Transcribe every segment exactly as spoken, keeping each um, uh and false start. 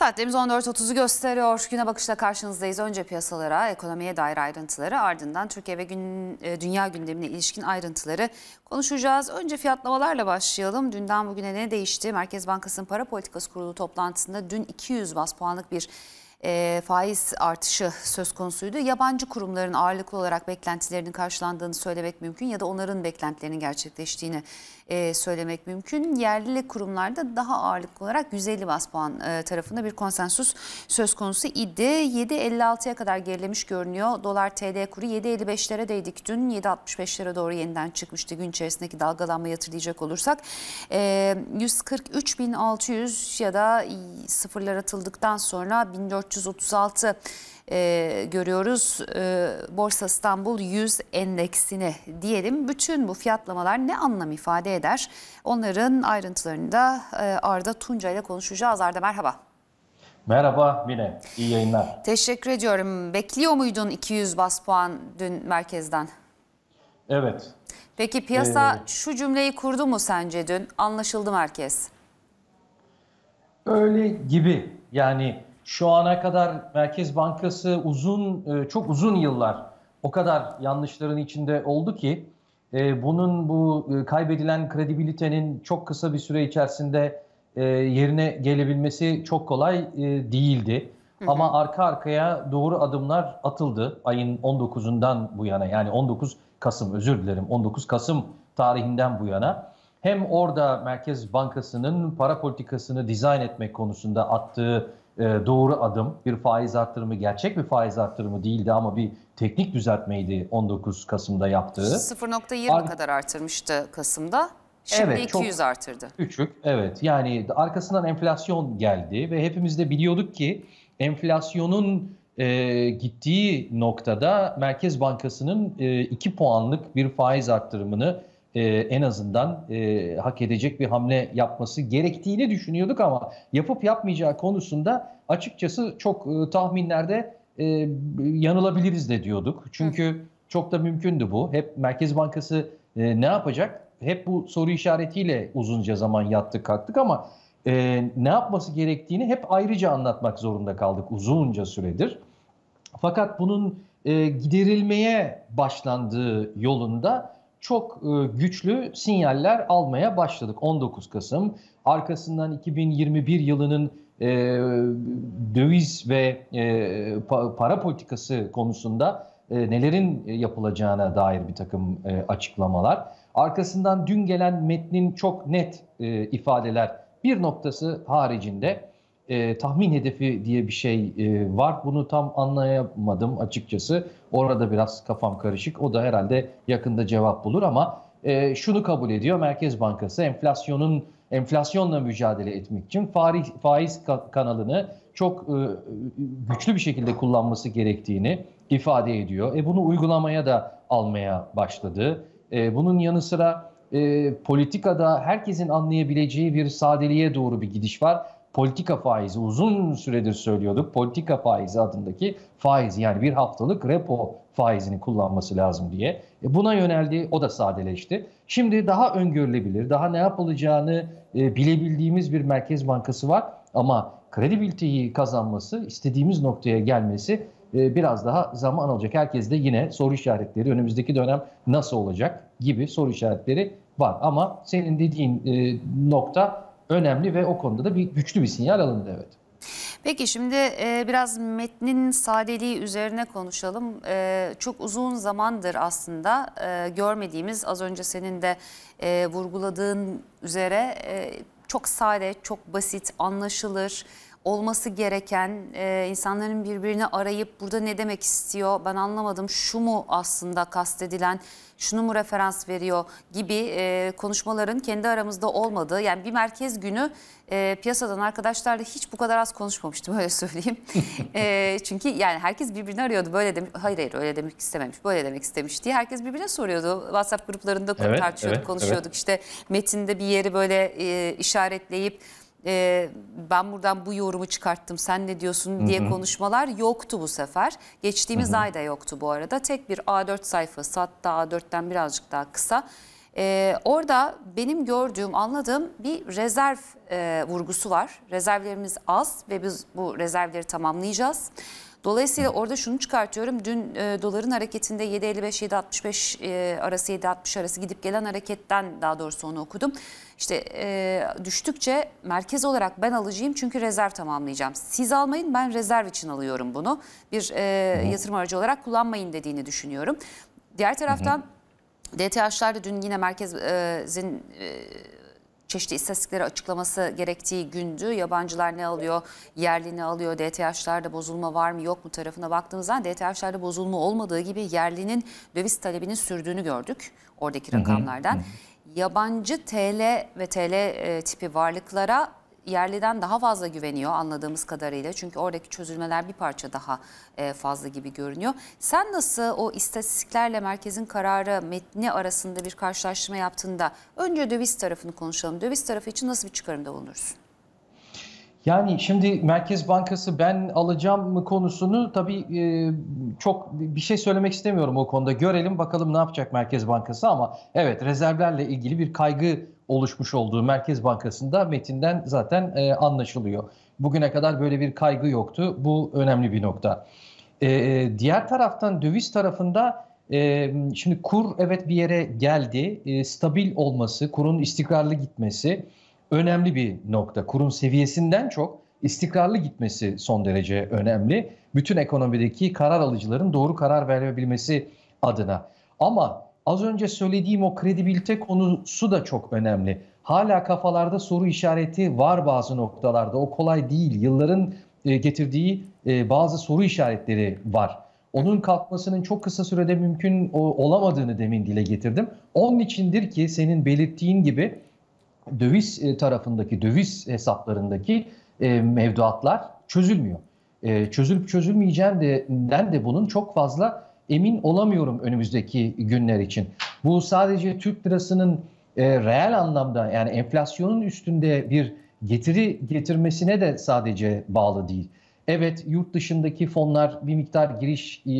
Saatlerimiz on dört otuzu gösteriyor. Güne bakışla karşınızdayız. Önce piyasalara, ekonomiye dair ayrıntıları, ardından Türkiye ve gün, e, dünya gündemine ilişkin ayrıntıları konuşacağız. Önce fiyatlamalarla başlayalım. Dünden bugüne ne değişti? Merkez Bankası'nın para politikası kurulu toplantısında dün iki yüz baz puanlık bir e, faiz artışı söz konusuydu. Yabancı kurumların ağırlıklı olarak beklentilerinin karşılandığını söylemek mümkün ya da onların beklentilerinin gerçekleştiğini Ee, söylemek mümkün. Yerli kurumlarda daha ağırlıklı olarak yüz elli baz puan e, tarafında bir konsensus söz konusu idi. yedi elli altıya kadar gerilemiş görünüyor. Dolar T L kuru yedi elli beşlere değdik dün. yedi altmış beşlere doğru yeniden çıkmıştı. Gün içerisindeki dalgalanmayı hatırlayacak olursak. E, yüz kırk üç bin altı yüz ya da sıfırlar atıldıktan sonra bin dört yüz otuz altı Ee, görüyoruz ee, Borsa İstanbul yüz endeksini diyelim. Bütün bu fiyatlamalar ne anlam ifade eder? Onların ayrıntılarını da e, Arda Tunca ile konuşacağız. Arda merhaba. Merhaba Mine, iyi yayınlar. Teşekkür ediyorum. Bekliyor muydun iki yüz baz puan dün merkezden? Evet. Peki piyasa ee... şu cümleyi kurdu mu sence dün? Anlaşıldı merkez. Öyle gibi yani. Şu ana kadar Merkez Bankası uzun, çok uzun yıllar o kadar yanlışların içinde oldu ki bunun bu kaybedilen kredibilitenin çok kısa bir süre içerisinde yerine gelebilmesi çok kolay değildi. Hı hı. Ama arka arkaya doğru adımlar atıldı ayın on dokuzundan bu yana, yani on dokuz Kasım özür dilerim on dokuz Kasım tarihinden bu yana. Hem orada Merkez Bankası'nın para politikasını dizayn etmek konusunda attığı doğru adım, bir faiz artırımı, gerçek bir faiz artırımı değildi ama bir teknik düzeltmeydi on dokuz Kasım'da yaptığı. sıfır nokta yirmi Ar kadar artırmıştı Kasım'da. Şimdi evet, iki yüz artırdı. Küçük, evet. Yani arkasından enflasyon geldi ve hepimiz de biliyorduk ki enflasyonun e, gittiği noktada Merkez Bankası'nın iki puanlık bir faiz artırımını Ee, en azından e, hak edecek bir hamle yapması gerektiğini düşünüyorduk ama yapıp yapmayacağı konusunda açıkçası çok e, tahminlerde e, yanılabiliriz de diyorduk. Çünkü Hı. çok da mümkündü bu. Hep Merkez Bankası e, ne yapacak? Hep bu soru işaretiyle uzunca zaman yattık kalktık ama e, ne yapması gerektiğini hep ayrıca anlatmak zorunda kaldık uzunca süredir. Fakat bunun e, giderilmeye başlandığı yolunda çok güçlü sinyaller almaya başladık. on dokuz Kasım, arkasından iki bin yirmi bir yılının e, döviz ve e, para politikası konusunda e, nelerin yapılacağına dair bir takım e, açıklamalar. Arkasından dün gelen metnin çok net e, ifadeler, bir noktası haricinde e, tahmin hedefi diye bir şey e, var. Bunu tam anlayamadım açıkçası. Orada biraz kafam karışık. O da herhalde yakında cevap bulur ama e, şunu kabul ediyor Merkez Bankası: enflasyonun enflasyonla mücadele etmek için faiz, faiz kanalını çok e, güçlü bir şekilde kullanması gerektiğini ifade ediyor. E, bunu uygulamaya da almaya başladı. E, bunun yanı sıra e, politikada herkesin anlayabileceği bir sadeliğe doğru bir gidiş var. Politika faizi, uzun süredir söylüyorduk, politika faizi adındaki faiz, yani bir haftalık repo faizini kullanması lazım diye. E buna yöneldi, o da sadeleşti. Şimdi daha öngörülebilir, daha ne yapılacağını e, bilebildiğimiz bir Merkez Bankası var. Ama kredibiliteyi kazanması, istediğimiz noktaya gelmesi e, biraz daha zaman alacak. Herkes de yine soru işaretleri, önümüzdeki dönem nasıl olacak gibi soru işaretleri var. Ama senin dediğin e, nokta önemli ve o konuda da bir güçlü bir sinyal alındı, evet. Peki şimdi e, biraz metnin sadeliği üzerine konuşalım. E, çok uzun zamandır aslında e, görmediğimiz, az önce senin de e, vurguladığın üzere e, çok sade, çok basit, anlaşılır olması gereken, e, insanların birbirini arayıp burada ne demek istiyor, ben anlamadım, şu mu aslında kastedilen, şunu mu referans veriyor gibi e, konuşmaların kendi aramızda olmadığı, yani bir merkez günü e, piyasadan arkadaşlarla hiç bu kadar az konuşmamıştım, öyle söyleyeyim. e, çünkü yani herkes birbirini arıyordu, böyle demiş, hayır hayır öyle demek istememiş, böyle demek istemiş diye herkes birbirine soruyordu. WhatsApp gruplarında evet, tartışıyorduk, evet, konuşuyorduk, evet. İşte metinde bir yeri böyle e, işaretleyip Ee, ben buradan bu yorumu çıkarttım, sen ne diyorsun diye, hı hı, konuşmalar yoktu bu sefer. Geçtiğimiz hı hı. ayda yoktu bu arada. Tek bir A dört sayfası, hatta A dörtten birazcık daha kısa Ee, orada benim gördüğüm, anladığım bir rezerv e, vurgusu var. Rezervlerimiz az ve biz bu rezervleri tamamlayacağız. Dolayısıyla orada şunu çıkartıyorum. Dün e, doların hareketinde yedi elli beş yedi altmış beş e, arası, yedi altmış arası gidip gelen hareketten, daha doğrusu onu okudum. İşte e, düştükçe merkez olarak ben alıcıyım çünkü rezerv tamamlayacağım. Siz almayın, ben rezerv için alıyorum bunu. Bir e, yatırım aracı olarak kullanmayın dediğini düşünüyorum. Diğer taraftan D T H'larda dün yine merkezin e, çeşitli istatistikleri açıklaması gerektiği gündü. Yabancılar ne alıyor, yerli ne alıyor, D T H'larda bozulma var mı yok mu tarafına baktığımızda D T H'larda bozulma olmadığı gibi yerlinin döviz talebinin sürdüğünü gördük oradaki rakamlardan. Hı hı. Yabancı T L ve T L e, tipi varlıklara yerliden daha fazla güveniyor anladığımız kadarıyla. Çünkü oradaki çözülmeler bir parça daha fazla gibi görünüyor. Sen nasıl o istatistiklerle merkezin kararı metni arasında bir karşılaştırma yaptığında, önce döviz tarafını konuşalım. Döviz tarafı için nasıl bir çıkarımda bulunursun? Yani şimdi Merkez Bankası ben alacağım mı konusunu tabii çok bir şey söylemek istemiyorum o konuda. Görelim bakalım ne yapacak Merkez Bankası, ama evet, rezervlerle ilgili bir kaygı oluşmuş olduğu Merkez Bankası'nda metinden zaten e, anlaşılıyor. Bugüne kadar böyle bir kaygı yoktu. Bu önemli bir nokta. E, diğer taraftan döviz tarafında e, şimdi kur evet bir yere geldi. E, stabil olması, kurun istikrarlı gitmesi önemli bir nokta. Kurun seviyesinden çok istikrarlı gitmesi son derece önemli. Bütün ekonomideki karar alıcıların doğru karar verebilmesi adına. Ama az önce söylediğim o kredibilite konusu da çok önemli. Hala kafalarda soru işareti var bazı noktalarda. O kolay değil. Yılların getirdiği bazı soru işaretleri var. Onun kalkmasının çok kısa sürede mümkün olamadığını demin dile getirdim. Onun içindir ki senin belirttiğin gibi döviz tarafındaki, döviz hesaplarındaki mevduatlar çözülmüyor. Çözülüp çözülmeyeceğinden de bunun çok fazla emin olamıyorum önümüzdeki günler için. Bu sadece Türk lirasının e, reel anlamda, yani enflasyonun üstünde bir getiri getirmesine de sadece bağlı değil. Evet, yurt dışındaki fonlar bir miktar giriş e,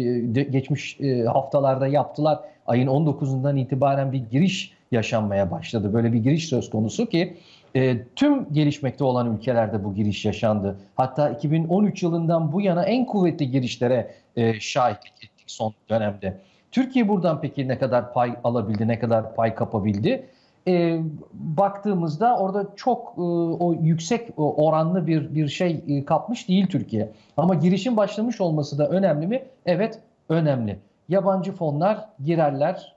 geçmiş e, haftalarda yaptılar. Ayın on dokuzundan itibaren bir giriş yaşanmaya başladı. Böyle bir giriş söz konusu ki e, tüm gelişmekte olan ülkelerde bu giriş yaşandı. Hatta iki bin on üç yılından bu yana en kuvvetli girişlere e, şahitlik etti son dönemde. Türkiye buradan peki ne kadar pay alabildi, ne kadar pay kapabildi? E, baktığımızda orada çok e, o yüksek oranlı bir bir şey e, kapmış değil Türkiye. Ama girişin başlamış olması da önemli mi? Evet, önemli. Yabancı fonlar girerler,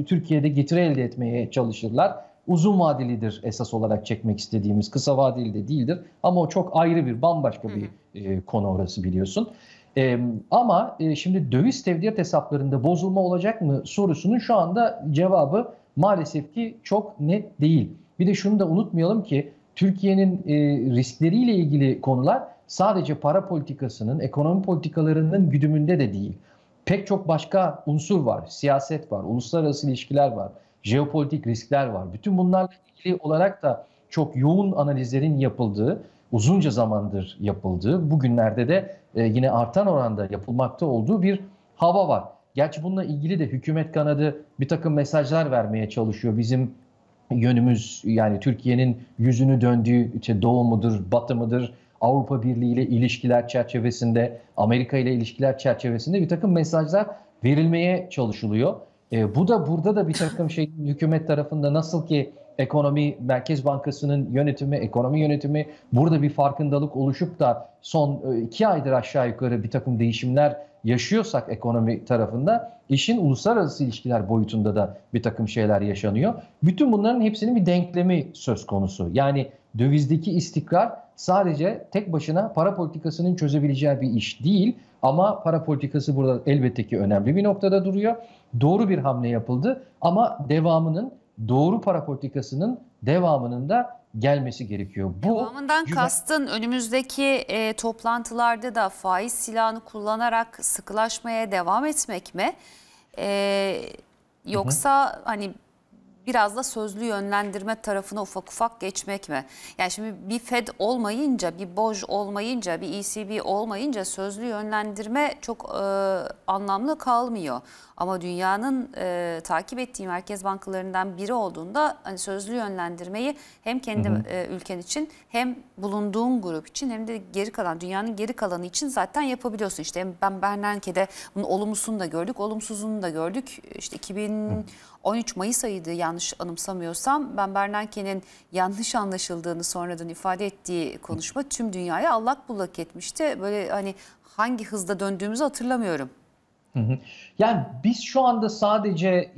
e, Türkiye'de getiri elde etmeye çalışırlar. Uzun vadelidir esas olarak çekmek istediğimiz, kısa vadeli de değildir. Ama o çok ayrı bir, bambaşka bir e, konu orası, biliyorsun. Ee, ama e, şimdi döviz tevdiat hesaplarında bozulma olacak mı sorusunun şu anda cevabı maalesef ki çok net değil. Bir de şunu da unutmayalım ki Türkiye'nin e, riskleriyle ilgili konular sadece para politikasının, ekonomi politikalarının güdümünde de değil. Pek çok başka unsur var. Siyaset var, uluslararası ilişkiler var, jeopolitik riskler var. Bütün bunlarla ilgili olarak da çok yoğun analizlerin yapıldığı, uzunca zamandır yapıldığı, bugünlerde de yine artan oranda yapılmakta olduğu bir hava var. Gerçi bununla ilgili de hükümet kanadı bir takım mesajlar vermeye çalışıyor. Bizim yönümüz, yani Türkiye'nin yüzünü döndüğü işte doğu mudur, batı mıdır, Avrupa Birliği ile ilişkiler çerçevesinde, Amerika ile ilişkiler çerçevesinde bir takım mesajlar verilmeye çalışılıyor. E, bu da burada da bir takım şey hükümet tarafında, nasıl ki ekonomi, Merkez Bankası'nın yönetimi, ekonomi yönetimi, burada bir farkındalık oluşup da son iki aydır aşağı yukarı bir takım değişimler yaşıyorsak ekonomi tarafında, işin uluslararası ilişkiler boyutunda da bir takım şeyler yaşanıyor. Bütün bunların hepsinin bir denklemi söz konusu. Yani dövizdeki istikrar sadece tek başına para politikasının çözebileceği bir iş değil, ama para politikası burada elbette ki önemli bir noktada duruyor. Doğru bir hamle yapıldı, ama devamının, doğru para politikasının devamının da gelmesi gerekiyor. Bu devamından kastın önümüzdeki e, toplantılarda da faiz silahını kullanarak sıkılaşmaya devam etmek mi? E, yoksa hı hı. hani biraz da sözlü yönlendirme tarafına ufak ufak geçmek mi? Yani şimdi bir Fed olmayınca, bir BOJ olmayınca, bir E C B olmayınca sözlü yönlendirme çok e, anlamlı kalmıyor. Ama dünyanın e, takip ettiği merkez bankalarından biri olduğunda hani sözlü yönlendirmeyi hem kendi hı hı. E, ülken için hem bulunduğun grup için hem de geri kalan dünyanın geri kalanı için zaten yapabiliyorsun. İşte ben Bernanke'de bunun olumlusunu da gördük, olumsuzunu da gördük. İşte iki bin on üç Mayıs ayıydı yanlış anımsamıyorsam. Ben Bernanke'nin yanlış anlaşıldığını sonradan ifade ettiği konuşma tüm dünyaya allak bullak etmişti. Böyle hani hangi hızda döndüğümüzü hatırlamıyorum. Yani biz şu anda sadece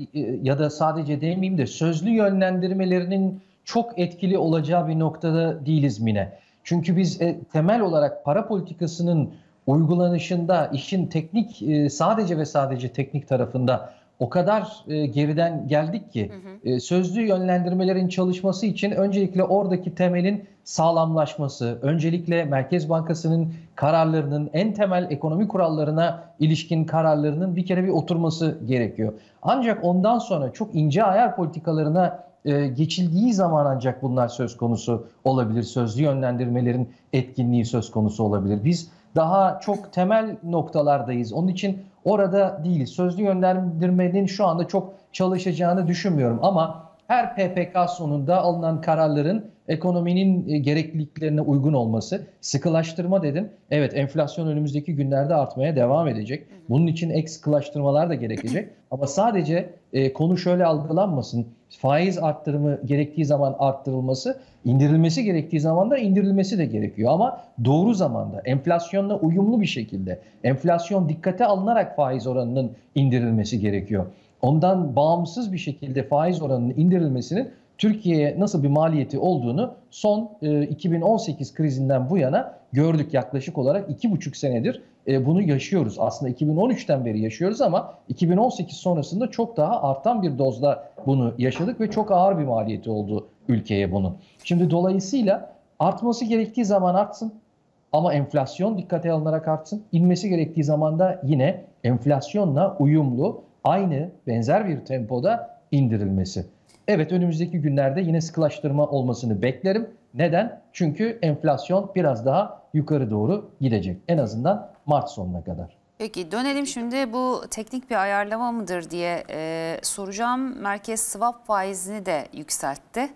ya da sadece demeyeyim de sözlü yönlendirmelerinin çok etkili olacağı bir noktada değiliz Mine. Çünkü biz e, temel olarak para politikasının uygulanışında işin teknik e, sadece ve sadece teknik tarafında o kadar e, geriden geldik ki hı hı. E, sözlü yönlendirmelerin çalışması için öncelikle oradaki temelin sağlamlaşması, öncelikle Merkez Bankası'nın kararlarının en temel ekonomi kurallarına ilişkin kararlarının bir kere bir oturması gerekiyor. Ancak ondan sonra çok ince ayar politikalarına e, geçildiği zaman ancak bunlar söz konusu olabilir. Sözlü yönlendirmelerin etkinliği söz konusu olabilir. Biz daha çok temel noktalardayız. Onun için orada değil. Sözlü yönlendirmenin şu anda çok çalışacağını düşünmüyorum ama her P P K sonunda alınan kararların ekonominin gerekliliklerine uygun olması, sıkılaştırma dedin. Evet, enflasyon önümüzdeki günlerde artmaya devam edecek. Bunun için ek sıkılaştırmalar da gerekecek. Ama sadece e, konu şöyle algılanmasın. Faiz arttırımı gerektiği zaman arttırılması, indirilmesi gerektiği zaman da indirilmesi de gerekiyor. Ama doğru zamanda, enflasyonla uyumlu bir şekilde, enflasyon dikkate alınarak faiz oranının indirilmesi gerekiyor. Ondan bağımsız bir şekilde faiz oranının indirilmesinin Türkiye'ye nasıl bir maliyeti olduğunu son iki bin on sekiz krizinden bu yana gördük. Yaklaşık olarak iki buçuk senedir bunu yaşıyoruz. Aslında iki bin on üçten beri yaşıyoruz ama iki bin on sekiz sonrasında çok daha artan bir dozda bunu yaşadık ve çok ağır bir maliyeti oldu ülkeye bunun. Şimdi dolayısıyla artması gerektiği zaman artsın ama enflasyon dikkate alınarak artsın. İnmesi gerektiği zaman da yine enflasyonla uyumlu, aynı benzer bir tempoda indirilmesi. Evet, önümüzdeki günlerde yine sıkılaştırma olmasını beklerim. Neden? Çünkü enflasyon biraz daha yukarı doğru gidecek. En azından Mart sonuna kadar. Peki dönelim şimdi bu teknik bir ayarlama mıdır diye e, soracağım. Merkez swap faizini de yükseltti.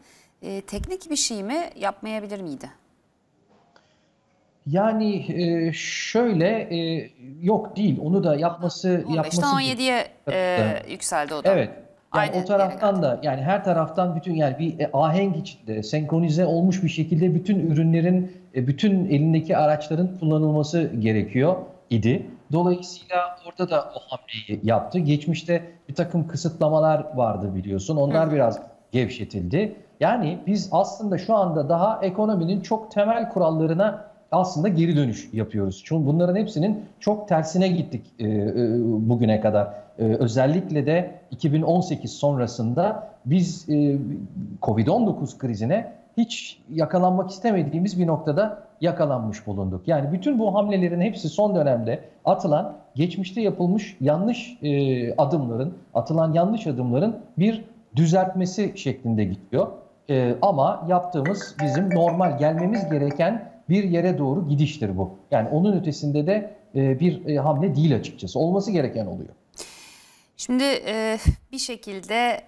E, teknik bir şey mi, yapmayabilir miydi? Yani e, şöyle e, yok değil, onu da yapması... on beşten on yediye e, yükseldi o da. Evet. Yani aynen, o taraftan da yani her taraftan bütün yani bir ahenk içinde senkronize olmuş bir şekilde bütün ürünlerin bütün elindeki araçların kullanılması gerekiyor idi. Dolayısıyla orada da o hamleyi yaptı. Geçmişte bir takım kısıtlamalar vardı biliyorsun. Onlar hı. biraz gevşetildi. Yani biz aslında şu anda daha ekonominin çok temel kurallarına aslında geri dönüş yapıyoruz. Çünkü bunların hepsinin çok tersine gittik e, e, bugüne kadar. E, özellikle de iki bin on sekiz sonrasında biz e, kovid on dokuz krizine hiç yakalanmak istemediğimiz bir noktada yakalanmış bulunduk. Yani bütün bu hamlelerin hepsi son dönemde atılan, geçmişte yapılmış yanlış e, adımların, atılan yanlış adımların bir düzeltmesi şeklinde gidiyor. E, ama yaptığımız bizim normal gelmemiz gereken bir yere doğru gidiştir bu. Yani onun ötesinde de bir hamle değil açıkçası. Olması gereken oluyor. Şimdi bir şekilde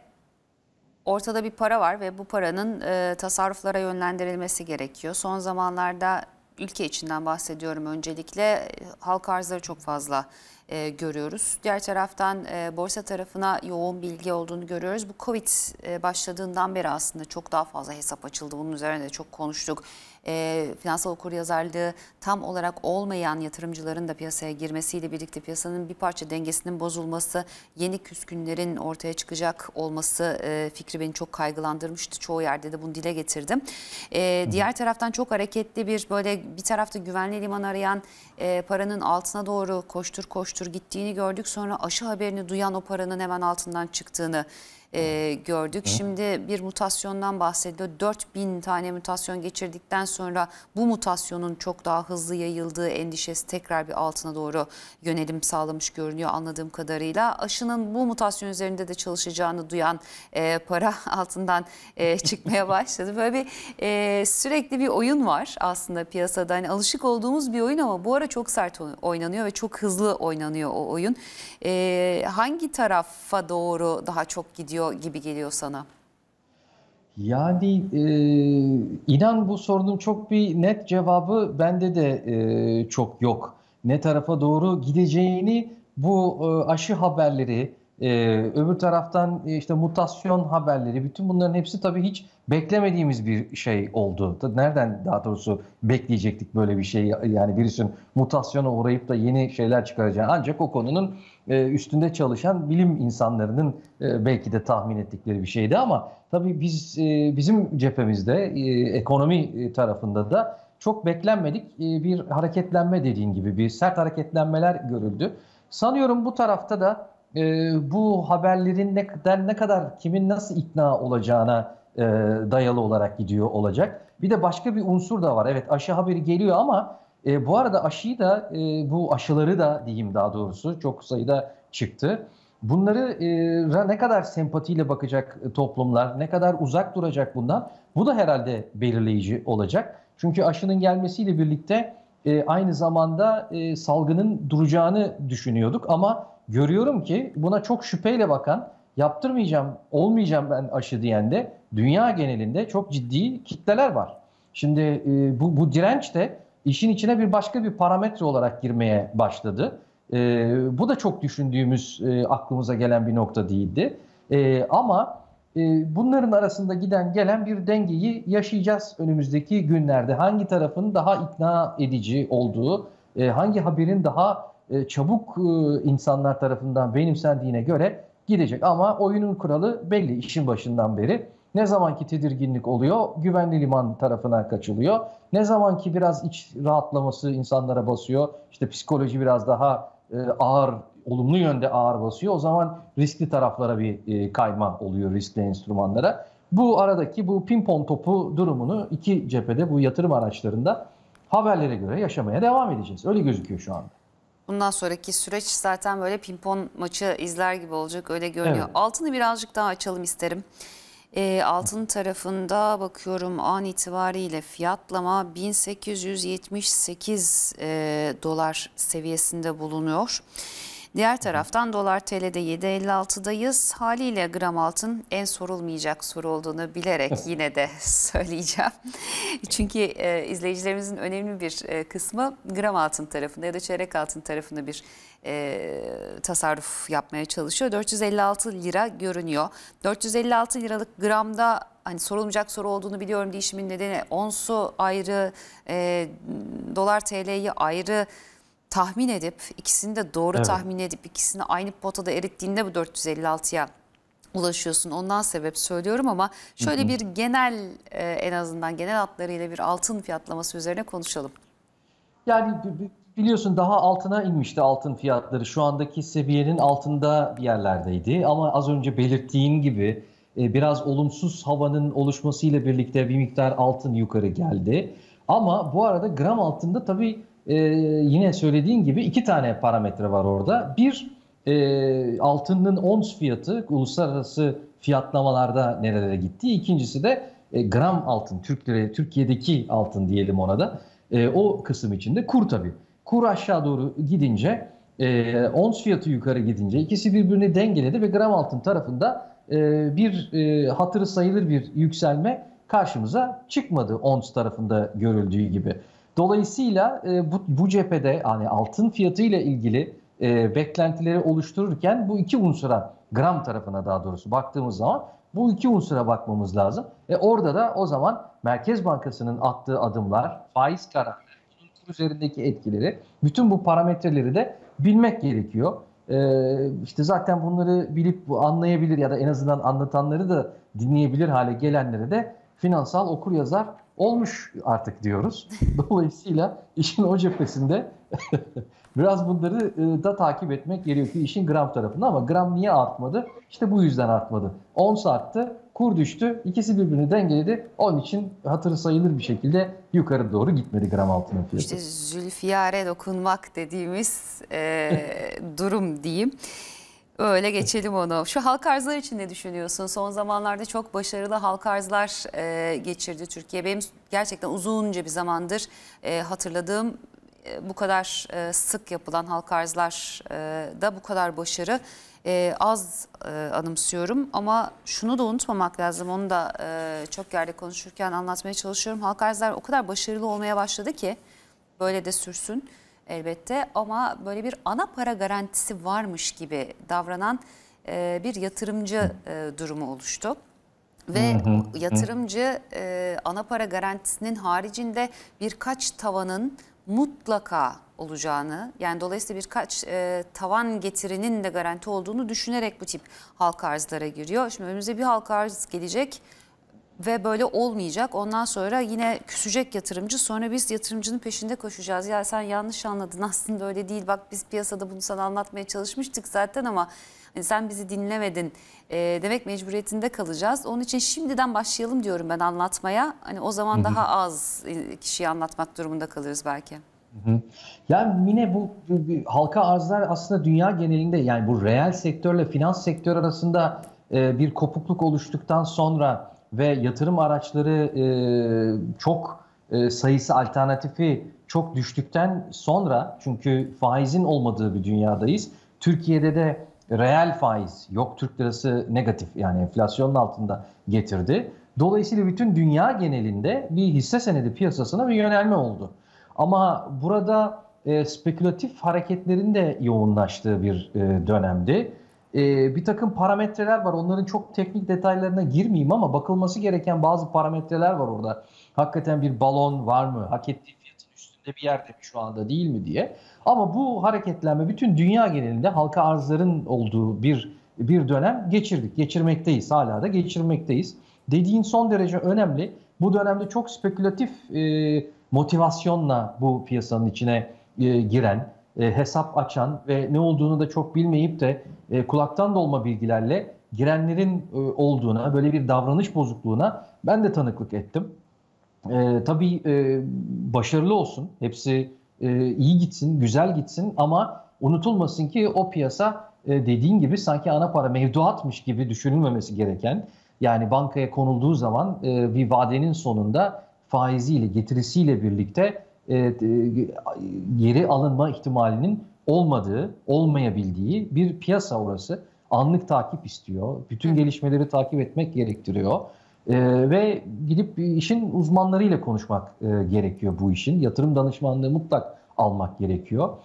ortada bir para var ve bu paranın tasarruflara yönlendirilmesi gerekiyor. Son zamanlarda ülke içinden bahsediyorum öncelikle. Halk arzları çok fazla e, görüyoruz. Diğer taraftan e, borsa tarafına yoğun bilgi olduğunu görüyoruz. Bu Covid e, başladığından beri aslında çok daha fazla hesap açıldı. Bunun üzerine de çok konuştuk. E, finansal okuryazarlığı tam olarak olmayan yatırımcıların da piyasaya girmesiyle birlikte piyasanın bir parça dengesinin bozulması, yeni küskünlerin ortaya çıkacak olması e, fikri beni çok kaygılandırmıştı. Çoğu yerde de bunu dile getirdim. E, diğer taraftan çok hareketli bir böyle bir tarafta güvenli liman arayan e, paranın altına doğru koştur koştur gittiğini gördük. Sonra aşı haberini duyan o paranın hemen altından çıktığını e, gördük. Hı. Şimdi bir mutasyondan bahsediyor. dört bin tane mutasyon geçirdikten sonra bu mutasyonun çok daha hızlı yayıldığı endişesi tekrar bir altına doğru yönelim sağlamış görünüyor anladığım kadarıyla. Aşının bu mutasyon üzerinde de çalışacağını duyan e, para altından e, çıkmaya başladı. Böyle bir e, sürekli bir oyun var aslında piyasada. Hani alışık olduğumuz bir oyun ama bu ara çok sert oynanıyor ve çok hızlı oynanıyor o oyun. E, hangi tarafa doğru daha çok gidiyor gibi geliyor sana? Yani e, inan bu sorunun çok bir net cevabı bende de e, çok yok. Ne tarafa doğru gideceğini bu e, aşı haberleri, e, öbür taraftan e, işte mutasyon haberleri, bütün bunların hepsi tabii hiç beklemediğimiz bir şey oldu. Nereden daha doğrusu bekleyecektik böyle bir şey? Yani virüsün mutasyona uğrayıp da yeni şeyler çıkaracağını, ancak o konunun e, üstünde çalışan bilim insanlarının e, belki de tahmin ettikleri bir şeydi. Ama tabii biz e, bizim cephemizde e, ekonomi tarafında da çok beklenmedik bir hareketlenme, dediğin gibi bir sert hareketlenmeler görüldü. Sanıyorum bu tarafta da bu haberlerin ne kadar, ne kadar kimin nasıl ikna olacağına dayalı olarak gidiyor olacak. Bir de başka bir unsur da var. Evet, aşı haberi geliyor ama bu arada aşıyı da bu aşıları da diyeyim daha doğrusu çok sayıda çıktı. Bunlara ne kadar sempatiyle bakacak toplumlar, ne kadar uzak duracak bundan, bu da herhalde belirleyici olacak. Çünkü aşının gelmesiyle birlikte e, aynı zamanda e, salgının duracağını düşünüyorduk. Ama görüyorum ki buna çok şüpheyle bakan, yaptırmayacağım, olmayacağım ben aşı diyen de dünya genelinde çok ciddi kitleler var. Şimdi e, bu, bu direnç de işin içine bir başka bir parametre olarak girmeye başladı. E, bu da çok düşündüğümüz, e, aklımıza gelen bir nokta değildi. E, ama... Bunların arasında giden gelen bir dengeyi yaşayacağız önümüzdeki günlerde. Hangi tarafın daha ikna edici olduğu, hangi haberin daha çabuk insanlar tarafından benimsendiğine göre gidecek. Ama oyunun kuralı belli işin başından beri. Ne zamanki tedirginlik oluyor, güvenli liman tarafına kaçılıyor. Ne zamanki biraz iç rahatlaması insanlara basıyor, işte psikoloji biraz daha ağır, olumlu yönde ağır basıyor, o zaman riskli taraflara bir e, kayma oluyor, riskli enstrümanlara. Bu aradaki bu pimpon topu durumunu iki cephede, bu yatırım araçlarında haberlere göre yaşamaya devam edeceğiz. Öyle gözüküyor şu anda. Bundan sonraki süreç zaten böyle pimpon maçı izler gibi olacak, öyle görünüyor. Evet. Altını birazcık daha açalım isterim. E, altın tarafında bakıyorum an itibariyle fiyatlama bin sekiz yüz yetmiş sekiz e, dolar seviyesinde bulunuyor. Diğer taraftan dolar T L'de yedi elli altı'dayız. Haliyle gram altın en sorulmayacak soru olduğunu bilerek yine de söyleyeceğim. Çünkü e, izleyicilerimizin önemli bir e, kısmı gram altın tarafında ya da çeyrek altın tarafında bir e, tasarruf yapmaya çalışıyor. dört yüz elli altı lira görünüyor. dört yüz elli altı liralık gramda hani sorulmayacak soru olduğunu biliyorum değişimin nedeni onsu ayrı, e, dolar T L'yi ayrı tahmin edip ikisini de doğru evet. tahmin edip ikisini aynı potada erittiğinde bu dört yüz elli altı'ya ulaşıyorsun. Ondan sebep söylüyorum ama şöyle hı hı. bir genel e, en azından genel hatlarıyla bir altın fiyatlaması üzerine konuşalım. Yani biliyorsun daha altına inmişti altın fiyatları. Şu andaki seviyenin altında bir yerlerdeydi ama az önce belirttiğin gibi e, biraz olumsuz havanın oluşmasıyla birlikte bir miktar altın yukarı geldi. Ama bu arada gram altında tabii Ee, yine söylediğin gibi iki tane parametre var orada. Bir, e, altının ons fiyatı uluslararası fiyatlamalarda nerelere gittiği. İkincisi de e, gram altın, Türk liraya, Türkiye'deki altın diyelim ona da. E, o kısım içinde kur tabii. Kur aşağı doğru gidince, e, ons fiyatı yukarı gidince ikisi birbirini dengeledi ve gram altın tarafında e, bir e, hatırı sayılır bir yükselme karşımıza çıkmadı ons tarafında görüldüğü gibi. Dolayısıyla e, bu, bu cephede hani altın fiyatıyla ilgili e, beklentileri oluştururken bu iki unsura, gram tarafına daha doğrusu baktığımız zaman bu iki unsura bakmamız lazım. E, orada da o zaman Merkez Bankası'nın attığı adımlar, faiz kararları, üzerindeki etkileri, bütün bu parametreleri de bilmek gerekiyor. E, işte zaten bunları bilip anlayabilir ya da en azından anlatanları da dinleyebilir hale gelenlere de finansal okuryazar olmuş artık diyoruz. Dolayısıyla işin o cephesinde biraz bunları da takip etmek gerekiyor işin gram tarafında. Ama gram niye artmadı? İşte bu yüzden artmadı. Ons arttı, kur düştü, ikisi birbirini dengeledi. Onun için hatırı sayılır bir şekilde yukarı doğru gitmedi gram altının fiyatı. İşte zülfiyare dokunmak dediğimiz e, durum diyeyim. Öyle geçelim onu. Şu halk arzlar için ne düşünüyorsun? Son zamanlarda çok başarılı halk arzlar e, geçirdi Türkiye. Benim gerçekten uzunca bir zamandır e, hatırladığım e, bu kadar e, sık yapılan halk arzlar e, da bu kadar başarı e, az e, anımsıyorum. Ama şunu da unutmamak lazım. Onu da e, çok yerde konuşurken anlatmaya çalışıyorum. Halk arzlar o kadar başarılı olmaya başladı ki böyle de sürsün. Elbette ama böyle bir ana para garantisi varmış gibi davranan e, bir yatırımcı e, durumu oluştu. Ve yatırımcı e, ana para garantisinin haricinde birkaç tavanın mutlaka olacağını, yani dolayısıyla birkaç e, tavan getirinin de garanti olduğunu düşünerek bu tip halk arzlara giriyor. Şimdi önümüze bir halk arz gelecek ve böyle olmayacak. Ondan sonra yine küsecek yatırımcı. Sonra biz yatırımcının peşinde koşacağız. Ya sen yanlış anladın, aslında öyle değil. Bak biz piyasada bunu sana anlatmaya çalışmıştık zaten ama hani sen bizi dinlemedin e, demek mecburiyetinde kalacağız. Onun için şimdiden başlayalım diyorum ben anlatmaya. Hani o zaman, hı hı, daha az kişiye anlatmak durumunda kalırız belki. Hı hı. Yani yine bu, bu, bu halka arzlar aslında dünya genelinde, yani bu reel sektörle finans sektörü arasında e, bir kopukluk oluştuktan sonra ve yatırım araçları e, çok e, sayısı, alternatifi çok düştükten sonra, çünkü faizin olmadığı bir dünyadayız. Türkiye'de de reel faiz yok. Türk lirası negatif, yani enflasyonun altında getirdi. Dolayısıyla bütün dünya genelinde bir hisse senedi piyasasına bir yönelme oldu. Ama burada e, spekülatif hareketlerin de yoğunlaştığı bir e, dönemdi. Ee, bir takım parametreler var. Onların çok teknik detaylarına girmeyeyim ama bakılması gereken bazı parametreler var orada. Hakikaten bir balon var mı? Hak ettiği fiyatın üstünde bir yerde mi şu anda, değil mi diye. Ama bu hareketlenme bütün dünya genelinde halka arzların olduğu bir bir dönem geçirdik. Geçirmekteyiz. Hala da geçirmekteyiz. Dediğin son derece önemli. Bu dönemde çok spekülatif e, motivasyonla bu piyasanın içine e, giren, E, hesap açan ve ne olduğunu da çok bilmeyip de e, kulaktan dolma bilgilerle girenlerin e, olduğuna, böyle bir davranış bozukluğuna ben de tanıklık ettim. E, tabii e, başarılı olsun, hepsi e, iyi gitsin, güzel gitsin ama unutulmasın ki o piyasa e, dediğin gibi sanki ana para mevduatmış gibi düşünülmemesi gereken, yani bankaya konulduğu zaman e, bir vadenin sonunda faiziyle, getirisiyle birlikte geri alınma ihtimalinin olmadığı, olmayabildiği bir piyasa orası. Anlık takip istiyor. Bütün gelişmeleri takip etmek gerektiriyor. Ve gidip işin uzmanlarıyla konuşmak gerekiyor bu işin. Yatırım danışmanlığı mutlak almak gerekiyor.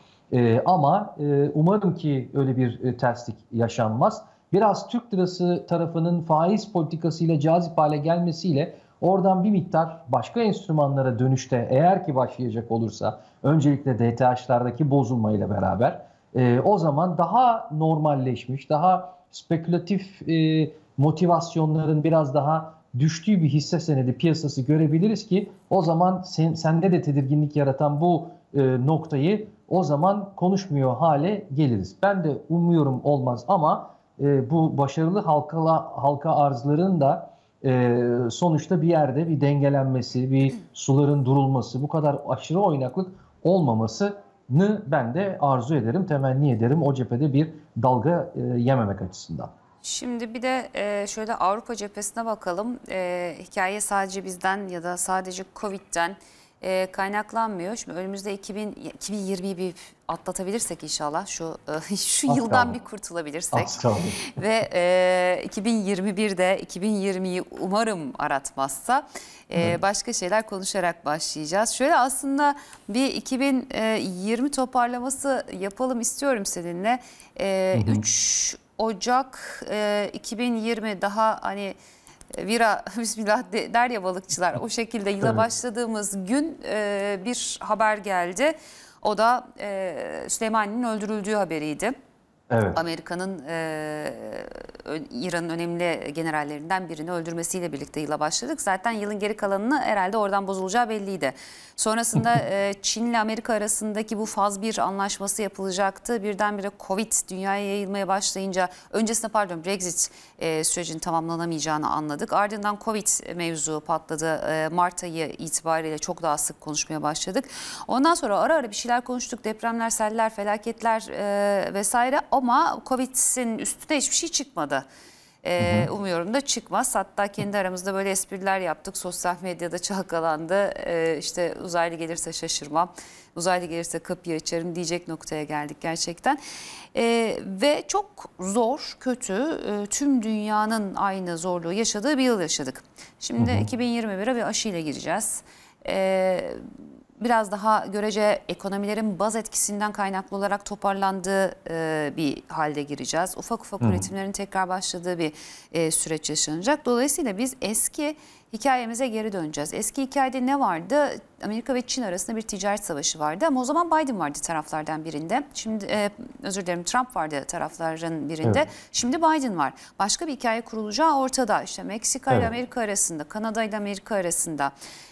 Ama umarım ki öyle bir terslik yaşanmaz. Biraz Türk lirası tarafının faiz politikasıyla cazip hale gelmesiyle oradan bir miktar başka enstrümanlara dönüşte, eğer ki başlayacak olursa, öncelikle D T H'lardaki bozulmayla beraber e, o zaman daha normalleşmiş, daha spekülatif e, motivasyonların biraz daha düştüğü bir hisse senedi piyasası görebiliriz ki o zaman sen, sende de tedirginlik yaratan bu e, noktayı o zaman konuşmuyor hale geliriz. Ben de umuyorum olmaz ama e, bu başarılı halka, halka arzların da Ee, sonuçta bir yerde bir dengelenmesi, bir suların durulması, bu kadar aşırı oynaklık olmamasını ben de arzu ederim, temenni ederim o cephede bir dalga e, yememek açısından. Şimdi bir de e, şöyle Avrupa cephesine bakalım. E, hikaye sadece bizden ya da sadece Covid'den e, kaynaklanmıyor. Şimdi önümüzde iki bin yirmiyi bir atlatabilirsek inşallah, şu e, şu As yıldan kaldı. bir kurtulabilirsek ve e, iki bin yirmi birde iki bin yirmiyi umarım aratmazsa e, başka şeyler konuşarak başlayacağız. Şöyle aslında bir iki bin yirmi toparlaması yapalım istiyorum seninle. E, üç Ocak iki bin yirmi daha hani vira bismillah der ya balıkçılar, o şekilde yıla evet. başladığımız gün e, bir haber geldi. O da e, Süleymani'nin öldürüldüğü haberiydi. Evet. Amerika'nın e, İran'ın önemli generallerinden birini öldürmesiyle birlikte yıla başladık. Zaten yılın geri kalanını herhalde oradan bozulacağı belliydi. Sonrasında Çin'le Amerika arasındaki bu faz bir anlaşması yapılacaktı. Birdenbire Covid dünyaya yayılmaya başlayınca, öncesinde pardon Brexit sürecinin tamamlanamayacağını anladık. Ardından Covid mevzu patladı. Mart ayı itibariyle çok daha sık konuşmaya başladık. Ondan sonra ara ara bir şeyler konuştuk. Depremler, seller, felaketler vesaire, ama Covid'in üstüne hiçbir şey çıkmadı. Ee, hı hı. Umuyorum da çıkmaz. Hatta kendi aramızda böyle espriler yaptık. Sosyal medyada çalkalandı. Ee, işte uzaylı gelirse şaşırmam, uzaylı gelirse kapıyı açarım diyecek noktaya geldik gerçekten. Ee, ve çok zor, kötü, tüm dünyanın aynı zorluğu yaşadığı bir yıl yaşadık. Şimdi iki bin yirmi bire bir aşıyla gireceğiz. Ee, biraz daha görece ekonomilerin baz etkisinden kaynaklı olarak toparlandığı e, bir halde gireceğiz. Ufak ufak hmm. üretimlerin tekrar başladığı bir e, süreç yaşanacak. Dolayısıyla biz eski hikayemize geri döneceğiz. Eski hikayede ne vardı? Amerika ve Çin arasında bir ticaret savaşı vardı, ama o zaman Biden vardı taraflardan birinde. Şimdi e, özür dilerim Trump vardı tarafların birinde. Evet. Şimdi Biden var. Başka bir hikaye kurulacağı ortada. İşte Meksika ile evet. Amerika arasında, Kanada ile Amerika arasında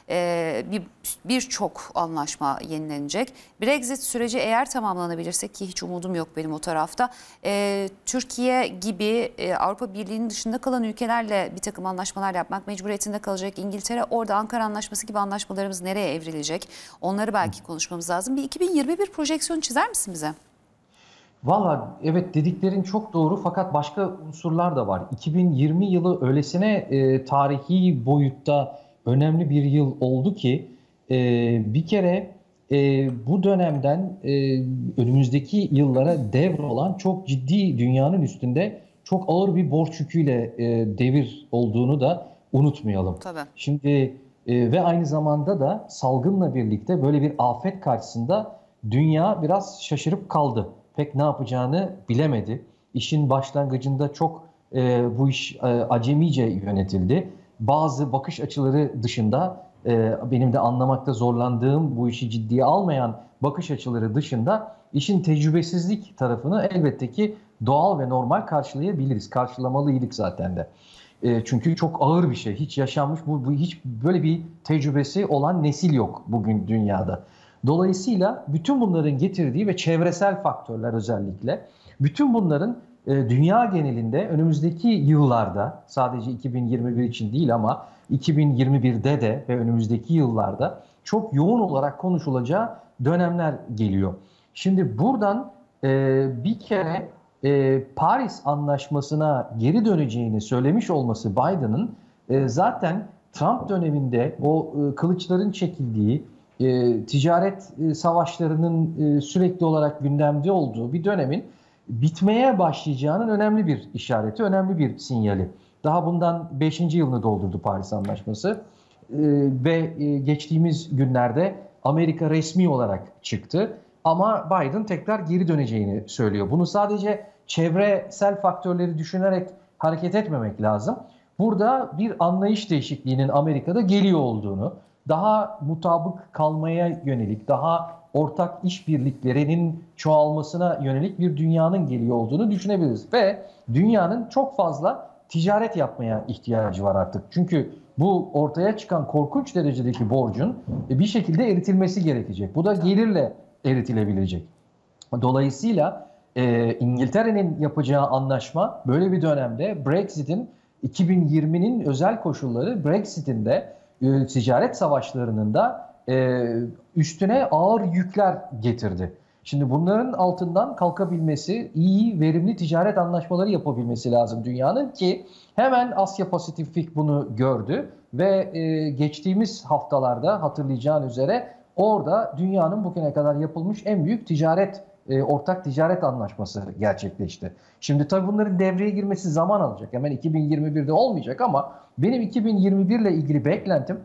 e, bir birçok anlaşma yenilenecek. Brexit süreci eğer tamamlanabilirse, ki hiç umudum yok benim o tarafta, e, Türkiye gibi e, Avrupa Birliği'nin dışında kalan ülkelerle bir takım anlaşmalar yapmak mecburiyetinde kalacak İngiltere. Orada Ankara Anlaşması gibi anlaşmalarımız nereye evrilecek? Onları belki konuşmamız lazım. Bir iki bin yirmi bir projeksiyonu çizer misin bize? Valla evet, dediklerin çok doğru, fakat başka unsurlar da var. iki bin yirmi yılı öylesine e, tarihi boyutta önemli bir yıl oldu ki e, bir kere e, bu dönemden e, önümüzdeki yıllara devrolan çok ciddi, dünyanın üstünde çok ağır bir borç yüküyle e, devir olduğunu da unutmayalım. Tabii. Şimdi e, ve aynı zamanda da salgınla birlikte böyle bir afet karşısında dünya biraz şaşırıp kaldı. Pek ne yapacağını bilemedi. İşin başlangıcında çok e, bu iş e, acemice yönetildi. Bazı bakış açıları dışında e, benim de anlamakta zorlandığım, bu işi ciddiye almayan bakış açıları dışında işin tecrübesizlik tarafını elbette ki doğal ve normal karşılayabiliriz. Karşılamalıydık zaten de. Çünkü çok ağır bir şey. Hiç yaşanmış, bu, bu hiç böyle bir tecrübesi olan nesil yok bugün dünyada. Dolayısıyla bütün bunların getirdiği ve çevresel faktörler özellikle, bütün bunların e, dünya genelinde önümüzdeki yıllarda, sadece iki bin yirmi bir için değil ama iki bin yirmi birde de ve önümüzdeki yıllarda çok yoğun olarak konuşulacağı dönemler geliyor. Şimdi buradan e, bir kere E, Paris Anlaşması'na geri döneceğini söylemiş olması Biden'ın e, zaten Trump döneminde o e, kılıçların çekildiği, e, ticaret e, savaşlarının e, sürekli olarak gündemde olduğu bir dönemin bitmeye başlayacağının önemli bir işareti, önemli bir sinyali. Daha bundan beşinci yılını doldurdu Paris Anlaşması e, ve e, geçtiğimiz günlerde Amerika resmi olarak çıktı. Ama Biden tekrar geri döneceğini söylüyor. Bunu sadece çevresel faktörleri düşünerek hareket etmemek lazım. Burada bir anlayış değişikliğinin Amerika'da geliyor olduğunu, daha mutabık kalmaya yönelik, daha ortak işbirliklerinin çoğalmasına yönelik bir dünyanın geliyor olduğunu düşünebiliriz. Ve dünyanın çok fazla ticaret yapmaya ihtiyacı var artık. Çünkü bu ortaya çıkan korkunç derecedeki borcun bir şekilde eritilmesi gerekecek. Bu da gelirle eritilebilecek. Dolayısıyla e, İngiltere'nin yapacağı anlaşma böyle bir dönemde, Brexit'in, iki bin yirminin özel koşulları, Brexit'in de e, ticaret savaşlarının da e, üstüne ağır yükler getirdi. Şimdi bunların altından kalkabilmesi, iyi, verimli ticaret anlaşmaları yapabilmesi lazım dünyanın, ki hemen Asya Pasifik bunu gördü ve e, geçtiğimiz haftalarda hatırlayacağın üzere orada dünyanın bugüne kadar yapılmış en büyük ticaret, e, ortak ticaret anlaşması gerçekleşti. Şimdi tabii bunların devreye girmesi zaman alacak. Hemen iki bin yirmi birde olmayacak, ama benim iki bin yirmi bir ile ilgili beklentim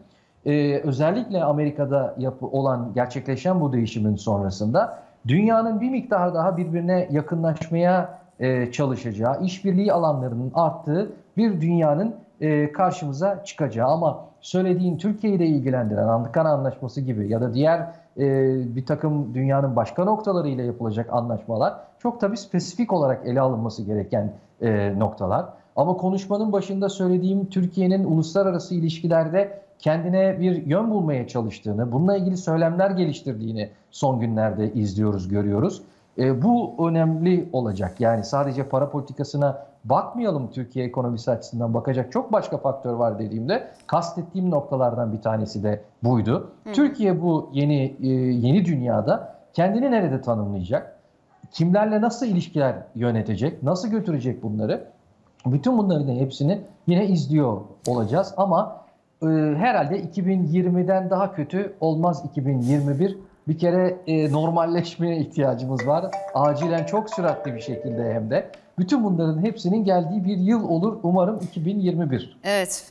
e, özellikle Amerika'da yapı olan, gerçekleşen bu değişimin sonrasında dünyanın bir miktar daha birbirine yakınlaşmaya e, çalışacağı, işbirliği alanlarının arttığı bir dünyanın e, karşımıza çıkacağı. Ama söylediğin Türkiye'yi de ilgilendiren Ankara Anlaşması gibi ya da diğer e, bir takım dünyanın başka noktalarıyla yapılacak anlaşmalar çok tabii spesifik olarak ele alınması gereken e, noktalar. Ama konuşmanın başında söylediğim Türkiye'nin uluslararası ilişkilerde kendine bir yön bulmaya çalıştığını, bununla ilgili söylemler geliştirdiğini son günlerde izliyoruz, görüyoruz. E, bu önemli olacak. Yani sadece para politikasına bakmayalım, Türkiye ekonomisi açısından bakacak çok başka faktör var dediğimde kastettiğim noktalardan bir tanesi de buydu. Hı. Türkiye bu yeni e, yeni dünyada kendini nerede tanımlayacak? Kimlerle nasıl ilişkiler yönetecek? Nasıl götürecek bunları? Bütün bunların hepsini yine izliyor olacağız ama e, herhalde iki bin yirmiden daha kötü olmaz iki bin yirmi bir. Bir kere e, normalleşmeye ihtiyacımız var. Acilen, çok süratli bir şekilde hem de. Bütün bunların hepsinin geldiği bir yıl olur umarım iki bin yirmi bir. Evet.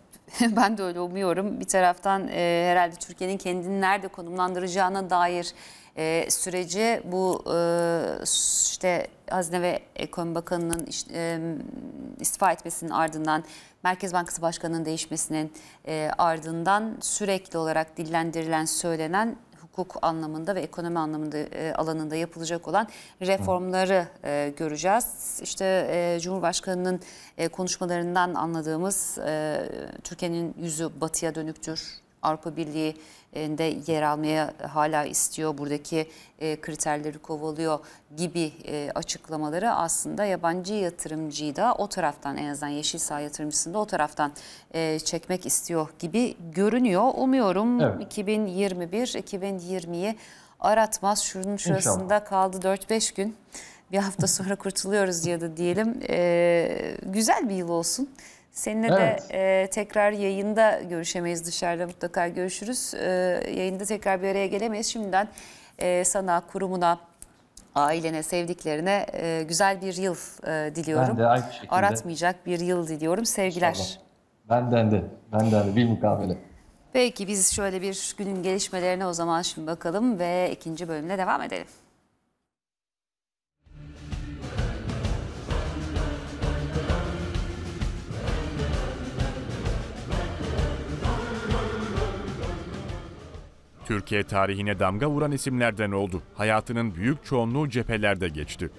Ben de öyle umuyorum. Bir taraftan e, herhalde Türkiye'nin kendini nerede konumlandıracağına dair e, süreci bu e, işte Hazine ve Ekonomi Bakanı'nın e, istifa etmesinin ardından, Merkez Bankası Başkanı'nın değişmesinin e, ardından sürekli olarak dillendirilen, söylenen hukuk anlamında ve ekonomi anlamında e, alanında yapılacak olan reformları e, göreceğiz. İşte e, Cumhurbaşkanı'nın e, konuşmalarından anladığımız e, Türkiye'nin yüzü batıya dönüktür. Avrupa Birliği'nde yer almaya hala istiyor. Buradaki e, kriterleri kovalıyor gibi e, açıklamaları aslında yabancı yatırımcıyı da o taraftan, en azından yeşil saha yatırımcısını da o taraftan e, çekmek istiyor gibi görünüyor. Umuyorum evet. iki bin yirmi bir iki bin yirmiyi aratmaz. Şunun şurasında İnşallah. Kaldı dört beş gün. Bir hafta sonra kurtuluyoruz ya da diyelim. E, güzel bir yıl olsun. Seninle evet. de e, tekrar yayında görüşemeyiz, dışarıda mutlaka görüşürüz. E, yayında tekrar bir araya gelemeyiz. Şimdiden e, sana, kurumuna, ailene, sevdiklerine e, güzel bir yıl e, diliyorum. Ben de aynı şekilde. Aratmayacak bir yıl diliyorum. Sevgiler. İnşallah. Benden de, benden de bir mukabele. Peki biz şöyle bir günün gelişmelerine o zaman şimdi bakalım ve ikinci bölümle devam edelim. Türkiye tarihine damga vuran isimlerden oldu. Hayatının büyük çoğunluğu cephelerde geçti.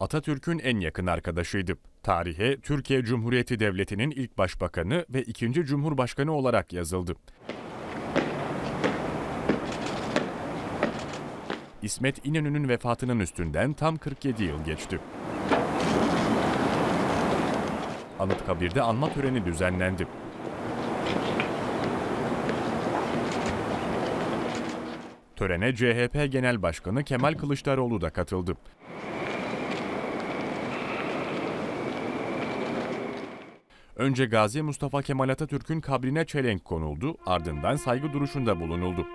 Atatürk'ün en yakın arkadaşıydı. Tarihe Türkiye Cumhuriyeti Devleti'nin ilk başbakanı ve ikinci cumhurbaşkanı olarak yazıldı. İsmet İnönü'nün vefatının üstünden tam kırk yedi yıl geçti. Anıtkabir'de anma töreni düzenlendi. Törene C H P Genel Başkanı Kemal Kılıçdaroğlu da katıldı. Önce Gazi Mustafa Kemal Atatürk'ün kabrine çelenk konuldu, ardından saygı duruşunda bulunuldu.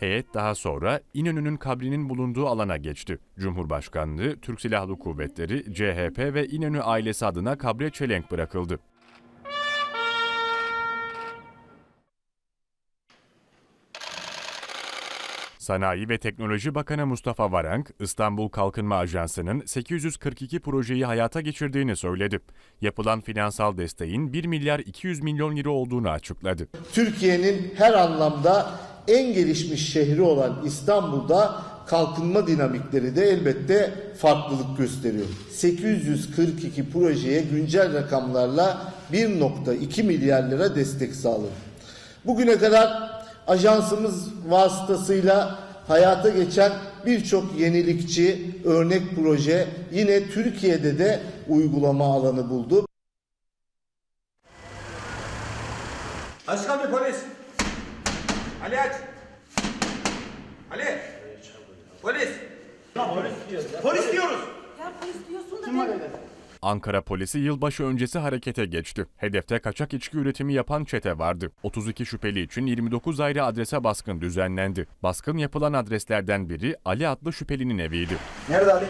Heyet daha sonra İnönü'nün kabrinin bulunduğu alana geçti. Cumhurbaşkanlığı, Türk Silahlı Kuvvetleri, C H P ve İnönü ailesi adına kabre çelenk bırakıldı. Sanayi ve Teknoloji Bakanı Mustafa Varank, İstanbul Kalkınma Ajansı'nın sekiz yüz kırk iki projeyi hayata geçirdiğini söyledi. Yapılan finansal desteğin bir milyar iki yüz milyon lira olduğunu açıkladı. Türkiye'nin her anlamda en gelişmiş şehri olan İstanbul'da kalkınma dinamikleri de elbette farklılık gösteriyor. sekiz yüz kırk iki projeye güncel rakamlarla bir nokta iki milyar lira destek sağladı. Bugüne kadar ajansımız vasıtasıyla hayata geçen birçok yenilikçi, örnek proje yine Türkiye'de de uygulama alanı buldu. Aşkım bir polis. Ali aç. Ali. Polis. Ya, polis diyoruz. Ya. Polis diyoruz. Ya polis diyorsun da kim ben... Ankara polisi yılbaşı öncesi harekete geçti. Hedefte kaçak içki üretimi yapan çete vardı. otuz iki şüpheli için yirmi dokuz ayrı adrese baskın düzenlendi. Baskın yapılan adreslerden biri Ali adlı şüphelinin eviydi. Nerede Ali?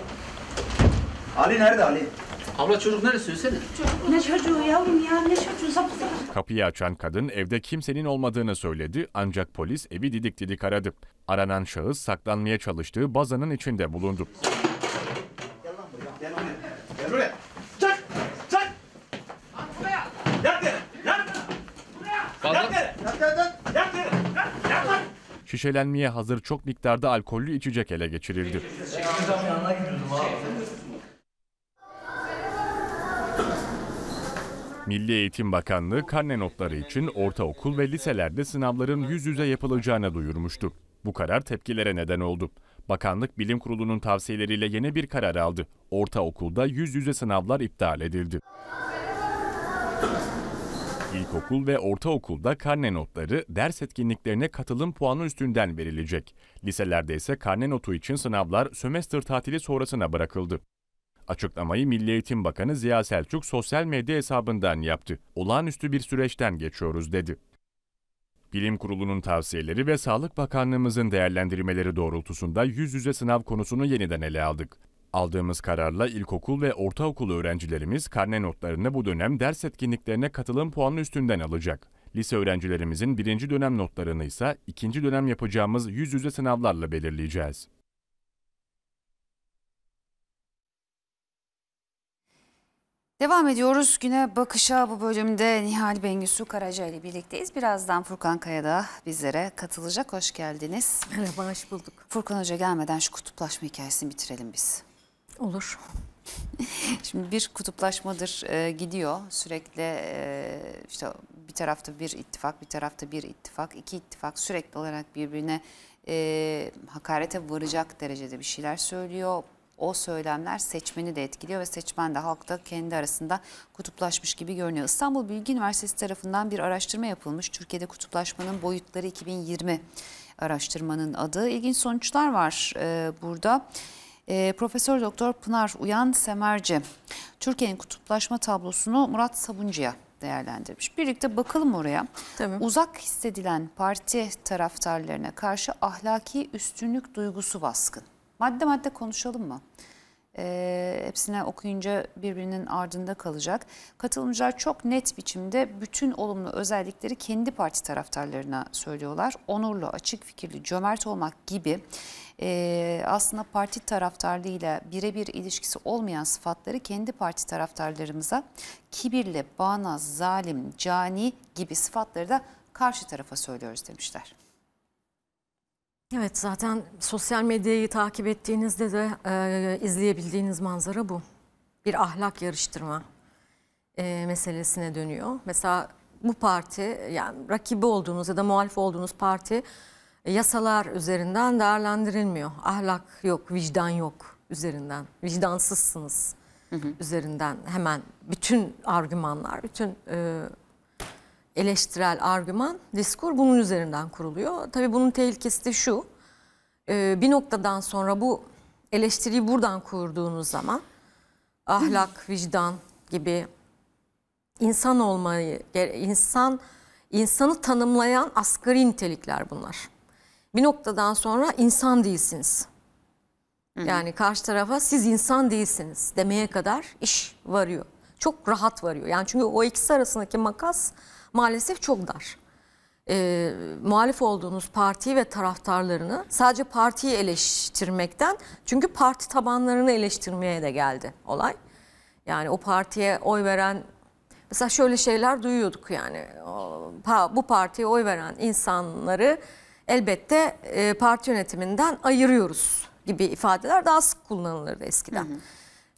Ali nerede Ali? Abla çocuk nerede söylesene? Çocuk, ne çocuğu yavrum ya, ne çocuğu sapı sapı. Kapıyı açan kadın evde kimsenin olmadığını söyledi ancak polis evi didik didik aradı. Aranan şahıs saklanmaya çalıştığı bazanın içinde bulundu. Gel lan buraya, gel buraya. Gel buraya. Çak, çak. At buraya. Yak deri, yak deri. Buraya. Yak deri, yak deri, yak deri. şişelenmeye hazır çok miktarda alkollü içecek ele geçirildi. Milli Eğitim Bakanlığı karne notları için ortaokul ve liselerde sınavların yüz yüze yapılacağını duyurmuştu. Bu karar tepkilere neden oldu. Bakanlık Bilim Kurulu'nun tavsiyeleriyle yeni bir karar aldı. Ortaokulda yüz yüze sınavlar iptal edildi. İlkokul ve ortaokulda karne notları ders etkinliklerine katılım puanı üstünden verilecek. Liselerde ise karne notu için sınavlar sömestr tatili sonrasına bırakıldı. Açıklamayı Milli Eğitim Bakanı Ziya Selçuk sosyal medya hesabından yaptı. Olağanüstü bir süreçten geçiyoruz dedi. Bilim Kurulu'nun tavsiyeleri ve Sağlık Bakanlığımızın değerlendirmeleri doğrultusunda yüz yüze sınav konusunu yeniden ele aldık. Aldığımız kararla ilkokul ve ortaokul öğrencilerimiz karne notlarını bu dönem ders etkinliklerine katılım puanı üstünden alacak. Lise öğrencilerimizin birinci dönem notlarını ise ikinci dönem yapacağımız yüz yüze sınavlarla belirleyeceğiz. Devam ediyoruz. Güne Bakış'a bu bölümde Nihal Bengisu Karaca ile birlikteyiz. Birazdan Furkan Kaya da bizlere katılacak. Hoş geldiniz. Merhaba, hoş bulduk. Furkan Hoca gelmeden şu kutuplaşma hikayesini bitirelim biz. Olur. Şimdi bir kutuplaşmadır e, gidiyor. Sürekli e, işte bir tarafta bir ittifak, bir tarafta bir ittifak, iki ittifak sürekli olarak birbirine e, hakarete varacak derecede bir şeyler söylüyor. O söylemler seçmeni de etkiliyor ve seçmen de halkta kendi arasında kutuplaşmış gibi görünüyor. İstanbul Bilgi Üniversitesi tarafından bir araştırma yapılmış. Türkiye'de kutuplaşmanın boyutları iki bin yirmi araştırmanın adı. İlginç sonuçlar var e, burada. E, Profesör Doktor Pınar Uyan Semerci Türkiye'nin kutuplaşma tablosunu Murat Sabuncu'ya değerlendirmiş. Birlikte bakalım oraya. Tabii. Uzak hissedilen parti taraftarlarına karşı ahlaki üstünlük duygusu baskın. Madde madde konuşalım mı? E, hepsine okuyunca birbirinin ardında kalacak. Katılımcılar çok net biçimde bütün olumlu özellikleri kendi parti taraftarlarına söylüyorlar. Onurlu, açık fikirli, cömert olmak gibi e, aslında parti taraftarlığıyla birebir ilişkisi olmayan sıfatları kendi parti taraftarlarımıza kibirli, bağnaz, zalim, cani gibi sıfatları da karşı tarafa söylüyoruz demişler. Evet, zaten sosyal medyayı takip ettiğinizde de e, izleyebildiğiniz manzara bu. Bir ahlak yarıştırma e, meselesine dönüyor. Mesela bu parti, yani rakibi olduğunuz ya da muhalif olduğunuz parti e, yasalar üzerinden değerlendirilmiyor. Ahlak yok, vicdan yok üzerinden, vicdansızsınız hı hı. üzerinden hemen bütün argümanlar, bütün... E, eleştirel argüman, diskur bunun üzerinden kuruluyor. Tabii bunun tehlikesi de şu, bir noktadan sonra bu eleştiriyi buradan kurduğunuz zaman ahlak, vicdan gibi insan olmayı, insan insanı tanımlayan asgari nitelikler bunlar. Bir noktadan sonra insan değilsiniz. Yani karşı tarafa siz insan değilsiniz demeye kadar iş varıyor. Çok rahat varıyor. Yani çünkü o ikisi arasındaki makas maalesef çok dar. E, muhalif olduğunuz partiyi ve taraftarlarını sadece partiyi eleştirmekten, çünkü parti tabanlarını eleştirmeye de geldi olay. Yani o partiye oy veren, mesela şöyle şeyler duyuyorduk yani. O, bu partiye oy veren insanları elbette e, parti yönetiminden ayırıyoruz gibi ifadeler daha sık kullanılırdı eskiden. Hı hı.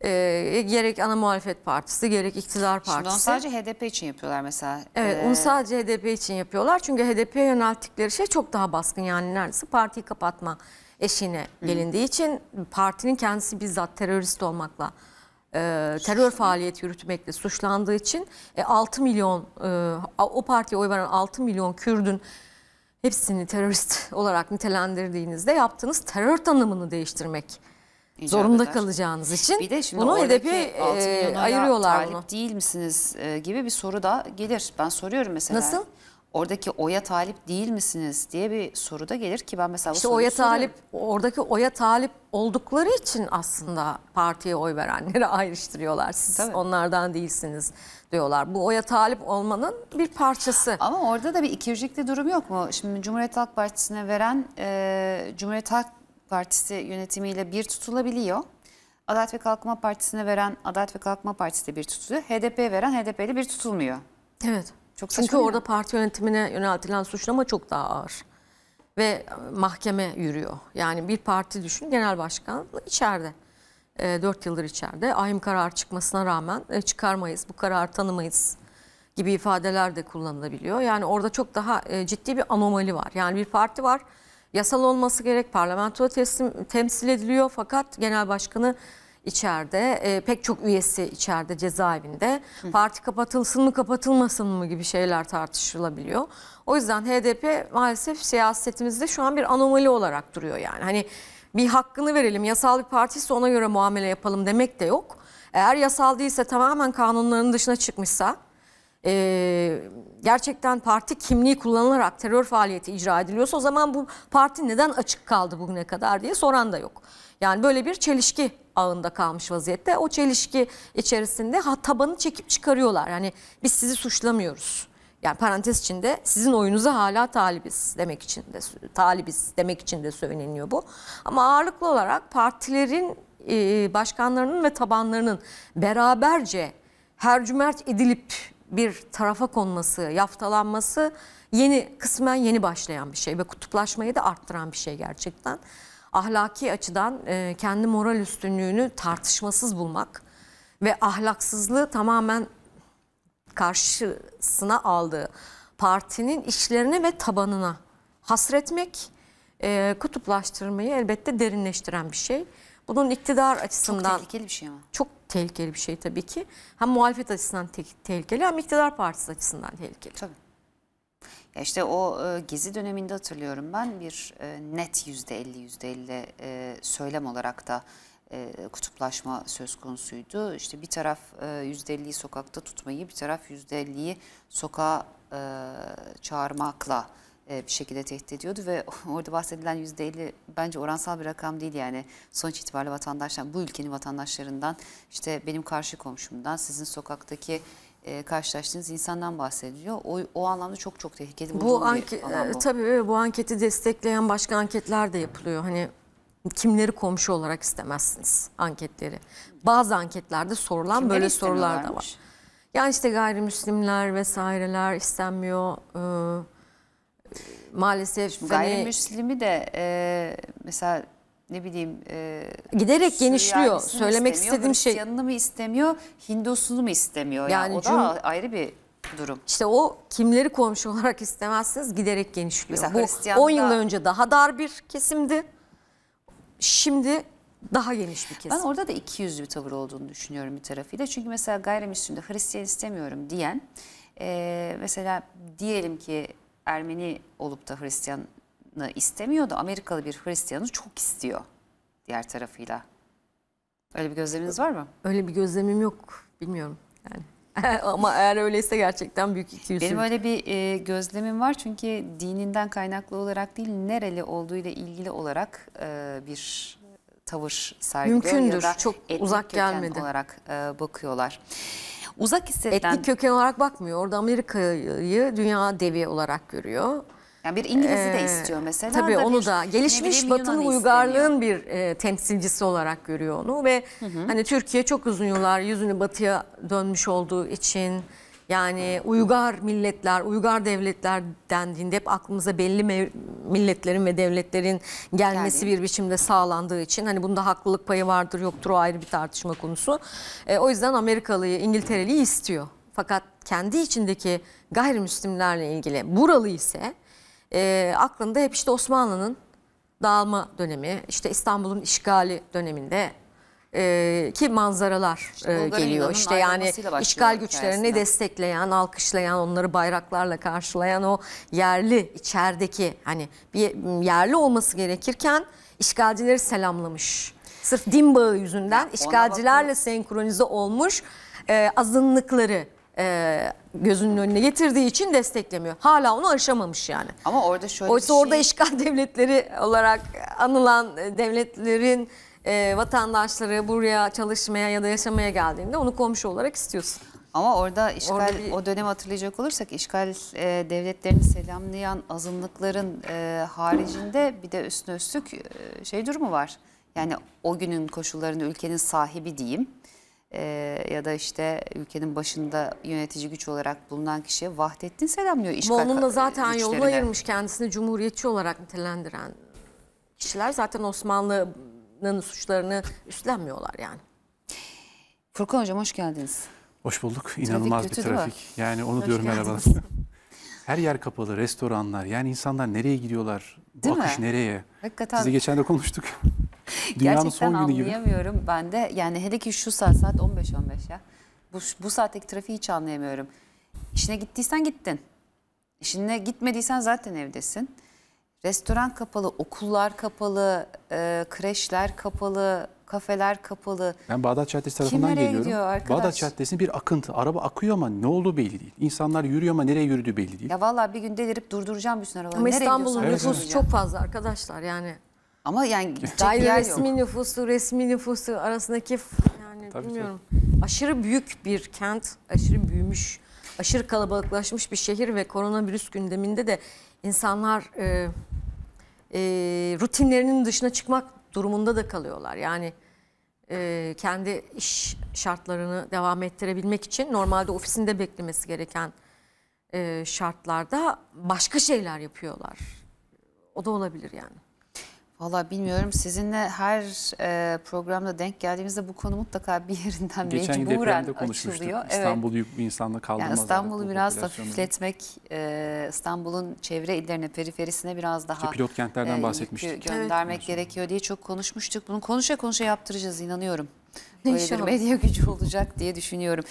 E, gerek ana muhalefet partisi, gerek iktidar partisi. Şimdi onu sadece H D P için yapıyorlar mesela. Evet, ee... onu sadece H D P için yapıyorlar. Çünkü H D P'ye yönelttikleri şey çok daha baskın. Yani neredeyse partiyi kapatma eşiğine gelindiği Hı. için partinin kendisi bizzat terörist olmakla, e, terör faaliyeti yürütmekle suçlandığı için e, altı milyon, e, o partiye oy veren altı milyon Kürdün hepsini terörist olarak nitelendirdiğinizde yaptığınız terör tanımını değiştirmek zorunda eder. kalacağınız için bir de şimdi bunu H D P e, ayırıyorlar. Talip değil misiniz e, gibi bir soru da gelir. Ben soruyorum mesela. Nasıl? Oradaki oya talip değil misiniz diye bir soru da gelir ki ben mesela işte bu soruyu oya talip, oradaki oya talip oldukları için aslında partiye oy verenleri ayrıştırıyorlar. Siz Tabii. onlardan değilsiniz diyorlar. Bu oya talip olmanın bir parçası. Ama orada da bir ikircikli durum yok mu? Şimdi Cumhuriyet Halk Partisi'ne veren e, Cumhuriyet Halk Partisi yönetimiyle bir tutulabiliyor. Adalet ve Kalkınma Partisi'ne veren Adalet ve Kalkınma Partisi'de bir tutuluyor. H D P'ye veren H D P'li bir tutulmuyor. Evet. Çok Çünkü orada parti yönetimine yöneltilen suçlama çok daha ağır. ve mahkeme yürüyor. Yani bir parti düşün, genel başkan içeride. dört yıldır içeride. Ahim karar çıkmasına rağmen e, çıkarmayız, bu kararı tanımayız gibi ifadeler de kullanılabiliyor. Yani orada çok daha e, ciddi bir anomali var. Yani bir parti var, yasal olması gerek, parlamentoda teslim, temsil ediliyor fakat genel başkanı içeride, e, pek çok üyesi içeride, cezaevinde. Hı. Parti kapatılsın mı kapatılmasın mı gibi şeyler tartışılabiliyor. O yüzden H D P maalesef siyasetimizde şu an bir anomali olarak duruyor yani. Hani bir hakkını verelim, yasal bir partiyse ona göre muamele yapalım demek de yok. Eğer yasal değilse, tamamen kanunların dışına çıkmışsa, e, gerçekten parti kimliği kullanılarak terör faaliyeti icra ediliyorsa, o zaman bu parti neden açık kaldı bugüne kadar diye soran da yok. Yani böyle bir çelişki ağında kalmış vaziyette. O çelişki içerisinde tabanı çekip çıkarıyorlar. Yani biz sizi suçlamıyoruz. Yani parantez içinde sizin oyunuza hala talibiz demek için de talibiz demek için de söyleniyor bu. Ama ağırlıklı olarak partilerin başkanlarının ve tabanlarının beraberce hercümert edilip bir tarafa konması, yaftalanması yeni, kısmen yeni başlayan bir şey ve kutuplaşmayı da arttıran bir şey gerçekten. Ahlaki açıdan kendi moral üstünlüğünü tartışmasız bulmak ve ahlaksızlığı tamamen karşısına aldığı partinin işlerine ve tabanına hasretmek, e, kutuplaştırmayı elbette derinleştiren bir şey. Bunun iktidar açısından... Çok tehlikeli bir şey ama. Çok tehlikeli bir şey tabii ki. Hem muhalefet açısından te tehlikeli hem iktidar partisi açısından tehlikeli. Tabii. Ya işte o e, Gezi döneminde hatırlıyorum ben bir e, net yüzde elli yüzde elli e, söylem olarak da kutuplaşma söz konusuydu. İşte bir taraf yüzde elliyi sokakta tutmayı, bir taraf yüzde elliyi sokağa çağırmakla bir şekilde tehdit ediyordu ve orada bahsedilen yüzde elli bence oransal bir rakam değil yani. Sonuç itibariyle vatandaşlar, bu ülkenin vatandaşlarından, işte benim karşı komşumdan, sizin sokaktaki E, karşılaştığınız insandan bahsediyor. O, o anlamda çok çok tehlikeli. Bu anket, bu. Tabii bu anketi destekleyen başka anketler de yapılıyor. Hani kimleri komşu olarak istemezsiniz anketleri. Bazı anketlerde sorulan kimleri böyle sorular da var. Yani işte gayrimüslimler vesaireler istenmiyor. Ee, maalesef. Şimdi gayrimüslimi de e, mesela ne bileyim. E, Giderek genişliyor. Söylemek istediğim şey. Hristiyanını mı istemiyor, Hindusunu mu istemiyor? Yani, yani o da ayrı bir durum. İşte o kimleri komşu olarak istemezsiniz giderek genişliyor. Mesela bu on yıl önce daha dar bir kesimdi. Şimdi daha geniş bir kesim. Ben orada da iki yüzlü bir tavır olduğunu düşünüyorum bir tarafıyla. Çünkü mesela gayrimüslimde Hristiyan istemiyorum diyen, e, mesela diyelim ki Ermeni olup da Hristiyan'ı istemiyor da Amerikalı bir Hristiyan'ı çok istiyor diğer tarafıyla. Öyle bir gözleminiz var mı? Öyle bir gözlemim yok. Bilmiyorum yani. Ama eğer öyleyse gerçekten büyük iki yüzlü. Benim öyle bir e, gözlemim var çünkü dininden kaynaklı olarak değil, nereli olduğuyla ilgili olarak e, bir tavır sergiliyor. Mümkündür. Ya da çok uzak gelmedi olarak e, bakıyorlar. Uzak hissedilen... Etnik köken olarak bakmıyor. Orada Amerika'yı dünya devi olarak görüyor. Yani bir İngiliz'i de istiyor mesela. Ee, tabii da onu bir, da gelişmiş batılı uygarlığın bir e, temsilcisi olarak görüyor onu ve hı hı. hani Türkiye çok uzun yıllar yüzünü batıya dönmüş olduğu için yani uygar milletler, uygar devletler dendiğinde hep aklımıza belli milletlerin ve devletlerin gelmesi yani bir biçimde sağlandığı için hani bunda haklılık payı vardır yoktur o ayrı bir tartışma konusu. E, o yüzden Amerikalıyı, İngiltereliyi istiyor. Fakat kendi içindeki gayrimüslimlerle ilgili buralı ise E, aklında hep işte Osmanlı'nın dağılma dönemi, işte İstanbul'un işgali döneminde e, ki manzaralar e, geliyor. İşte yani işgal güçlerini destekleyen, alkışlayan, onları bayraklarla karşılayan o yerli içerideki hani bir yerli olması gerekirken işgalcileri selamlamış. Sırf din bağı yüzünden yani işgalcilerle senkronize olmuş e, azınlıkları E, gözünün önüne getirdiği için desteklemiyor. Hala onu aşamamış yani. Ama orada şöyle Oysa şey... orada işgal devletleri olarak anılan devletlerin e, vatandaşları buraya çalışmaya ya da yaşamaya geldiğinde onu komşu olarak istiyorsun. Ama orada işgal, orada bir... o dönemi hatırlayacak olursak işgal e, devletlerini selamlayan azınlıkların e, haricinde bir de üstüne üstlük e, şey durumu var. Yani o günün koşullarını ülkenin sahibi diyeyim. Ee, ya da işte ülkenin başında yönetici güç olarak bulunan kişiye Vahdettin selamlıyor işgal güçlerine. Moğol'un da zaten yolunu ayırmış kendisini cumhuriyetçi olarak nitelendiren kişiler zaten Osmanlı'nın suçlarını üstlenmiyorlar yani. Furkan Hocam hoş geldiniz. Hoş bulduk. İnanılmaz trafik kötü, bir trafik. Yani onu hoş diyorum merhaba. Her yer kapalı, restoranlar. Yani insanlar nereye gidiyorlar? Değil Bu akış mi? Nereye? Hakikaten. Sizi geçen de konuştuk. Dünyanın gerçekten son günü anlayamıyorum gibi. Ben de yani hele ki şu saat saat on beş on beş ya. Bu, bu saatteki trafiği hiç anlayamıyorum. İşine gittiysen gittin. İşine gitmediysen zaten evdesin. Restoran kapalı, okullar kapalı, e, kreşler kapalı, kafeler kapalı. Ben Bağdat Caddesi tarafından kim geliyorum. Gidiyor arkadaş? Bağdat Caddesi'nin bir akıntı. Araba akıyor ama ne olduğu belli değil. İnsanlar yürüyor ama nereye yürüdüğü belli değil. Ya vallahi bir gün delirip durduracağım bütün arabaları. Ama İstanbul'un nüfusu evet, evet. çok fazla arkadaşlar yani. Ama yani gayri resmi nüfusu, resmi nüfusu arasındaki yani tabii bilmiyorum. Tabii. Aşırı büyük bir kent, aşırı büyümüş, aşırı kalabalıklaşmış bir şehir ve koronavirüs gündeminde de insanlar e, e, rutinlerinin dışına çıkmak durumunda da kalıyorlar. Yani e, kendi iş şartlarını devam ettirebilmek için normalde ofisinde beklemesi gereken e, şartlarda başka şeyler yapıyorlar. O da olabilir yani. Vallahi bilmiyorum, sizinle her e, programda denk geldiğimizde bu konu mutlaka bir yerinden geçen mecburen açılıyor. İstanbul'u evet. bir insanla kaldırmaz. Yani İstanbul'u biraz hafifletmek, e, İstanbul'un çevre illerine, periferisine biraz daha işte pilot kentlerden e, bahsetmiştik. Göndermek evet. gerekiyor diye çok konuşmuştuk. Bunu konuşa konuşa yaptıracağız inanıyorum. Böyle bir medya gücü olacak diye düşünüyorum.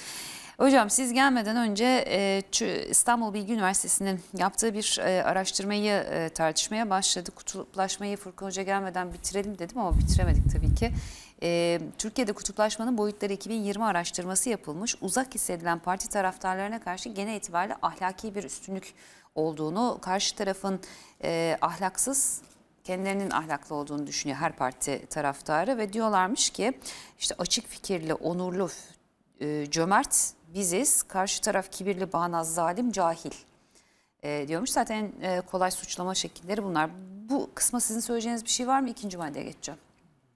Hocam siz gelmeden önce e, İstanbul Bilgi Üniversitesi'nin yaptığı bir e, araştırmayı e, tartışmaya başladık. Kutuplaşmayı Furkan Hoca gelmeden bitirelim dedim ama bitiremedik tabii ki. E, Türkiye'de kutuplaşmanın boyutları iki bin yirmi araştırması yapılmış. Uzak hissedilen parti taraftarlarına karşı gene itibariyle ahlaki bir üstünlük olduğunu, karşı tarafın e, ahlaksız, kendilerinin ahlaklı olduğunu düşünüyor her parti taraftarı. Ve diyorlarmış ki işte açık fikirli, onurlu, e, cömert biziz, karşı taraf kibirli, bağnaz, zalim, cahil e, diyormuş. Zaten e, kolay suçlama şekilleri bunlar. Bu kısma sizin söyleyeceğiniz bir şey var mı? İkinci maddeye geçeceğim.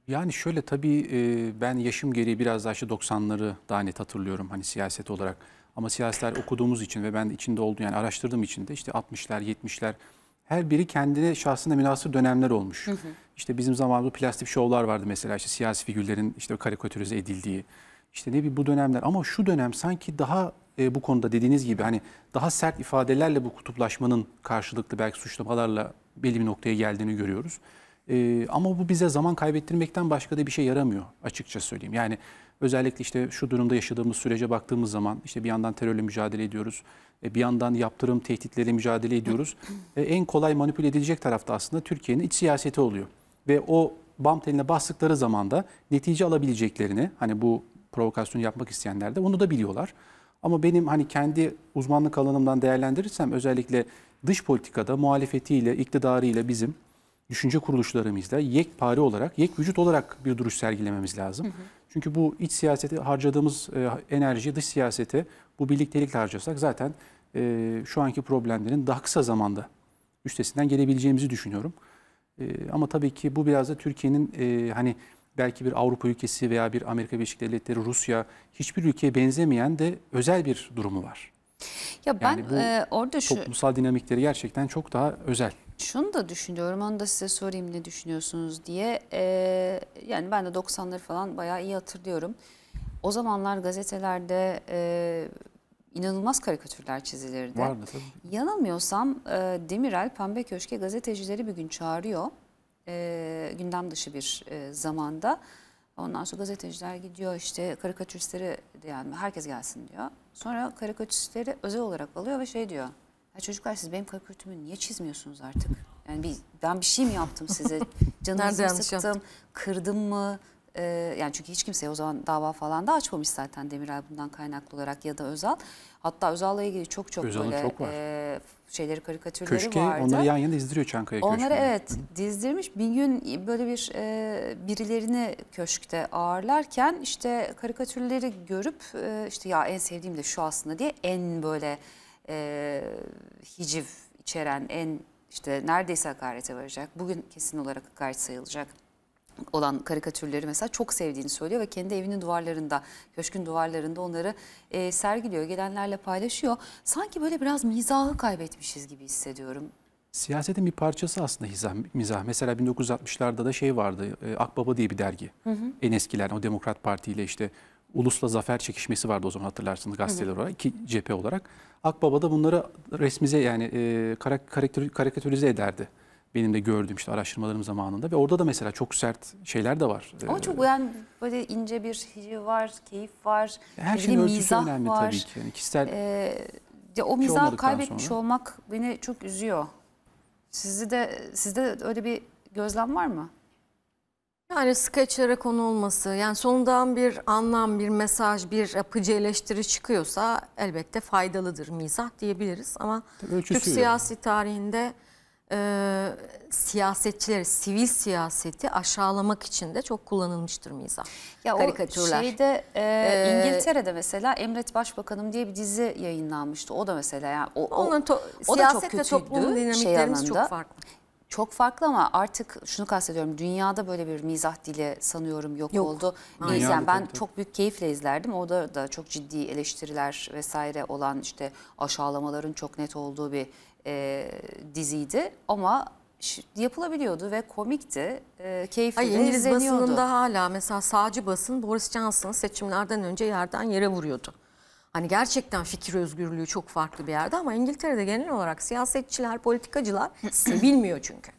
Yani şöyle tabii e, ben yaşım gereği biraz daha işte doksanları daha net hatırlıyorum hani siyaset olarak. Ama siyasetler okuduğumuz için ve ben içinde olduğum yani araştırdığım için de işte altmışlar yetmişler her biri kendine şahsına münasır dönemler olmuş. Hı hı. İşte bizim zamanımızda plastik şovlar vardı mesela işte siyasi figürlerin işte karikatürize edildiği. İşte ne bir bu dönemler ama şu dönem sanki daha e, bu konuda dediğiniz gibi hani daha sert ifadelerle bu kutuplaşmanın karşılıklı belki suçlamalarla belli bir noktaya geldiğini görüyoruz. E, ama bu bize zaman kaybettirmekten başka da bir şey yaramıyor açıkça söyleyeyim. Yani özellikle işte şu durumda yaşadığımız sürece baktığımız zaman işte bir yandan terörle mücadele ediyoruz. E, bir yandan yaptırım tehditleriyle mücadele ediyoruz. E, en kolay manipüle edilecek tarafta aslında Türkiye'nin iç siyaseti oluyor. Ve o bam teline bastıkları zaman da netice alabileceklerini hani bu provokasyonu yapmak isteyenler de onu da biliyorlar. Ama benim hani kendi uzmanlık alanımdan değerlendirirsem özellikle dış politikada muhalefetiyle, iktidarıyla bizim düşünce kuruluşlarımızla yekpare olarak, yek vücut olarak bir duruş sergilememiz lazım. Hı hı. Çünkü bu iç siyasete harcadığımız e, enerjiyi dış siyasete bu birliktelikle harcasak zaten e, şu anki problemlerin daha kısa zamanda üstesinden gelebileceğimizi düşünüyorum. E, ama tabii ki bu biraz da Türkiye'nin e, hani belki bir Avrupa ülkesi veya bir Amerika Birleşik Devletleri, Rusya hiçbir ülkeye benzemeyen de özel bir durumu var. Ya ben yani e, orada şu toplumsal dinamikleri gerçekten çok daha özel. Şunu da düşünüyorum, onu da size sorayım ne düşünüyorsunuz diye. E, yani ben de doksanları falan bayağı iyi hatırlıyorum. O zamanlar gazetelerde e, inanılmaz karikatürler çizilirdi. Vardı tabii. Yanılmıyorsam e, Demirel Pembe Köşk'e gazetecileri bir gün çağırıyor. E, gündem dışı bir e, zamanda. Ondan sonra gazeteciler gidiyor işte karikatüristleri yani herkes gelsin diyor. Sonra karikatüristleri özel olarak alıyor ve şey diyor. Ya çocuklar siz benim karikatürümü niye çizmiyorsunuz artık? Yani bir, ben bir şey mi yaptım size? Canınızı sıktım, kırdım mı? E, yani çünkü hiç kimseye o zaman dava falan da açmamış zaten Demirel bundan kaynaklı olarak ya da Özal. Hatta Özal'la ilgili çok çok Özal'ın böyle çok var. E, şeyleri karikatürleri Köşke, vardı. Onları yan yana dizdiriyor Çankaya Köşkü'nü. Onları evet dizdirmiş. Bir gün böyle bir e, birilerini köşkte ağırlarken işte karikatürleri görüp e, işte ya en sevdiğim de şu aslında diye en böyle e, hiciv içeren en işte neredeyse hakarete varacak. Bugün kesin olarak hakaret sayılacak olan karikatürleri mesela çok sevdiğini söylüyor ve kendi evinin duvarlarında, köşkün duvarlarında onları e, sergiliyor, gelenlerle paylaşıyor. Sanki böyle biraz mizahı kaybetmişiz gibi hissediyorum. Siyasetin bir parçası aslında mizah. mizah. Mesela bin dokuz yüz altmışlarda da şey vardı, e, Akbaba diye bir dergi. Hı hı. En eskiler, o Demokrat Parti ile işte Ulus'la zafer çekişmesi vardı o zaman, hatırlarsınız, gazeteler hı hı. olarak, iki cephe olarak. Akbaba da bunları resmize, yani e, karak karikatürize ederdi. Benim de gördüğüm işte araştırmalarım zamanında ve orada da mesela çok sert şeyler de var. Ama çok yani böyle ince bir hiciv var, keyif var, her şeyin ölçüsü önemli var. Tabii ki. Yani kişisel ee, ya o mizahı şey kaybetmiş sonra. olmak beni çok üzüyor. Sizde de sizde öyle bir gözlem var mı? Yani skeçlere konu olması, yani sonundan bir anlam, bir mesaj, bir yapıcı eleştiri çıkıyorsa elbette faydalıdır mizah diyebiliriz. Ama ölçüsü Türk yani. siyasi tarihinde Ee, siyasetçileri, sivil siyaseti aşağılamak için de çok kullanılmıştır mizah. Ya karikatürler. O şeyde e, ee, İngiltere'de mesela Emret Başbakanım diye bir dizi yayınlanmıştı. O da mesela yani o, onun o, o da çok kötüydü. Toplumun dinamiklerimiz şey çok farklı. Çok farklı ama artık şunu kastediyorum, dünyada böyle bir mizah dili sanıyorum yok, yok. oldu. Yani ben çok büyük keyifle izlerdim. Orada da çok ciddi eleştiriler vesaire olan, işte aşağılamaların çok net olduğu bir E, diziydi ama yapılabiliyordu ve komikti, e, keyifli Ay, de İngiliz izleniyordu. İngiliz basınında hala mesela sağcı basın Boris Johnson'ı seçimlerden önce yerden yere vuruyordu. Hani gerçekten fikir özgürlüğü çok farklı bir yerde ama İngiltere'de genel olarak siyasetçiler, politikacılar sevilmiyor çünkü.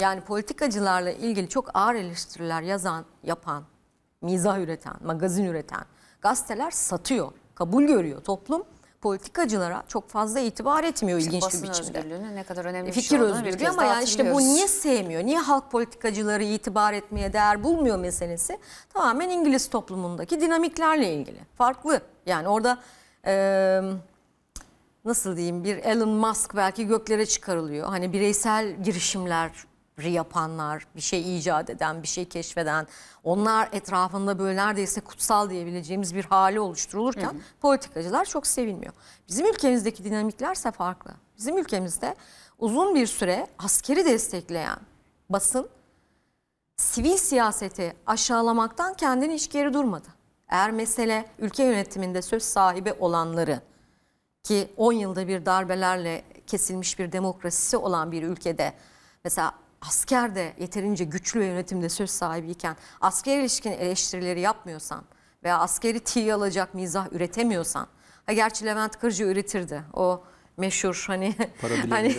Yani politikacılarla ilgili çok ağır eleştiriler yazan, yapan, mizah üreten, magazin üreten gazeteler satıyor, kabul görüyor toplum. Politikacılara çok fazla itibar etmiyor ilginç bir biçimde. Basın özgürlüğünün ne kadar önemli bir şey fikir özgürlüğü ama yani işte bu niye sevmiyor? Niye halk politikacıları itibar etmeye değer bulmuyor meselesi tamamen İngiliz toplumundaki dinamiklerle ilgili. Farklı. Yani orada e, nasıl diyeyim, bir Elon Musk belki göklere çıkarılıyor. Hani bireysel girişimleri yapanlar, bir şey icat eden, bir şey keşfeden, onlar etrafında böyle neredeyse kutsal diyebileceğimiz bir hali oluşturulurken hı hı. politikacılar çok sevilmiyor. Bizim ülkemizdeki dinamiklerse farklı. Bizim ülkemizde uzun bir süre askeri destekleyen basın sivil siyaseti aşağılamaktan kendini hiç geri durmadı. Eğer mesele ülke yönetiminde söz sahibi olanları, ki on yılda bir darbelerle kesilmiş bir demokrasisi olan bir ülkede mesela asker de yeterince güçlü ve yönetimde söz sahibiyken asker ilişkin eleştirileri yapmıyorsan veya askeri tiye alacak mizah üretemiyorsan, ha gerçi Levent Kırcı üretirdi o meşhur hani hani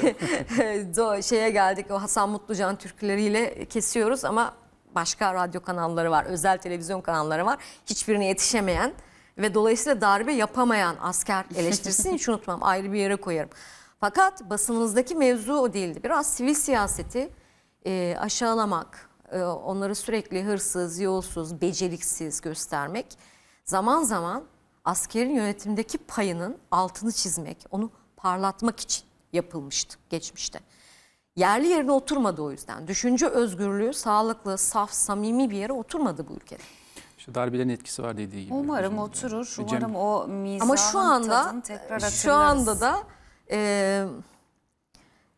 do, şeye geldik, o Hasan Mutlucan türküleriyle kesiyoruz ama başka radyo kanalları var, özel televizyon kanalları var, hiçbirine yetişemeyen ve dolayısıyla darbe yapamayan asker eleştirisini hiç unutmam, ayrı bir yere koyarım. Fakat basınımızdaki mevzu o değildi. Biraz sivil siyaseti E, aşağılamak, e, onları sürekli hırsız, yolsuz, beceriksiz göstermek, zaman zaman askerin yönetimdeki payının altını çizmek, onu parlatmak için yapılmıştı geçmişte. Yerli yerine oturmadı o yüzden. Düşünce özgürlüğü sağlıklı, saf, samimi bir yere oturmadı bu ülkede. İşte darbelerin etkisi var dediği gibi. Umarım oturur, umarım Cem... o mizahın Ama şu anda, tekrar şu anda da... E,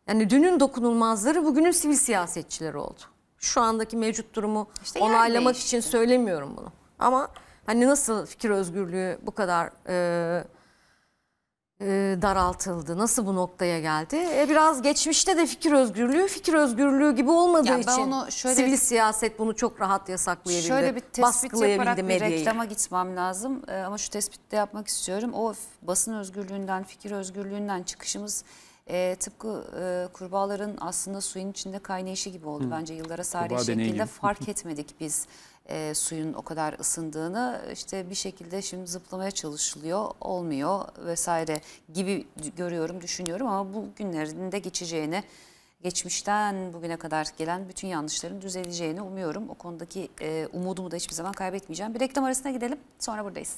Yani dünün dokunulmazları bugünün sivil siyasetçileri oldu. Şu andaki mevcut durumu işte onaylamak değişti. için söylemiyorum bunu. Ama hani nasıl fikir özgürlüğü bu kadar e, e, daraltıldı, nasıl bu noktaya geldi? E, biraz geçmişte de fikir özgürlüğü, fikir özgürlüğü gibi olmadığı yani için şöyle, sivil siyaset bunu çok rahat yasaklayabildi. Şöyle bir tespit yaparak bir reklama gitmem lazım e, ama şu tespitte yapmak istiyorum. O basın özgürlüğünden, fikir özgürlüğünden çıkışımız... E, tıpkı e, kurbağaların aslında suyun içinde kaynayışı gibi oldu. Hı. Bence yıllara sari şekilde fark etmedik biz e, suyun o kadar ısındığını. İşte bir şekilde şimdi zıplamaya çalışılıyor, olmuyor vesaire gibi görüyorum, düşünüyorum. Ama bu günlerin de geçeceğini, geçmişten bugüne kadar gelen bütün yanlışların düzeleceğini umuyorum. O konudaki e, umudumu da hiçbir zaman kaybetmeyeceğim. Bir reklam arasına gidelim, sonra buradayız.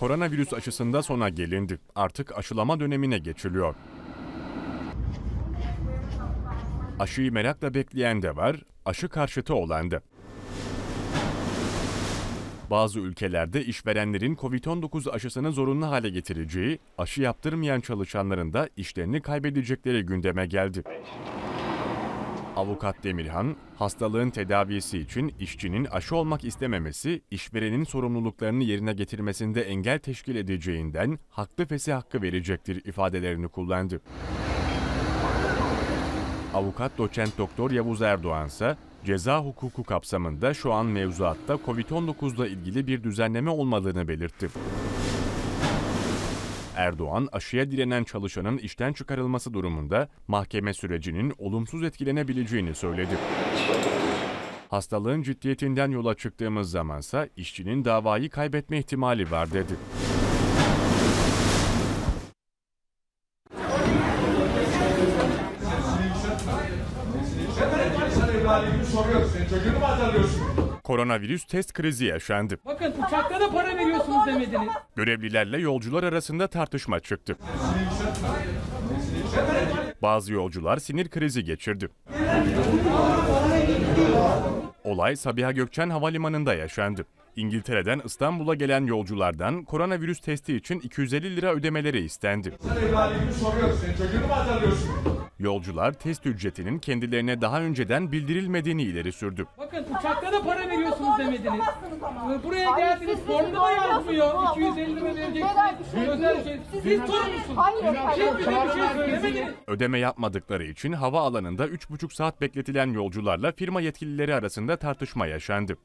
Koronavirüs aşısında sona gelindi. Artık aşılama dönemine geçiliyor. Aşıyı merakla bekleyen de var, aşı karşıtı olan da. Bazı ülkelerde işverenlerin kovid on dokuz aşısını zorunlu hale getireceği, aşı yaptırmayan çalışanların da işlerini kaybedecekleri gündeme geldi. Avukat Demirhan, hastalığın tedavisi için işçinin aşı olmak istememesi, işverenin sorumluluklarını yerine getirmesinde engel teşkil edeceğinden haklı fesih hakkı verecektir ifadelerini kullandı. Avukat doçent doktor Yavuz Erdoğan ise ceza hukuku kapsamında şu an mevzuatta kovid on dokuzla ilgili bir düzenleme olmadığını belirtti. Erdoğan, aşıya direnen çalışanın işten çıkarılması durumunda mahkeme sürecinin olumsuz etkilenebileceğini söyledi. Hastalığın ciddiyetinden yola çıktığımız zamansa işçinin davayı kaybetme ihtimali var dedi. Koronavirüs test krizi yaşandı. Bakın uçakta da para veriyorsunuz demediniz. Görevlilerle yolcular arasında tartışma çıktı. Bazı yolcular sinir krizi geçirdi. Olay Sabiha Gökçen Havalimanı'nda yaşandı. İngiltere'den İstanbul'a gelen yolculardan koronavirüs testi için iki yüz elli lira ödemeleri istendi. Yolcular test ücretinin kendilerine daha önceden bildirilmediğini ileri sürdü. Bakın uçakta da para veriyorsunuz demediniz. Buraya geldiniz, formda da yazmıyor. iki yüz elli lira vereceksiniz. Siz tur musunuz? Ödeme yapmadıkları için hava alanında üç buçuk saat bekletilen yolcularla firma yetkilileri arasında tartışma yaşandı.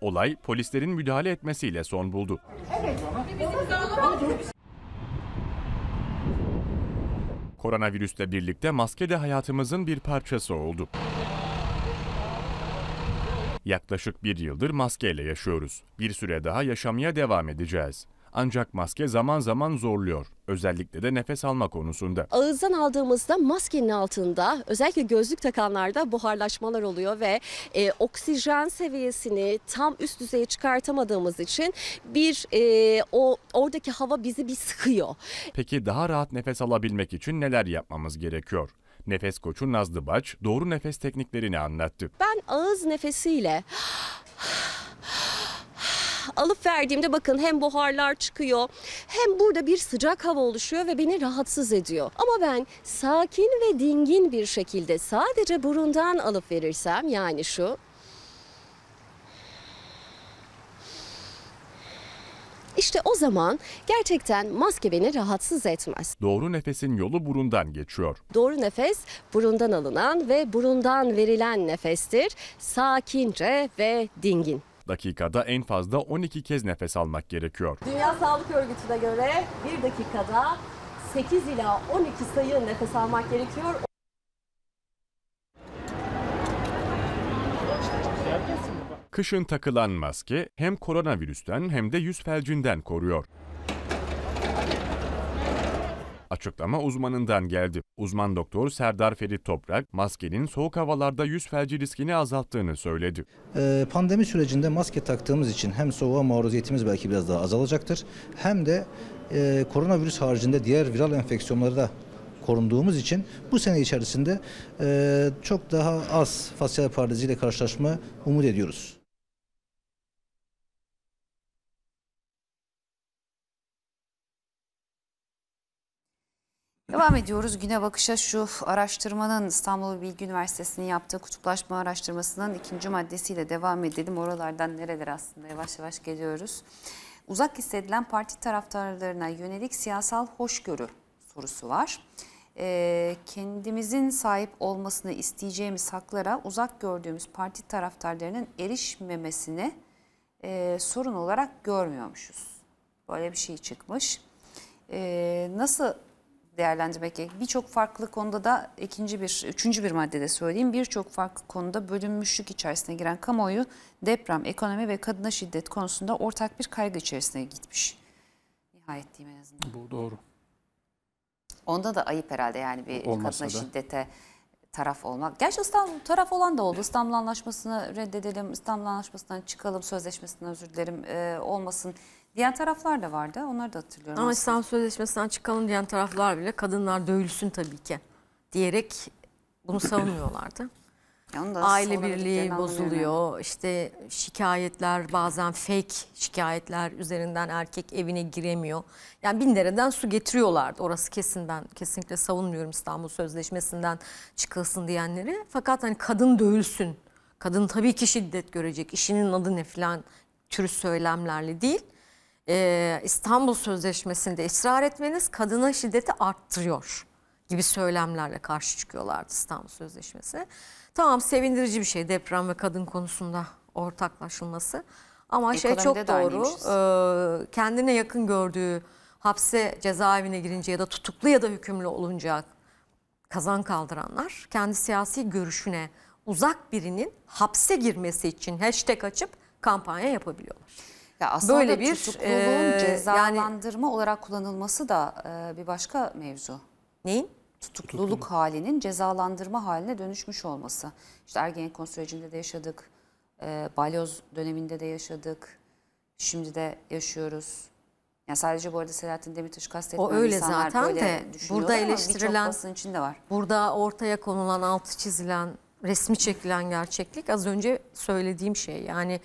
Olay polislerin müdahale etmesiyle son buldu. Evet. Koronavirüsle birlikte maske de hayatımızın bir parçası oldu. Yaklaşık bir yıldır maskeyle yaşıyoruz. Bir süre daha yaşamaya devam edeceğiz. Ancak maske zaman zaman zorluyor. Özellikle de nefes alma konusunda. Ağızdan aldığımızda maskenin altında özellikle gözlük takanlarda buharlaşmalar oluyor ve e, oksijen seviyesini tam üst düzeye çıkartamadığımız için bir e, o oradaki hava bizi bir sıkıyor. Peki daha rahat nefes alabilmek için neler yapmamız gerekiyor? Nefes koçu Nazlı Baç doğru nefes tekniklerini anlattı. Ben ağız nefesiyle alıp verdiğimde bakın hem buharlar çıkıyor hem burada bir sıcak hava oluşuyor ve beni rahatsız ediyor. Ama ben sakin ve dingin bir şekilde sadece burundan alıp verirsem yani şu. İşte o zaman gerçekten maske beni rahatsız etmez. Doğru nefesin yolu burundan geçiyor. Doğru nefes burundan alınan ve burundan verilen nefestir. Sakince ve dingin. Dakikada en fazla on iki kez nefes almak gerekiyor. Dünya Sağlık Örgütü'ne göre bir dakikada sekiz ila on iki sayı nefes almak gerekiyor. Kışın takılan maske hem koronavirüsten hem de yüz felcinden koruyor. Açıklama uzmanından geldi. Uzman doktor Serdar Ferit Toprak, maskenin soğuk havalarda yüz felci riskini azalttığını söyledi. Ee, pandemi sürecinde maske taktığımız için hem soğuğa maruziyetimiz belki biraz daha azalacaktır, hem de e, koronavirüs haricinde diğer viral enfeksiyonları da korunduğumuz için bu sene içerisinde e, çok daha az fasyal parazit ile karşılaşma umut ediyoruz. Devam ediyoruz güne bakışa. Şu araştırmanın, İstanbul Bilgi Üniversitesi'nin yaptığı kutuplaşma araştırmasının ikinci maddesiyle devam edelim. Oralardan nerelere aslında yavaş yavaş geliyoruz. Uzak hissedilen parti taraftarlarına yönelik siyasal hoşgörü sorusu var. E, kendimizin sahip olmasını isteyeceğimiz haklara uzak gördüğümüz parti taraftarlarının erişmemesini e, sorun olarak görmüyormuşuz. Böyle bir şey çıkmış. E, nasıl değerlendirmek, birçok farklı konuda da ikinci bir, üçüncü bir maddede söyleyeyim. Birçok farklı konuda bölünmüşlük içerisine giren kamuoyu deprem, ekonomi ve kadına şiddet konusunda ortak bir kaygı içerisine gitmiş. Nihayet diyeyim en azından. Bu doğru. Onda da ayıp herhalde yani bir olmasa kadına da şiddete taraf olmak. Gerçi İstanbul taraf olan da oldu. İstanbul Anlaşması'nı reddedelim, İstanbul Anlaşması'ndan çıkalım, sözleşmesinden özür dilerim e, olmasın Diğer taraflar da vardı. Onları da hatırlıyorum. Ama İstanbul Sözleşmesi'nden çıkalım diyen taraflar bile kadınlar dövülsün tabii ki diyerek bunu savunuyorlardı. Aile birliği bozuluyor. İşte şikayetler, bazen fake şikayetler üzerinden erkek evine giremiyor. Yani bin dereden su getiriyorlardı. Orası kesin, ben kesinlikle savunmuyorum İstanbul Sözleşmesi'nden çıkılsın diyenleri. Fakat hani kadın dövülsün, kadın tabii ki şiddet görecek, işinin adı ne falan türü söylemlerle değil. Ee, İstanbul Sözleşmesi'nde ısrar etmeniz kadına şiddeti arttırıyor gibi söylemlerle karşı çıkıyorlardı İstanbul Sözleşmesi. Tamam, sevindirici bir şey deprem ve kadın konusunda ortaklaşılması. Ama ekonomide şey çok doğru, e, kendine yakın gördüğü, hapse, cezaevine girince ya da tutuklu ya da hükümlü olunca kazan kaldıranlar, kendi siyasi görüşüne uzak birinin hapse girmesi için hashtag açıp kampanya yapabiliyorlar. Ya aslında böyle bir tutukluluğun e, cezalandırma yani, olarak kullanılması da e, bir başka mevzu. Neyin? Tutukluluk Tutuklu. halinin cezalandırma haline dönüşmüş olması. İşte Ergenekon sürecinde de yaşadık, e, balyoz döneminde de yaşadık, şimdi de yaşıyoruz. Yani sadece bu arada Selahattin Demirtaş'ı kastetmiyor. O öyle zaten böyle de burada eleştirilen, basın içinde var. Burada ortaya konulan, altı çizilen, resmi çekilen gerçeklik az önce söylediğim şey. Yani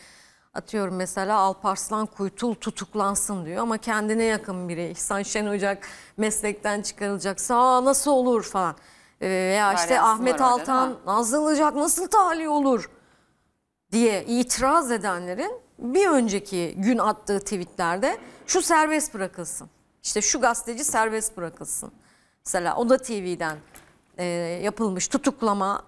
atıyorum mesela Alparslan Kuytul tutuklansın diyor ama kendine yakın biri, İhsan Şen Ocak meslekten çıkarılacaksa aa nasıl olur falan. Veya ee, işte Ahmet Altan azalacak, nasıl tahliye olur diye itiraz edenlerin bir önceki gün attığı tweetlerde şu serbest bırakılsın, İşte şu gazeteci serbest bırakılsın. Mesela Oda T V'den e, yapılmış tutuklama,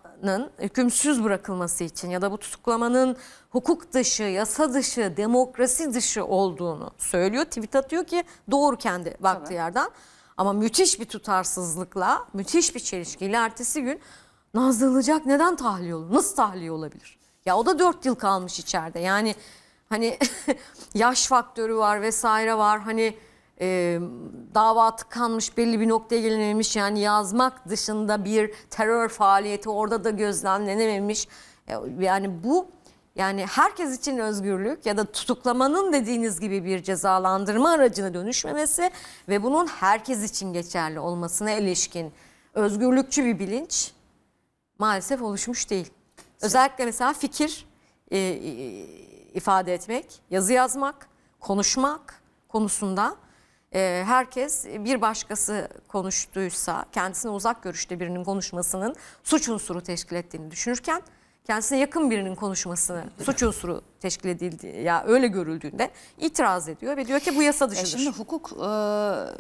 hükümsüz bırakılması için ya da bu tutuklamanın hukuk dışı, yasa dışı, demokrasi dışı olduğunu söylüyor. Tweet atıyor ki doğru kendi baktığı Tabii. yerden. Ama müthiş bir tutarsızlıkla, müthiş bir çelişkiyle ertesi gün Nazlı Ilıcak neden tahliye olur? Nasıl tahliye olabilir? Ya o da dört yıl kalmış içeride. Yani hani yaş faktörü var vesaire var. Hani Ee, dava tıkanmış, belli bir noktaya gelememiş, yani yazmak dışında bir terör faaliyeti orada da gözlemlenememiş. Yani bu, yani herkes için özgürlük ya da tutuklamanın dediğiniz gibi bir cezalandırma aracına dönüşmemesi ve bunun herkes için geçerli olmasına ilişkin özgürlükçü bir bilinç maalesef oluşmuş değil. Özellikle mesela fikir e, e, ifade etmek, yazı yazmak, konuşmak konusunda herkes bir başkası konuştuysa kendisine uzak görüşte birinin konuşmasının suç unsuru teşkil ettiğini düşünürken kendisine yakın birinin konuşmasını suç unsuru teşkil edildi ya öyle görüldüğünde itiraz ediyor ve diyor ki bu yasa dışıdır. E şimdi hukuk, e,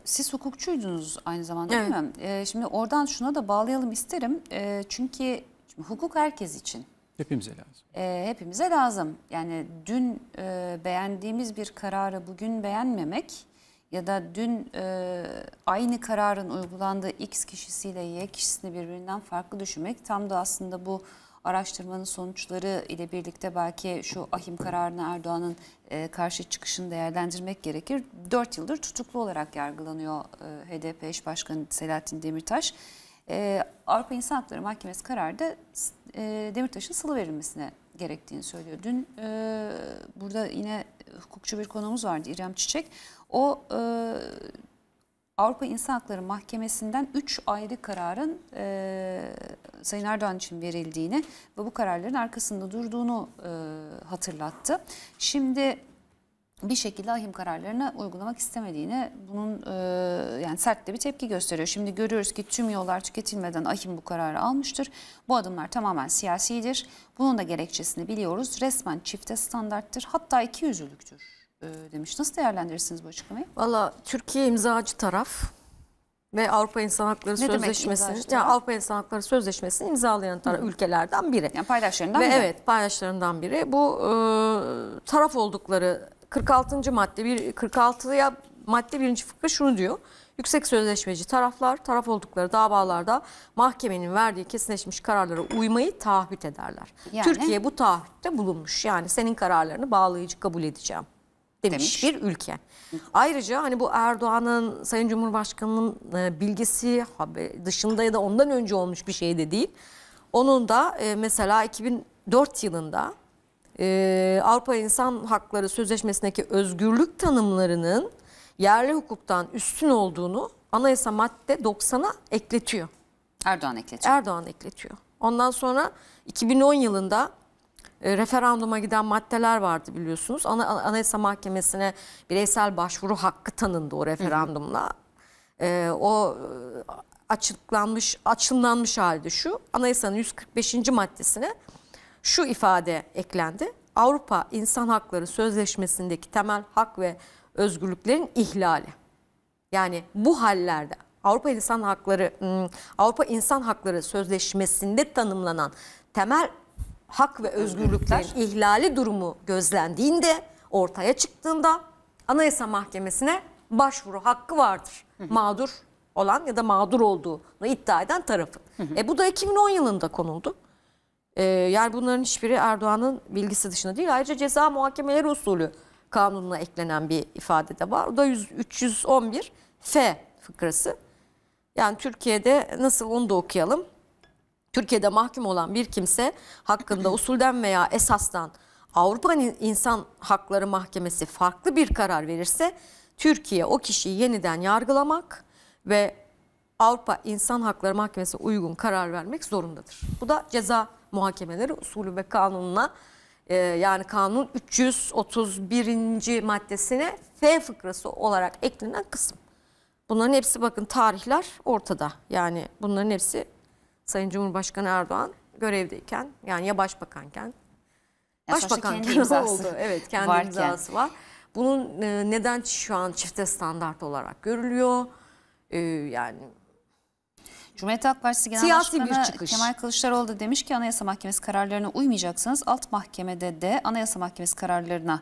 siz hukukçuydunuz aynı zamanda evet. değil mi? E, şimdi oradan şuna da bağlayalım isterim. E, çünkü hukuk herkes için. Hepimize lazım. E, hepimize lazım. Yani dün e, beğendiğimiz bir kararı bugün beğenmemek ya da dün e, aynı kararın uygulandığı X kişisiyle Y kişisini birbirinden farklı düşünmek, tam da aslında bu araştırmanın sonuçları ile birlikte belki şu ahim kararına Erdoğan'ın e, karşı çıkışını değerlendirmek gerekir. dört yıldır tutuklu olarak yargılanıyor e, H D P eş başkanı Selahattin Demirtaş. E, Avrupa İnsan Hakları Mahkemesi kararda e, Demirtaş'ın salıverilmesine gerektiğini söylüyor. Dün e, burada yine hukukçu bir konuğumuz vardı, İrem Çiçek. O e, Avrupa İnsan Hakları Mahkemesi'nden üç ayrı kararın e, Sayın Erdoğan için verildiğini ve bu kararların arkasında durduğunu e, hatırlattı. Şimdi bir şekilde ahim kararlarını uygulamak istemediğini, bunun e, yani sert de bir tepki gösteriyor. Şimdi görüyoruz ki tüm yollar tüketilmeden ahim bu kararı almıştır. Bu adımlar tamamen siyasidir. Bunun da gerekçesini biliyoruz. Resmen çifte standarttır. Hatta iki yüzlülüktür demiş. Nasıl değerlendirirsiniz bu açıklamayı? Valla Türkiye imzacı taraf ve Avrupa İnsan Hakları Sözleşmesi'ni yani Avrupa İnsan Hakları Sözleşmesi'ni imzalayan taraf, Hı. ülkelerden biri. Yani paydaşlarından ve biri. Evet, paydaşlarından biri. Bu e, taraf oldukları kırk altıncı madde bir kırk altıya madde birinci fıkra şunu diyor. Yüksek sözleşmeci taraflar taraf oldukları davalarda mahkemenin verdiği kesinleşmiş kararlara uymayı taahhüt ederler. Yani, Türkiye bu taahhütte bulunmuş. Yani senin kararlarını bağlayıcı kabul edeceğim demiş bir ülke. Ayrıca hani bu Erdoğan'ın, Sayın Cumhurbaşkanı'nın bilgisi dışında ya da ondan önce olmuş bir şey de değil. Onun da mesela iki bin dört yılında e, Avrupa İnsan Hakları Sözleşmesi'ndeki özgürlük tanımlarının yerli hukuktan üstün olduğunu anayasa madde doksana ekletiyor. Erdoğan ekletiyor. Erdoğan ekletiyor. Ondan sonra iki bin on yılında e, referanduma giden maddeler vardı biliyorsunuz. Ana, anayasa Mahkemesi'ne bireysel başvuru hakkı tanındı o referandumla. E, o açıklanmış, açımlanmış halde şu, anayasanın yüz kırk beşinci maddesine şu ifade eklendi. Avrupa İnsan Hakları Sözleşmesi'ndeki temel hak ve özgürlüklerin ihlali. Yani bu hallerde Avrupa İnsan Hakları Avrupa İnsan Hakları Sözleşmesi'nde tanımlanan temel hak ve özgürlüklerin ihlali durumu gözlendiğinde, ortaya çıktığında Anayasa Mahkemesi'ne başvuru hakkı vardır. Mağdur olan ya da mağdur olduğunu iddia eden tarafın. E bu da iki bin on yılında konuldu. E, yani bunların hiçbiri Erdoğan'ın bilgisi dışında değil. Ayrıca ceza muhakemeleri usulü kanununa eklenen bir ifade de var. O da üç yüz on bir F fıkrası. Yani Türkiye'de nasıl, onu da okuyalım. Türkiye'de mahkum olan bir kimse hakkında usulden veya esastan Avrupa İnsan Hakları Mahkemesi farklı bir karar verirse Türkiye o kişiyi yeniden yargılamak ve Avrupa İnsan Hakları Mahkemesi uygun karar vermek zorundadır. Bu da ceza muhakemeleri usulü ve kanununa, e, yani kanun üç yüz otuz birinci maddesine F fıkrası olarak eklenen kısım. Bunların hepsi, bakın, tarihler ortada. Yani bunların hepsi Sayın Cumhurbaşkanı Erdoğan görevdeyken, yani ya başbakanken, ya başbakanken imzası oldu. Evet, kendi varken. imzası var. Bunun e, neden şu an çifte standart olarak görülüyor? Yani Cumhuriyet Halk Partisi Genel Siyasi Başkanı Kemal Kılıçdaroğlu da demiş ki Anayasa Mahkemesi kararlarına uymayacaksanız alt mahkemede de Anayasa Mahkemesi kararlarına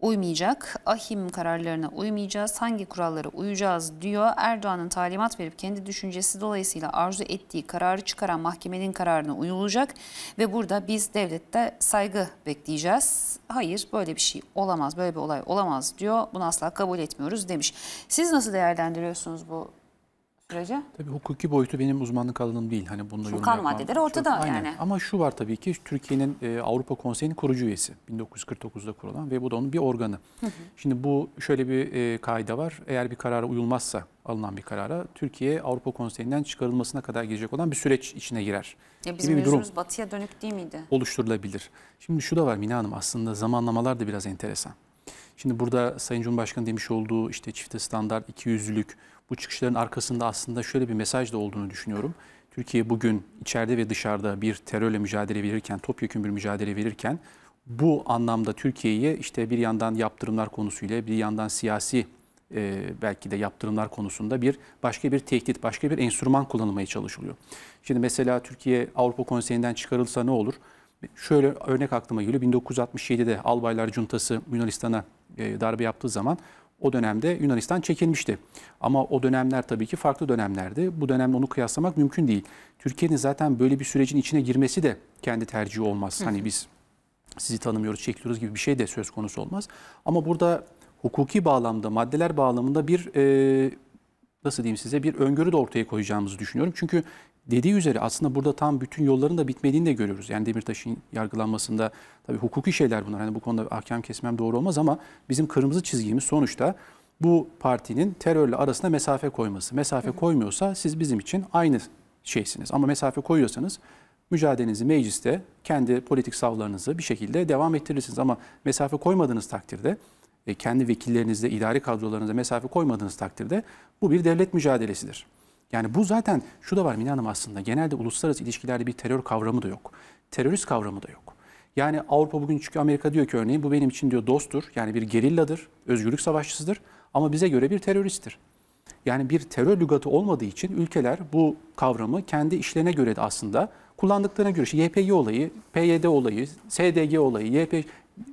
uymayacak, ahim kararlarına uymayacağız, hangi kurallara uyacağız diyor. Erdoğan'ın talimat verip kendi düşüncesi dolayısıyla arzu ettiği kararı çıkaran mahkemenin kararına uyulacak ve burada biz devlette saygı bekleyeceğiz. Hayır, böyle bir şey olamaz, böyle bir olay olamaz diyor. Bunu asla kabul etmiyoruz demiş. Siz nasıl değerlendiriyorsunuz bu sürece? Tabii hukuki boyutu benim uzmanlık alanım değil. Hani bununla yorum yapmam. Kanun maddeleri ortada çok, yani. Aynen. Ama şu var tabii ki, Türkiye'nin e, Avrupa Konseyi'nin kurucu üyesi. bin dokuz yüz kırk dokuzda kurulan ve bu da onun bir organı. Hı hı. Şimdi bu şöyle bir e, kaide var. Eğer bir karara uyulmazsa, alınan bir karara, Türkiye Avrupa Konseyi'nden çıkarılmasına kadar gelecek olan bir süreç içine girer. Ya bizim yüzümüz batıya dönük değil miydi? Oluşturulabilir. Şimdi şu da var Mine Hanım, aslında zamanlamalar da biraz enteresan. Şimdi burada Sayın Cumhurbaşkanı demiş olduğu işte çifte standart, ikiyüzlülük, bu çıkışların arkasında aslında şöyle bir mesaj da olduğunu düşünüyorum. Türkiye bugün içeride ve dışarıda bir terörle mücadele verirken, topyekun bir mücadele verirken, bu anlamda Türkiye'yi işte bir yandan yaptırımlar konusuyla, bir yandan siyasi e, belki de yaptırımlar konusunda bir başka bir tehdit, başka bir enstrüman kullanılmaya çalışılıyor. Şimdi mesela Türkiye Avrupa Konseyi'nden çıkarılsa ne olur? Şöyle örnek aklıma geliyor. bin dokuz yüz altmış yedide Albaylar Cuntası Yunanistan'a darbe yaptığı zaman o dönemde Yunanistan çekilmişti. Ama o dönemler tabii ki farklı dönemlerdi. Bu dönemle onu kıyaslamak mümkün değil. Türkiye'nin zaten böyle bir sürecin içine girmesi de kendi tercihi olmaz. Hı hı. Hani biz sizi tanımıyoruz, çekiliyoruz gibi bir şey de söz konusu olmaz. Ama burada hukuki bağlamda, maddeler bağlamında bir e, nasıl diyeyim size, bir öngörü de ortaya koyacağımızı düşünüyorum. Çünkü dediği üzere aslında burada tam bütün yolların da bitmediğini de görüyoruz. Yani Demirtaş'ın yargılanmasında tabii hukuki şeyler bunlar. Hani bu konuda ahkam kesmem doğru olmaz ama bizim kırmızı çizgimiz sonuçta bu partinin terörle arasına mesafe koyması. Mesafe Hı. koymuyorsa siz bizim için aynı şeysiniz. Ama mesafe koyuyorsanız mücadelenizi mecliste, kendi politik savlarınızı bir şekilde devam ettirirsiniz. Ama mesafe koymadığınız takdirde, kendi vekillerinizle, idari kadrolarınıza mesafe koymadığınız takdirde bu bir devlet mücadelesidir. Yani bu zaten, şu da var Mine Hanım, aslında genelde uluslararası ilişkilerde bir terör kavramı da yok. Terörist kavramı da yok. Yani Avrupa bugün, çünkü Amerika diyor ki örneğin bu benim için diyor dosttur. Yani bir gerilladır, özgürlük savaşçısıdır ama bize göre bir teröristtir. Yani bir terör lügatı olmadığı için ülkeler bu kavramı kendi işlerine göre de aslında kullandıklarına göre. İşte Y P G olayı, P Y D olayı, S D G olayı, Y P G,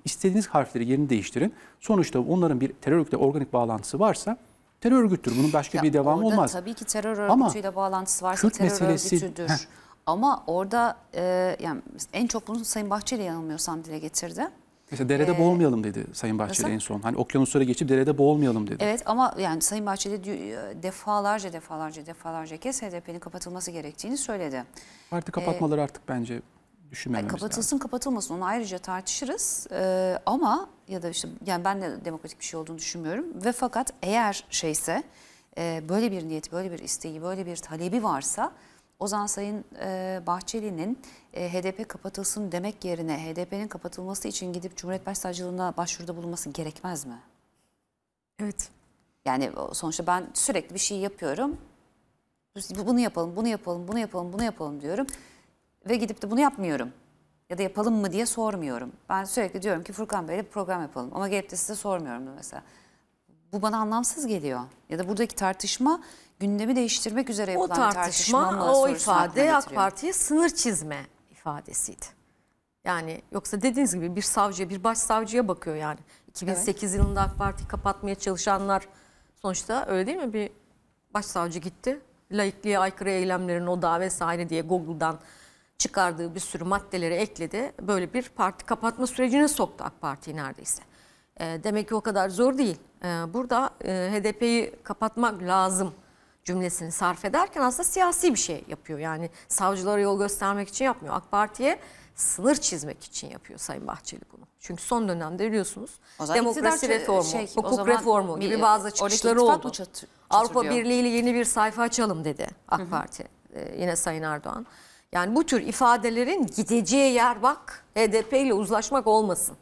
istediğiniz harfleri yerini değiştirin. Sonuçta onların bir terör örgütle organik bağlantısı varsa terör örgüttür. Bunun başka ya bir devamı olmaz. Tabii ki terör örgütüyle ama bağlantısı varsa Kürt terör meselesi, örgütüdür. Heh. Ama orada e, yani en çok bunu Sayın Bahçeli, yanılmıyorsam, dile getirdi. Mesela derede ee, boğulmayalım dedi Sayın Bahçeli mesela, en son. Hani okyanuslara geçip derede boğulmayalım dedi. Evet ama yani Sayın Bahçeli defalarca defalarca defalarca kez H D P'nin kapatılması gerektiğini söyledi. Parti kapatmaları ee, artık bence düşünmemiz lazım. Kapatılsın kapatılmasın onu ayrıca tartışırız ee, ama ya da işte yani ben de demokratik bir şey olduğunu düşünmüyorum. Ve fakat eğer şeyse e, böyle bir niyeti, böyle bir isteği, böyle bir talebi varsa o zaman Sayın e, Bahçeli'nin e, H D P kapatılsın demek yerine H D P'nin kapatılması için gidip Cumhuriyet Başsavcılığına başvuruda bulunması gerekmez mi? Evet. Yani sonuçta ben sürekli bir şey yapıyorum. Bunu yapalım, bunu yapalım, bunu yapalım, bunu yapalım diyorum. Ve gidip de bunu yapmıyorum. Ya da yapalım mı diye sormuyorum. Ben sürekli diyorum ki Furkan Bey'le bir program yapalım. Ama gelip de size sormuyorum mesela. Bu bana anlamsız geliyor. Ya da buradaki tartışma gündemi değiştirmek üzere yapılan tartışma, tartışma mı? O ifade AK Parti'ye sınır çizme ifadesiydi. Yani yoksa dediğiniz gibi bir savcıya, bir başsavcıya bakıyor yani. iki bin sekiz evet. yılında AK Parti'yi kapatmaya çalışanlar sonuçta öyle değil mi? Bir başsavcı gitti. Laikliğe aykırı eylemlerin o da vesaire diye Google'dan çıkardığı bir sürü maddeleri ekledi. Böyle bir parti kapatma sürecine soktu AK Parti'yi neredeyse. E, demek ki o kadar zor değil. E, burada e, H D P'yi kapatmak lazım cümlesini sarf ederken aslında siyasi bir şey yapıyor. Yani savcılara yol göstermek için yapmıyor. AK Parti'ye sınır çizmek için yapıyor Sayın Bahçeli bunu. Çünkü son dönemde biliyorsunuz demokrasi reformu, şey, hukuk reformu gibi bazı açıkları oldu. Çatır, Avrupa Birliği ile yeni bir sayfa açalım dedi AK hı hı. Parti. E, yine Sayın Erdoğan. Yani bu tür ifadelerin gideceği yer bak H D P ile uzlaşmak olmasın.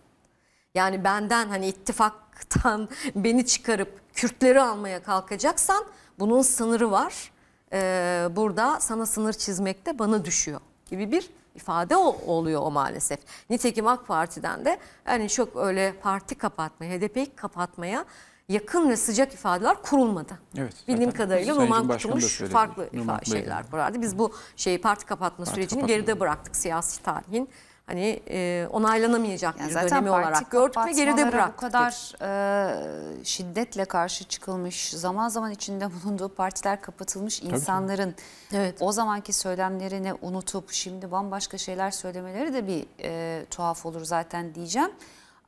Yani benden hani ittifaktan beni çıkarıp Kürtleri almaya kalkacaksan bunun sınırı var. Ee, burada sana sınır çizmek de bana düşüyor gibi bir ifade oluyor o maalesef. Nitekim AK Parti'den de hani çok öyle parti kapatmaya, H D P'yi kapatmaya yakın ve sıcak ifadeler kurulmadı. Evet, bildiğim kadarıyla Numan Kurtulmuş farklı Numan şeyler kurardı. Biz bu şeyi parti kapatma parti sürecini kapatma geride bıraktık siyasi tarihin. Hani e, onaylanamayacak yani bir dönemi olarak gördük ve geride bıraktık. Bu kadar e, şiddetle karşı çıkılmış, zaman zaman içinde bulunduğu partiler kapatılmış tabii insanların evet. o zamanki söylemlerini unutup şimdi bambaşka şeyler söylemeleri de bir e, tuhaf olur zaten diyeceğim.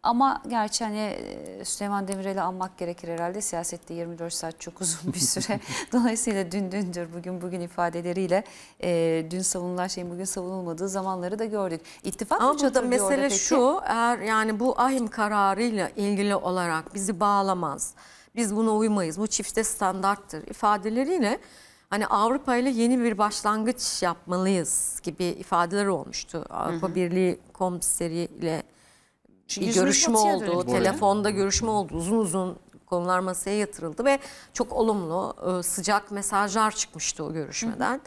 Ama gerçi hani Süleyman Demirel'i anmak gerekir herhalde. Siyasette yirmi dört saat çok uzun bir süre. Dolayısıyla dün dündür, bugün bugün ifadeleriyle e, dün savunulan şeyin bugün savunulmadığı zamanları da gördük. İttifak ama burada mesele şu, eğer yani bu ahim kararıyla ilgili olarak bizi bağlamaz, biz buna uymayız, bu çifte standarttır ifadeleriyle hani Avrupa ile yeni bir başlangıç yapmalıyız gibi ifadeler olmuştu. Avrupa hı hı. Birliği komiseriyle bir görüşme oldu, telefonda görüşme oldu, uzun uzun konular masaya yatırıldı ve çok olumlu, sıcak mesajlar çıkmıştı o görüşmeden.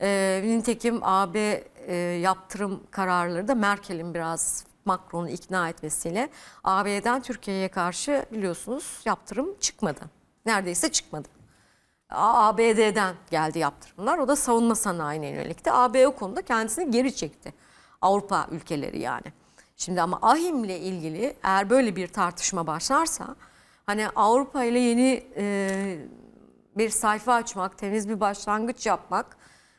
E, nitekim A B e, yaptırım kararları da Merkel'in biraz Macron'u ikna etmesiyle A B'den Türkiye'ye karşı biliyorsunuz yaptırım çıkmadı. Neredeyse çıkmadı. A B D'den geldi yaptırımlar, o da savunma sanayine yönelikti. A B o konuda kendisini geri çekti, Avrupa ülkeleri yani. Şimdi ama ahimle ilgili eğer böyle bir tartışma başlarsa hani Avrupa ile yeni e, bir sayfa açmak, temiz bir başlangıç yapmak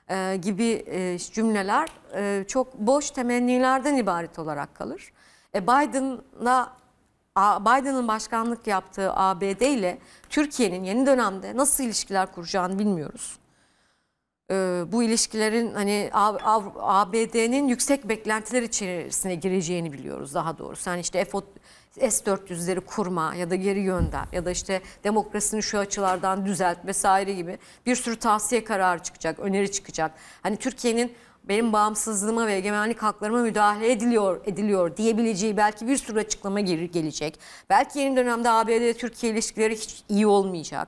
e, gibi e, cümleler e, çok boş temennilerden ibaret olarak kalır. E, Biden'la Biden'ın başkanlık yaptığı A B D ile Türkiye'nin yeni dönemde nasıl ilişkiler kuracağını bilmiyoruz. Bu ilişkilerin hani A B D'nin yüksek beklentiler içerisine gireceğini biliyoruz daha doğrusu. Yani işte S dört yüzleri kurma ya da geri gönder ya da işte demokrasinin şu açılardan düzelt vesaire gibi bir sürü tavsiye kararı çıkacak, öneri çıkacak. Hani Türkiye'nin benim bağımsızlığıma ve egemenlik haklarıma müdahale ediliyor ediliyor diyebileceği belki bir sürü açıklama gelecek. Belki yeni dönemde A B D-Türkiye ilişkileri hiç iyi olmayacak.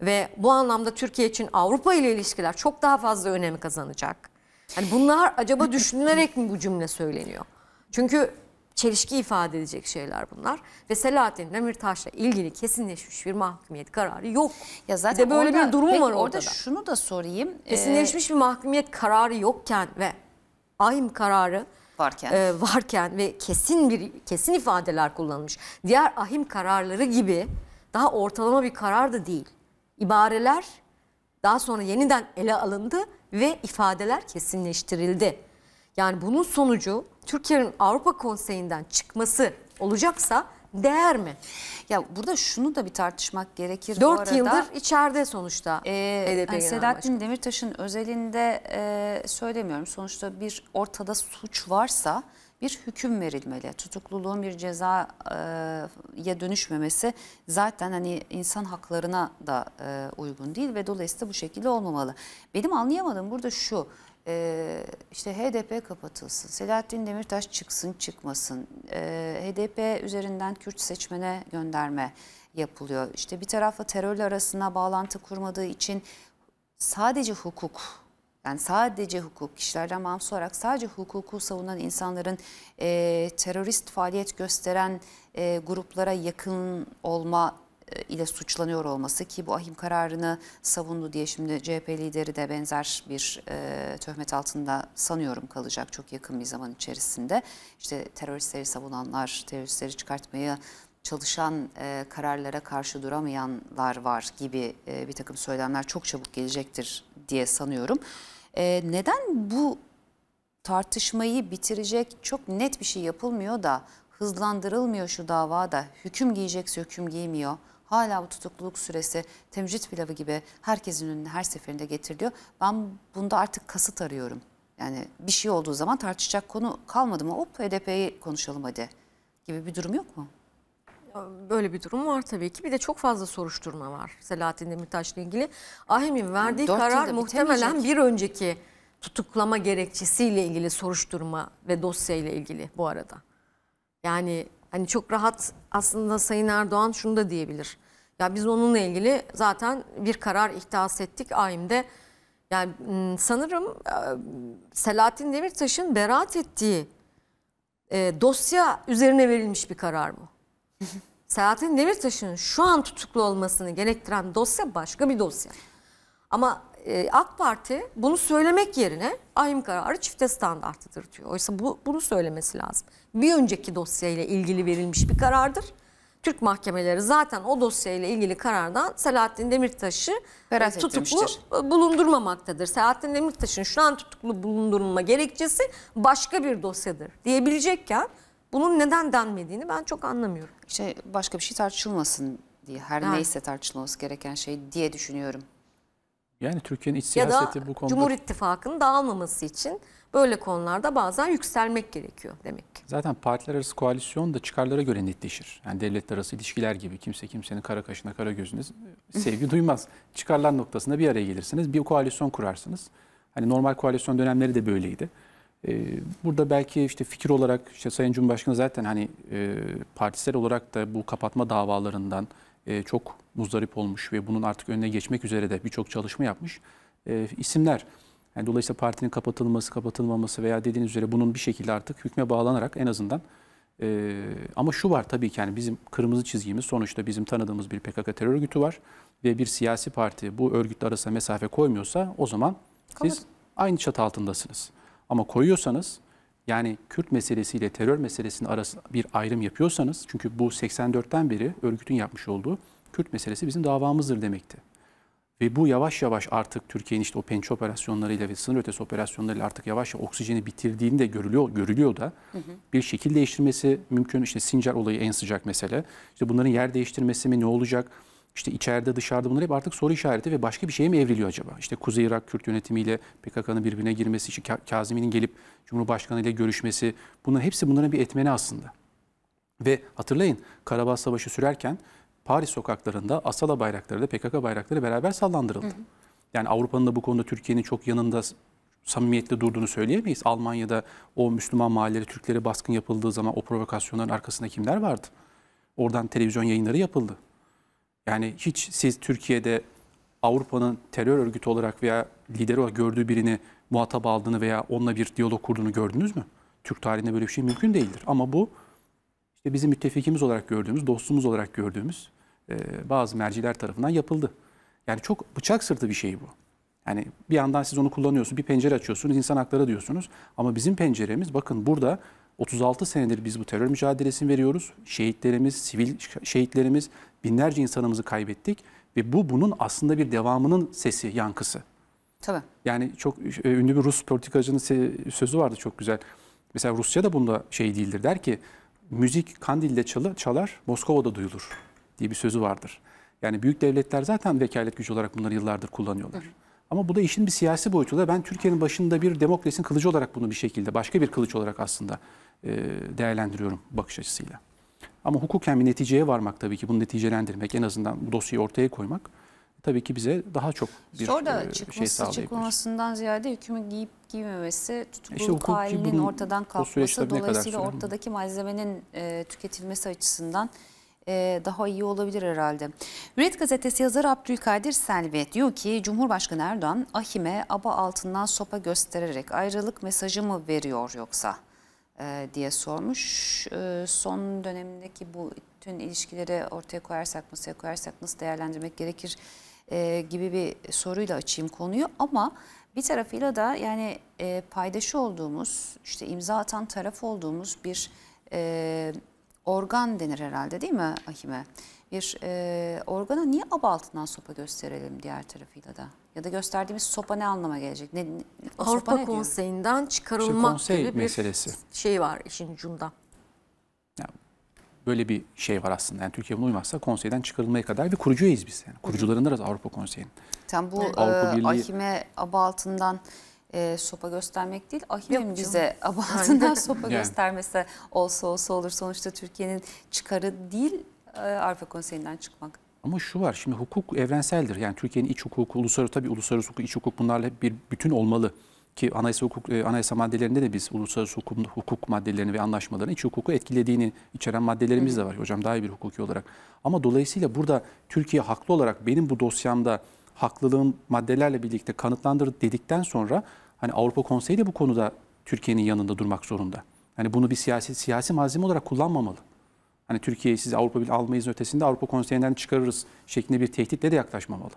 Ve bu anlamda Türkiye için Avrupa ile ilişkiler çok daha fazla önem kazanacak. Yani bunlar acaba düşünülerek mi bu cümle söyleniyor? Çünkü çelişki ifade edecek şeyler bunlar. Ve Selahattin Demirtaş'la ilgili kesinleşmiş bir mahkumiyet kararı yok. Ya zaten bir de böyle orada, bir durum var orada. Orada şunu da sorayım. Kesinleşmiş bir mahkumiyet kararı yokken ve ahim kararı varken, e, varken ve kesin bir kesin ifadeler kullanılmış. Diğer ahim kararları gibi daha ortalama bir karar da değil. İbareler daha sonra yeniden ele alındı ve ifadeler kesinleştirildi. Yani bunun sonucu Türkiye'nin Avrupa Konseyi'nden çıkması olacaksa değer mi? Ya burada şunu da bir tartışmak gerekir. Dört yıldır içeride sonuçta. E, hani Selahattin Demirtaş'ın özelinde e, söylemiyorum. Sonuçta bir ortada suç varsa bir hüküm verilmeli. Tutukluluğun bir cezaya dönüşmemesi zaten hani insan haklarına da uygun değil ve dolayısıyla bu şekilde olmamalı. Benim anlayamadığım burada şu, işte H D P kapatılsın, Selahattin Demirtaş çıksın çıkmasın, H D P üzerinden Kürt seçmene gönderme yapılıyor. İşte bir tarafla terörle arasına bağlantı kurmadığı için sadece hukuk, yani sadece hukuk, kişilerden bağımsız olarak sadece hukuku savunan insanların e, terörist faaliyet gösteren e, gruplara yakın olma e, ile suçlanıyor olması, ki bu ahim kararını savundu diye şimdi C H P lideri de benzer bir e, töhmet altında sanıyorum kalacak çok yakın bir zaman içerisinde. İşte teröristleri savunanlar, teröristleri çıkartmayı çalışan, e, kararlara karşı duramayanlar var gibi e, bir takım söylemler çok çabuk gelecektir diye sanıyorum. E, neden bu tartışmayı bitirecek çok net bir şey yapılmıyor da hızlandırılmıyor şu davada? Hüküm giyecekse hüküm giymiyor. Hala bu tutukluluk süresi temcit pilavı gibi herkesin önüne her seferinde getiriliyor. Ben bunda artık kasıt arıyorum. Yani bir şey olduğu zaman tartışacak konu kalmadı mı? Hop, H D P'yi konuşalım hadi gibi bir durum yok mu? Böyle bir durum var tabii ki. Bir de çok fazla soruşturma var Selahattin Demirtaş'la ilgili. Ahim'in verdiği karar muhtemelen bir önceki tutuklama gerekçesiyle ilgili soruşturma ve dosyayla ilgili bu arada. Yani hani çok rahat aslında Sayın Erdoğan şunu da diyebilir. Ya biz onunla ilgili zaten bir karar ihdas ettik Ahim'de. Yani sanırım Selahattin Demirtaş'ın beraat ettiği dosya üzerine verilmiş bir karar bu. Selahattin Demirtaş'ın şu an tutuklu olmasını gerektiren dosya başka bir dosya. Ama e, AK Parti bunu söylemek yerine ahim kararı çifte standartıdır diyor. Oysa bu, bunu söylemesi lazım. Bir önceki dosyayla ilgili verilmiş bir karardır. Türk mahkemeleri zaten o dosyayla ilgili karardan Selahattin Demirtaş'ı beraat tutuklu bulundurmamaktadır. Selahattin Demirtaş'ın şu an tutuklu bulundurulma gerekçesi başka bir dosyadır diyebilecekken bunun neden denmediğini ben çok anlamıyorum. İşte başka bir şey tartışılmasın diye, her yani neyse tartışılması gereken şey diye düşünüyorum. Yani Türkiye'nin iç siyaseti bu konuda... Cumhur İttifakı'nın dağılmaması için böyle konularda bazen yükselmek gerekiyor demek ki. Zaten partiler arası koalisyon da çıkarlara göre netleşir. Yani devletler arası ilişkiler gibi kimse kimsenin kara kaşına kara gözüne sevgi duymaz. Çıkarlar noktasında bir araya gelirsiniz, bir koalisyon kurarsınız. Hani normal koalisyon dönemleri de böyleydi. Burada belki işte fikir olarak işte Sayın Cumhurbaşkanı zaten hani partisel olarak da bu kapatma davalarından çok muzdarip olmuş ve bunun artık önüne geçmek üzere de birçok çalışma yapmış isimler. Yani dolayısıyla partinin kapatılması, kapatılmaması veya dediğiniz üzere bunun bir şekilde artık hükme bağlanarak en azından. Ama şu var tabii ki, yani bizim kırmızı çizgimiz sonuçta bizim tanıdığımız bir P K K terör örgütü var ve bir siyasi parti bu örgütle arasına mesafe koymuyorsa o zaman siz aynı çatı altındasınız. Ama koyuyorsanız, yani Kürt meselesiyle terör meselesinin arasında bir ayrım yapıyorsanız, çünkü bu seksen dörtten beri örgütün yapmış olduğu Kürt meselesi bizim davamızdır demekti. Ve bu yavaş yavaş artık Türkiye'nin işte o pençe operasyonlarıyla ve sınır ötesi operasyonlarıyla artık yavaş yavaş oksijeni bitirdiğini de görülüyor, görülüyor da hı hı. bir şekil değiştirmesi mümkün. İşte Sincar olayı en sıcak mesele. İşte bunların yer değiştirmesi mi, ne olacak? İşte içeride dışarıda bunlar hep artık soru işareti ve başka bir şeye mi evriliyor acaba? İşte Kuzey Irak Kürt yönetimiyle P K K'nın birbirine girmesi, işte Kazimi'nin gelip Cumhurbaşkanı ile görüşmesi, bunların hepsi bunların bir etmeni aslında. Ve hatırlayın, Karabağ Savaşı sürerken Paris sokaklarında Asala bayrakları da P K K bayrakları beraber sallandırıldı. Hı hı. Yani Avrupa'nın da bu konuda Türkiye'nin çok yanında samimiyetle durduğunu söyleyemeyiz. Almanya'da o Müslüman mahalleleri, Türklere baskın yapıldığı zaman o provokasyonların arkasında kimler vardı? Oradan televizyon yayınları yapıldı. Yani hiç siz Türkiye'de Avrupa'nın terör örgütü olarak veya lideri olarak gördüğü birini muhatap aldığını veya onunla bir diyalog kurduğunu gördünüz mü? Türk tarihinde böyle bir şey mümkün değildir. Ama bu işte bizim müttefikimiz olarak gördüğümüz, dostumuz olarak gördüğümüz e, bazı merciler tarafından yapıldı. Yani çok bıçak sırtı bir şey bu. Yani bir yandan siz onu kullanıyorsunuz, bir pencere açıyorsunuz, insan hakları diyorsunuz. Ama bizim penceremiz, bakın burada otuz altı senedir biz bu terör mücadelesini veriyoruz. Şehitlerimiz, sivil şehitlerimiz, binlerce insanımızı kaybettik ve bu bunun aslında bir devamının sesi, yankısı. Tabii. Yani çok ünlü bir Rus politikacının sözü vardı çok güzel. Mesela Rusya da bunda şey değildir, der ki müzik Kandil'de çalar, çalar Moskova'da duyulur diye bir sözü vardır. Yani büyük devletler zaten vekalet gücü olarak bunları yıllardır kullanıyorlar. Evet. Ama bu da işin bir siyasi boyutu da ben Türkiye'nin başında bir demokrasinin kılıcı olarak bunu bir şekilde başka bir kılıç olarak aslında değerlendiriyorum bakış açısıyla. Ama hukuken bir neticeye varmak tabii ki bunu neticelendirmek, en azından bu dosyayı ortaya koymak tabii ki bize daha çok bir sonra şey çıkması, sağlayabilir. Çıkmamasından ziyade hükümü giyip giymemesi, tutukluluk işte halinin ortadan kalkması, dolayısıyla ortadaki malzemenin e, tüketilmesi açısından daha iyi olabilir herhalde. Hürriyet gazetesi yazarı Abdülkadir Selvi diyor ki Cumhurbaşkanı Erdoğan Ahim'e aba altından sopa göstererek ayrılık mesajı mı veriyor yoksa e, diye sormuş. E, son dönemindeki bu tüm ilişkileri ortaya koyarsak, masaya koyarsak nasıl değerlendirmek gerekir e, gibi bir soruyla açayım konuyu. Ama bir tarafıyla da yani e, paydaşı olduğumuz, işte imza atan taraf olduğumuz bir e, organ denir herhalde değil mi Ahim'e? Bir e, organa niye aba altından sopa gösterelim diğer tarafıyla da? Ya da gösterdiğimiz sopa ne anlama gelecek? Ne, Avrupa Konseyi'nden çıkarılmak işte gibi meselesi. Bir şey var işin ucunda. Yani böyle bir şey var aslında. Yani Türkiye buna uymazsa konseyden çıkarılmaya kadar bir kurucuyuz biz. Yani kurucularındanız Avrupa Konseyi'nin. Tam bu evet. Avrupa Birliği... Ahim'e aba altından... E, sopa göstermek değil, Ahim'in bize abartından sopa yani. Göstermesi olsa olsa olur. Sonuçta Türkiye'nin çıkarı değil e, Avrupa Konseyi'nden çıkmak. Ama şu var, şimdi hukuk evrenseldir. Yani Türkiye'nin iç hukuku, uluslararası tabii uluslararası hukuk, iç hukuk bunlarla hep bir bütün olmalı. Ki anayasa, hukuk, anayasa maddelerinde de biz uluslararası hukuk, hukuk maddelerini ve anlaşmalarını iç hukuku etkilediğini içeren maddelerimiz de var. Hocam daha iyi bir hukuki olarak. Ama dolayısıyla burada Türkiye haklı olarak benim bu dosyamda haklılığın maddelerle birlikte kanıtlandırır dedikten sonra hani Avrupa Konseyi de bu konuda Türkiye'nin yanında durmak zorunda. Hani bunu bir siyasi siyasi malzeme olarak kullanmamalı. Hani Türkiye'yi siz Avrupa Birliği almayız ötesinde Avrupa Konseyi'nden çıkarırız şeklinde bir tehditle de yaklaşmamalı.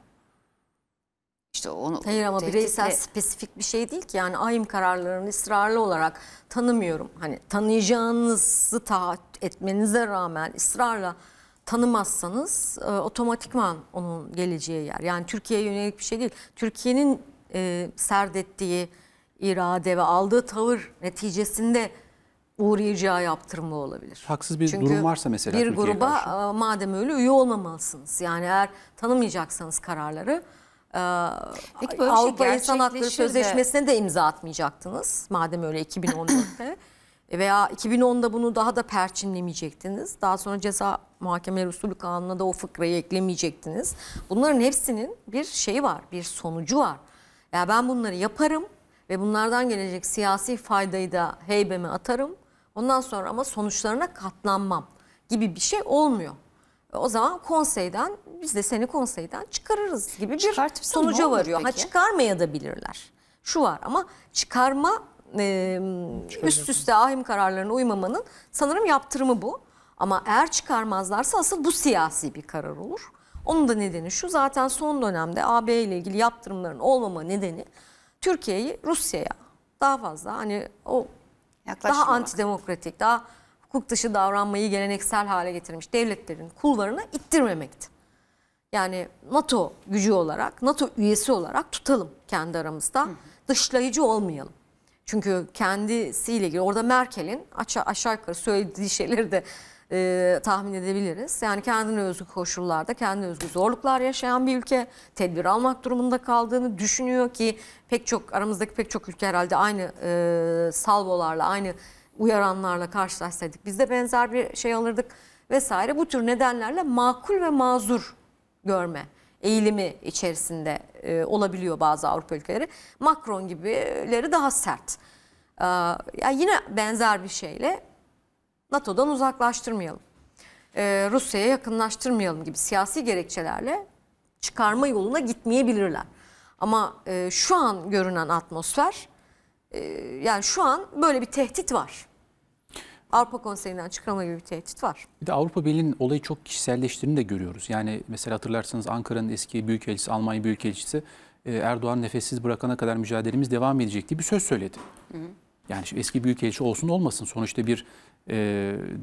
İşte onu, hayır ama bireysel de... spesifik bir şey değil ki yani Ahim kararlarını ısrarlı olarak tanımıyorum. Hani tanıyacağınızı taahhüt etmenize rağmen ısrarla tanımazsanız e, otomatikman onun geleceği yer. Yani Türkiye'ye yönelik bir şey değil. Türkiye'nin e, serdettiği irade ve aldığı tavır neticesinde uğrayacağı yaptırımlı olabilir. Haksız bir çünkü durum varsa mesela bir Türkiye'ye gruba karşı. Madem öyle üye olmamalısınız. Yani eğer tanımayacaksanız kararları e, Avrupa şey İnsan Hakları Sözleşmesi'ne de imza atmayacaktınız. Madem öyle iki bin on dörtte. Veya iki bin onda bunu daha da perçinlemeyecektiniz. Daha sonra ceza muhakemeleri usulü kanununa da o fıkrayı eklemeyecektiniz. Bunların hepsinin bir şeyi var, bir sonucu var. Ya yani ben bunları yaparım ve bunlardan gelecek siyasi faydayı da heybeme atarım. Ondan sonra ama sonuçlarına katlanmam gibi bir şey olmuyor. O zaman konseyden, biz de seni konseyden çıkarırız gibi bir sonuca varıyor. Ha, çıkarmaya da bilirler. Şu var ama çıkarma... Ee, üst üste Ahim kararlarına uymamanın sanırım yaptırımı bu. Ama eğer çıkarmazlarsa asıl bu siyasi bir karar olur. Onun da nedeni şu, zaten son dönemde A B ile ilgili yaptırımların olmama nedeni Türkiye'yi Rusya'ya daha fazla hani o yaklaşmamak, daha antidemokratik, daha hukuk dışı davranmayı geleneksel hale getirmiş devletlerin kulvarına ittirmemekti. Yani NATO gücü olarak, NATO üyesi olarak tutalım kendi aramızda, hı hı. Dışlayıcı olmayalım. Çünkü kendisiyle ilgili orada Merkel'in aşağı, aşağı yukarı söylediği şeyleri de e, tahmin edebiliriz. Yani kendine özgü koşullarda, kendine özgü zorluklar yaşayan bir ülke, tedbir almak durumunda kaldığını düşünüyor ki pek çok aramızdaki pek çok ülke herhalde aynı e, salvolarla, aynı uyaranlarla karşılaşsaydık biz de benzer bir şey alırdık vesaire. Bu tür nedenlerle makul ve mazur görme eğilimi içerisinde e, olabiliyor bazı Avrupa ülkeleri. Macron gibileri daha sert. Ee, yani yine benzer bir şeyle NATO'dan uzaklaştırmayalım, Ee, Rusya'ya yakınlaştırmayalım gibi siyasi gerekçelerle çıkarma yoluna gitmeyebilirler. Ama e, şu an görünen atmosfer, e, yani şu an böyle bir tehdit var. Avrupa Konseyi'nden çıkarma gibi bir tehdit var. Bir de Avrupa Birliği'nin olayı çok kişiselleştiğini de görüyoruz. Yani mesela hatırlarsanız Ankara'nın eski büyükelçisi, Almanya büyükelçisi Erdoğan nefessiz bırakana kadar mücadelemiz devam edecek diye bir söz söyledi. Hı hı. Yani eski büyükelçi olsun olmasın sonuçta bir e,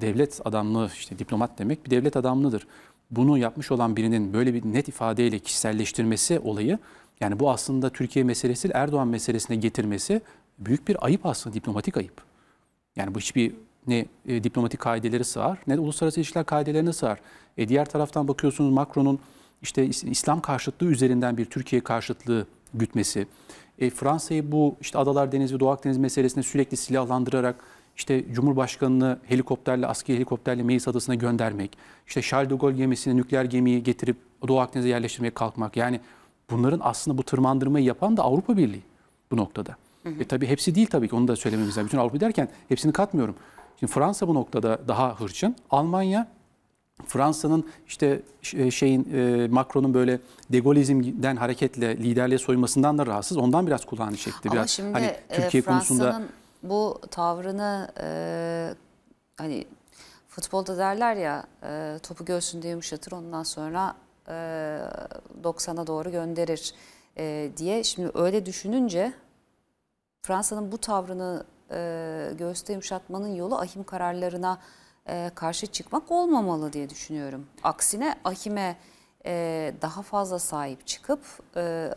devlet adamlığı, işte diplomat demek bir devlet adamlığıdır. Bunu yapmış olan birinin böyle bir net ifadeyle kişiselleştirmesi olayı, yani bu aslında Türkiye meselesi, Erdoğan meselesine getirmesi büyük bir ayıp aslında, diplomatik ayıp. Yani bu hiçbir ne e, diplomatik kaideleri sığar ne de uluslararası ilişkiler kaidelerine sığar. E, diğer taraftan bakıyorsunuz Macron'un işte İslam karşıtlığı üzerinden bir Türkiye karşıtlığı gütmesi. E, Fransa'yı bu işte Adalar Denizi ve Doğu Akdeniz meselesine sürekli silahlandırarak işte Cumhurbaşkanı'nı helikopterle, askeri helikopterle Meis Adası'na göndermek, işte Charles de Gaulle gemisine nükleer gemiyi getirip Doğu Akdeniz'e yerleştirmeye kalkmak. Yani bunların aslında bu tırmandırmayı yapan da Avrupa Birliği bu noktada. Hı hı. E tabii hepsi değil tabii ki, onu da söylememiz lazım. Bütün Avrupa derken hepsini katmıyorum. Şimdi Fransa bu noktada daha hırçın. Almanya, Fransa'nın işte şeyin Macron'un böyle de Gaulle'izmden hareketle liderliğe soyunmasından da rahatsız. Ondan biraz kulağını çekti. Ama biraz şimdi hani Türkiye Fransa'nın konusunda bu tavrını e, hani futbolda derler ya e, topu göğsünde yumuşatır, ondan sonra e, doksana doğru gönderir e, diye. Şimdi öyle düşününce Fransa'nın bu tavrını e, göğüste yumuşatmanın yolu ahim kararlarına e, karşı çıkmak olmamalı diye düşünüyorum. Aksine ahime e, daha fazla sahip çıkıp e,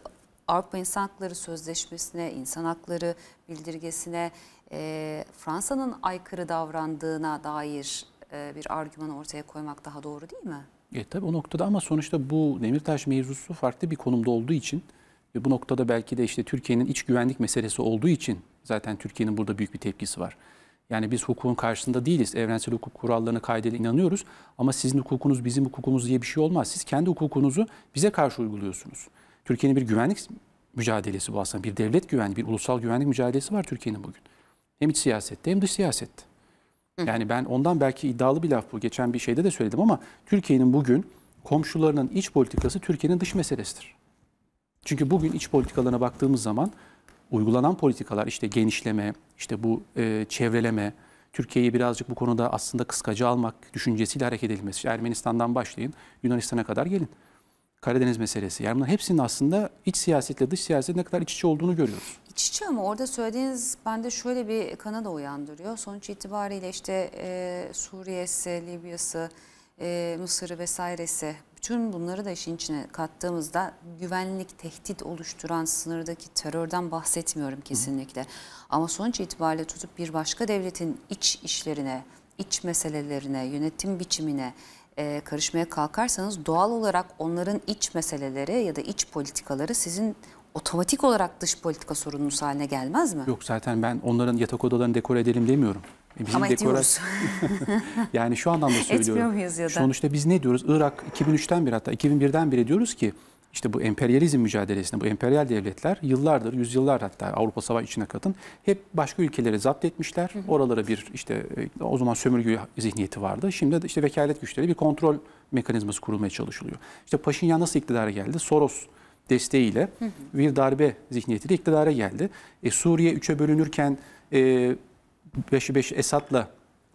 Avrupa İnsan Hakları Sözleşmesi'ne, insan hakları bildirgesine, e, Fransa'nın aykırı davrandığına dair e, bir argümanı ortaya koymak daha doğru değil mi? E, tabii o noktada, ama sonuçta bu Demirtaş mevzusu farklı bir konumda olduğu için ve bu noktada belki de işte Türkiye'nin iç güvenlik meselesi olduğu için zaten Türkiye'nin burada büyük bir tepkisi var. Yani biz hukukun karşısında değiliz. Evrensel hukuk kurallarına, kaideyle inanıyoruz. Ama sizin hukukunuz bizim hukukumuz diye bir şey olmaz. Siz kendi hukukunuzu bize karşı uyguluyorsunuz. Türkiye'nin bir güvenlik mücadelesi bu aslında. Bir devlet güvenliği, bir ulusal güvenlik mücadelesi var Türkiye'nin bugün. Hem iç siyasette hem dış siyasette. Yani ben ondan belki iddialı bir laf bu. Geçen bir şeyde de söyledim ama Türkiye'nin bugün komşularının iç politikası Türkiye'nin dış meselesidir. Çünkü bugün iç politikalarına baktığımız zaman uygulanan politikalar işte genişleme, işte bu e, çevreleme, Türkiye'yi birazcık bu konuda aslında kıskacı almak düşüncesiyle hareket edilmesi. İşte Ermenistan'dan başlayın, Yunanistan'a kadar gelin. Karadeniz meselesi. Yani bunların hepsinin aslında iç siyasetle dış siyasetin ne kadar iç içe olduğunu görüyoruz. İç içe, ama orada söylediğiniz bende şöyle bir kanı da uyandırıyor. Sonuç itibariyle işte e, Suriye'si, Libya'sı, e, Mısır'ı vesairesi, bütün bunları da işin içine kattığımızda güvenlik tehdit oluşturan sınırdaki terörden bahsetmiyorum kesinlikle. Hı. Ama sonuç itibariyle tutup bir başka devletin iç işlerine, iç meselelerine, yönetim biçimine e, karışmaya kalkarsanız doğal olarak onların iç meseleleri ya da iç politikaları sizin otomatik olarak dış politika sorununuz haline gelmez mi? Yok, zaten ben onların yatak odalarını dekore edelim demiyorum. Bizim ama ediyoruz. Yani şu anlamda söylüyorum. Sonuçta biz ne diyoruz? Irak iki bin üçten beri, hatta iki bin birden beri diyoruz ki işte bu emperyalizm mücadelesinde bu emperyal devletler yıllardır, yüzyıllar hatta Avrupa Savaşı içine katın hep başka ülkeleri zapt etmişler. Hı hı. Oralara bir işte o zaman sömürge zihniyeti vardı. Şimdi de işte vekalet güçleri bir kontrol mekanizması kurulmaya çalışılıyor. İşte Paşinyan nasıl iktidara geldi? Soros desteğiyle hı hı. bir darbe zihniyetiyle iktidara geldi. E, Suriye üçe bölünürken e, beşi beş Esad'la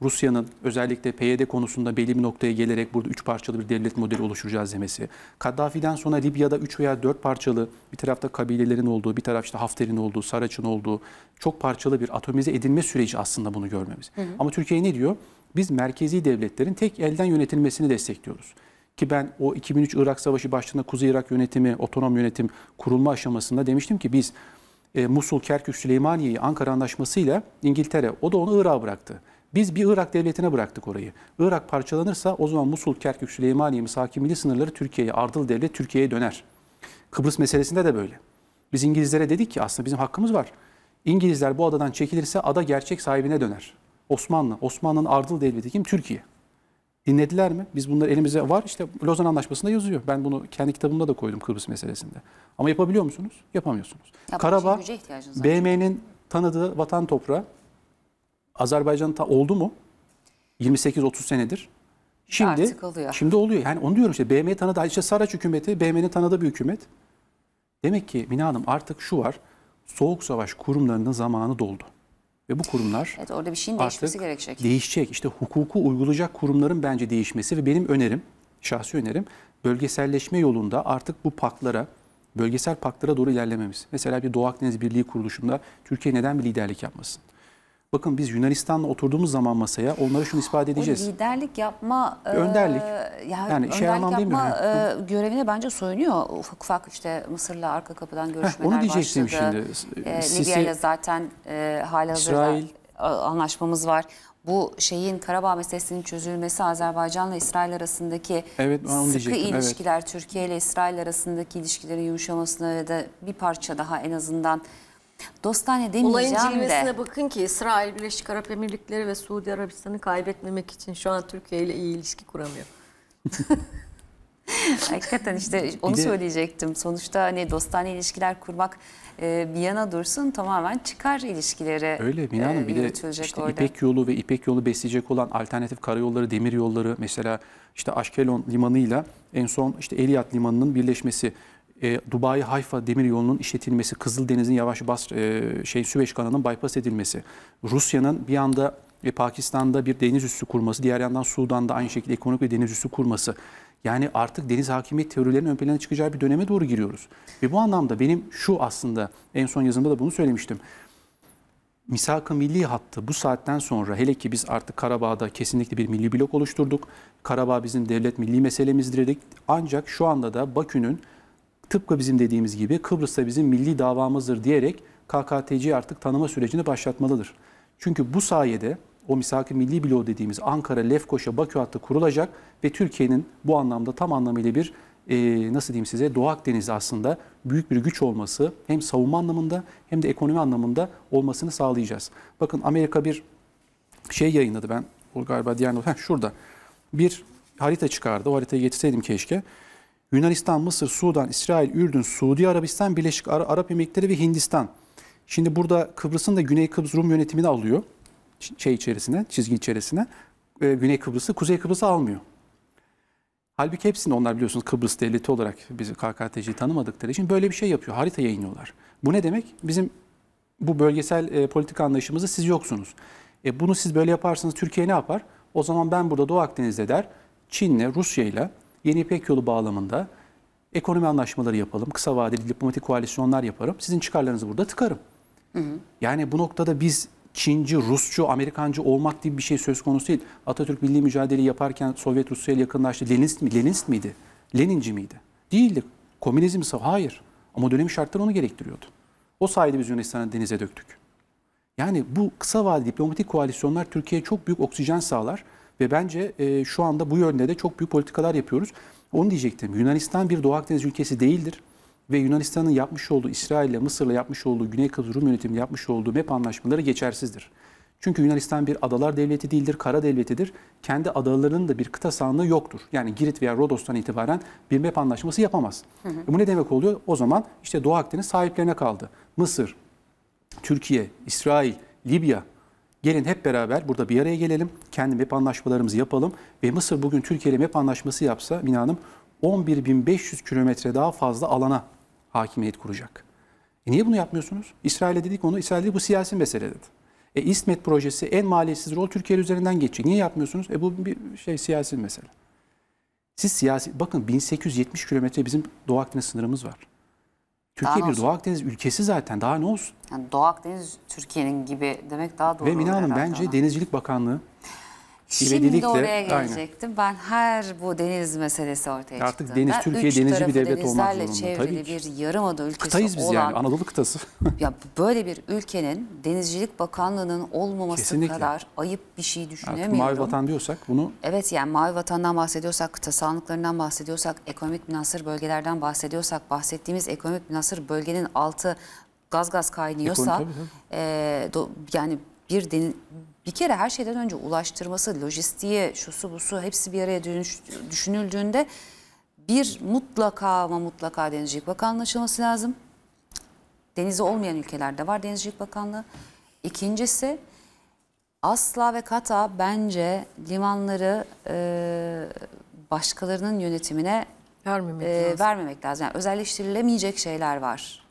Rusya'nın özellikle P Y D konusunda belli bir noktaya gelerek burada üç parçalı bir devlet modeli oluşturacağız demesi. Kaddafi'den sonra Libya'da üç veya dört parçalı, bir tarafta kabilelerin olduğu, bir tarafta işte Hafter'in olduğu, Saraç'ın olduğu çok parçalı bir atomize edilme süreci aslında bunu görmemiz. Hı hı. Ama Türkiye ne diyor? Biz merkezi devletlerin tek elden yönetilmesini destekliyoruz. Ki ben o iki bin üç Irak Savaşı başlığında Kuzey Irak yönetimi, otonom yönetim kurulma aşamasında demiştim ki biz E, Musul, Kerkük, Süleymaniye'yi Ankara Anlaşması'yla İngiltere, o da onu Irak'a bıraktı. Biz bir Irak devletine bıraktık orayı. Irak parçalanırsa o zaman Musul, Kerkük, Süleymaniye müsakimili sınırları Türkiye'ye, Ardıl devlet Türkiye'ye döner. Kıbrıs meselesinde de böyle. Biz İngilizlere dedik ki aslında bizim hakkımız var. İngilizler bu adadan çekilirse ada gerçek sahibine döner. Osmanlı, Osmanlı'nın Ardıl devleti kim? Türkiye. Dinlediler mi? Biz bunları elimize var. İşte Lozan Anlaşması'nda yazıyor. Ben bunu kendi kitabımda da koydum Kıbrıs meselesinde. Ama yapabiliyor musunuz? Yapamıyorsunuz. Ya, Karabağ, B M'nin tanıdığı vatan toprağı Azerbaycan ta oldu mu? yirmi sekiz otuz senedir. Şimdi artık oluyor. Şimdi oluyor. Yani onu diyorum işte, B M tanıdığı, işte Saraç hükümeti B M'nin tanıdığı bir hükümet. Demek ki Mine Hanım artık şu var. Soğuk savaş kurumlarının zamanı doldu. Ve bu kurumlar evet, orada bir şeyin değişmesi gerekecek. Değişecek. İşte hukuku uygulayacak kurumların bence değişmesi ve benim önerim, şahsi önerim, bölgeselleşme yolunda artık bu paktlara, bölgesel paktlara doğru ilerlememiz. Mesela bir Doğu Akdeniz Birliği kuruluşunda Türkiye neden bir liderlik yapmasın? Bakın biz Yunanistan'la oturduğumuz zaman masaya onlara şunu ispat edeceğiz. O liderlik yapma, önderlik. E, yani, yani şey anlamda değil mi? E, görevine bence soyunuyor. Ufak ufak işte Mısır'la arka kapıdan görüşmeler Heh, onu diyecektim başladı. Şimdi. E, Libya'yla zaten e, halihazırda anlaşmamız var. bu şeyin, Karabağ meselesinin çözülmesi, Azerbaycan'la İsrail arasındaki evet, sıkı ilişkiler, evet. Türkiye ile İsrail arasındaki ilişkilerin yumuşamasına ya da bir parça daha en azından dostane demeyeceğim olayın de. Olayın cilvesine bakın ki İsrail, Birleşik Arap Emirlikleri ve Suudi Arabistan'ı kaybetmemek için şu an Türkiye ile iyi ilişki kuramıyor. Hakikaten işte onu söyleyecektim. Sonuçta hani dostane ilişkiler kurmak bir yana dursun, tamamen çıkar ilişkileri. Öyle Mine Hanım, bir de işte İpek Yolu ve İpek Yolu besleyecek olan alternatif karayolları, demir yolları, mesela işte Aşkelon limanıyla en son işte Eliyat limanının birleşmesi, e, Dubai Hayfa demir yolunun işletilmesi, Kızıldeniz'in yavaş bas e, şey Süveyş kanalının bypass edilmesi, Rusya'nın bir anda ve Pakistan'da bir deniz üssü kurması, diğer yandan Sudan'da aynı şekilde ekonomik bir deniz üssü kurması. Yani artık deniz hakimiyet teorilerinin ön plana çıkacağı bir döneme doğru giriyoruz. Ve bu anlamda benim şu, aslında en son yazımda da bunu söylemiştim. Misak-ı milli hattı bu saatten sonra, hele ki biz artık Karabağ'da kesinlikle bir milli blok oluşturduk. Karabağ bizim devlet milli meselemizdir dedik. Ancak şu anda da Bakü'nün tıpkı bizim dediğimiz gibi Kıbrıs'ta bizim milli davamızdır diyerek K K T C'yi artık tanıma sürecini başlatmalıdır. Çünkü bu sayede o misak-ı milli bloğu dediğimiz Ankara, Lefkoşa, Bakü hattı kurulacak ve Türkiye'nin bu anlamda tam anlamıyla bir e, nasıl diyeyim size, Doğu Akdeniz'de aslında büyük bir güç olması, hem savunma anlamında hem de ekonomi anlamında olmasını sağlayacağız. Bakın Amerika bir şey yayınladı, ben o galiba diğer heh, şurada bir harita çıkardı, o haritayı getirseydim keşke. Yunanistan, Mısır, Sudan, İsrail, Ürdün, Suudi Arabistan, Birleşik Arap Emirlikleri ve Hindistan. Şimdi burada Kıbrıs'ın da Güney Kıbrıs Rum yönetimini alıyor. Şey içerisine, çizgi içerisine. Ee, Güney Kıbrıs'ı, Kuzey Kıbrıs'ı almıyor. Halbuki hepsini onlar, biliyorsunuz, Kıbrıs devleti olarak bizi K K T C'yi tanımadıkları için böyle bir şey yapıyor. Harita yayınlıyorlar. Bu ne demek? Bizim bu bölgesel e, politika anlayışımızda siz yoksunuz. E, bunu siz böyle yaparsanız Türkiye ne yapar? O zaman ben burada Doğu Akdeniz'de der, Çin'le, Rusya'yla Yeni İpek Yolu bağlamında ekonomi anlaşmaları yapalım. Kısa vadeli diplomatik koalisyonlar yaparım. Sizin çıkarlarınızı burada tıkarım. Hı hı. Yani bu noktada biz Çinci, Rusçu, Amerikancı olmak gibi bir şey söz konusu değil. Atatürk milli mücadeleyi yaparken Sovyet Rusya'ya yakınlaştı. Leninist mi? Leninist miydi? Leninci miydi? Değildi. Komünizm ise hayır. Ama dönemin şartları onu gerektiriyordu. O sayede biz Yunanistan'ı denize döktük. Yani bu kısa vadeli diplomatik koalisyonlar Türkiye'ye çok büyük oksijen sağlar. Ve bence e, şu anda bu yönde de çok büyük politikalar yapıyoruz. Onu diyecektim. Yunanistan bir Doğu Akdeniz ülkesi değildir. Ve Yunanistan'ın yapmış olduğu, İsrail'le, Mısır'la yapmış olduğu, Güney Kıbrıs Rum yönetimi yapmış olduğu M E P anlaşmaları geçersizdir. Çünkü Yunanistan bir adalar devleti değildir, kara devletidir. Kendi adalarının da bir kıta sahanlığı yoktur. Yani Girit veya Rodos'tan itibaren bir M E P anlaşması yapamaz. Hı hı. E bu ne demek oluyor? O zaman işte Doğu Akdeniz sahiplerine kaldı. Mısır, Türkiye, İsrail, Libya. Gelin hep beraber burada bir araya gelelim. Kendi M E P anlaşmalarımızı yapalım. Ve Mısır bugün Türkiye ile M E P anlaşması yapsa Mine Hanım on bir bin beş yüz kilometre daha fazla alana hakimiyet kuracak. E niye bunu yapmıyorsunuz? İsrail'e dedik onu, İsrail dedi, bu siyasi mesele dedi. E İsmet projesi en maliyetsiz rol Türkiye üzerinden geçecek. Niye yapmıyorsunuz? E bu bir şey, siyasi mesele. Siz siyasi, bakın bin sekiz yüz yetmiş kilometre bizim Doğu Akdeniz sınırımız var. Türkiye bir Doğu Akdeniz ülkesi zaten, daha ne olsun? Yani Doğu Akdeniz Türkiye'nin gibi demek daha doğru. Ve Mine Hanım bence ona. Denizcilik Bakanlığı. Şimdi de oraya gelecektim. Aynen. Ben her bu deniz meselesi ortaya çıktı. Artık deniz, ben Türkiye denizci bir devlet olmak zorunda. Üç tarafı denizlerle çevrili bir yarımada ülkesi kıtayız biz olan. Yani Anadolu kıtası. Ya böyle bir ülkenin Denizcilik Bakanlığı'nın olmaması kesinlikle kadar ayıp bir şey düşünemiyorum. Artık mavi vatan diyorsak bunu. Evet, yani mavi vatandan bahsediyorsak, kıta sahanlıklarından bahsediyorsak, ekonomik münhasır bölgelerden bahsediyorsak, bahsettiğimiz ekonomik münhasır bölgenin altı gaz gaz kaynıyorsa. Ekonomi, tabii, tabii. E, do, yani bir deniz... Bir kere her şeyden önce ulaştırması, lojistiğe, şusu busu hepsi bir araya düşünüldüğünde bir mutlaka ama mutlaka Denizcilik Bakanlığı açılması lazım. Denizi olmayan ülkelerde var Denizcilik Bakanlığı. İkincisi, asla ve kata bence limanları e, başkalarının yönetimine vermemek, e, lazım. vermemek lazım. Yani özelleştirilemeyecek şeyler var.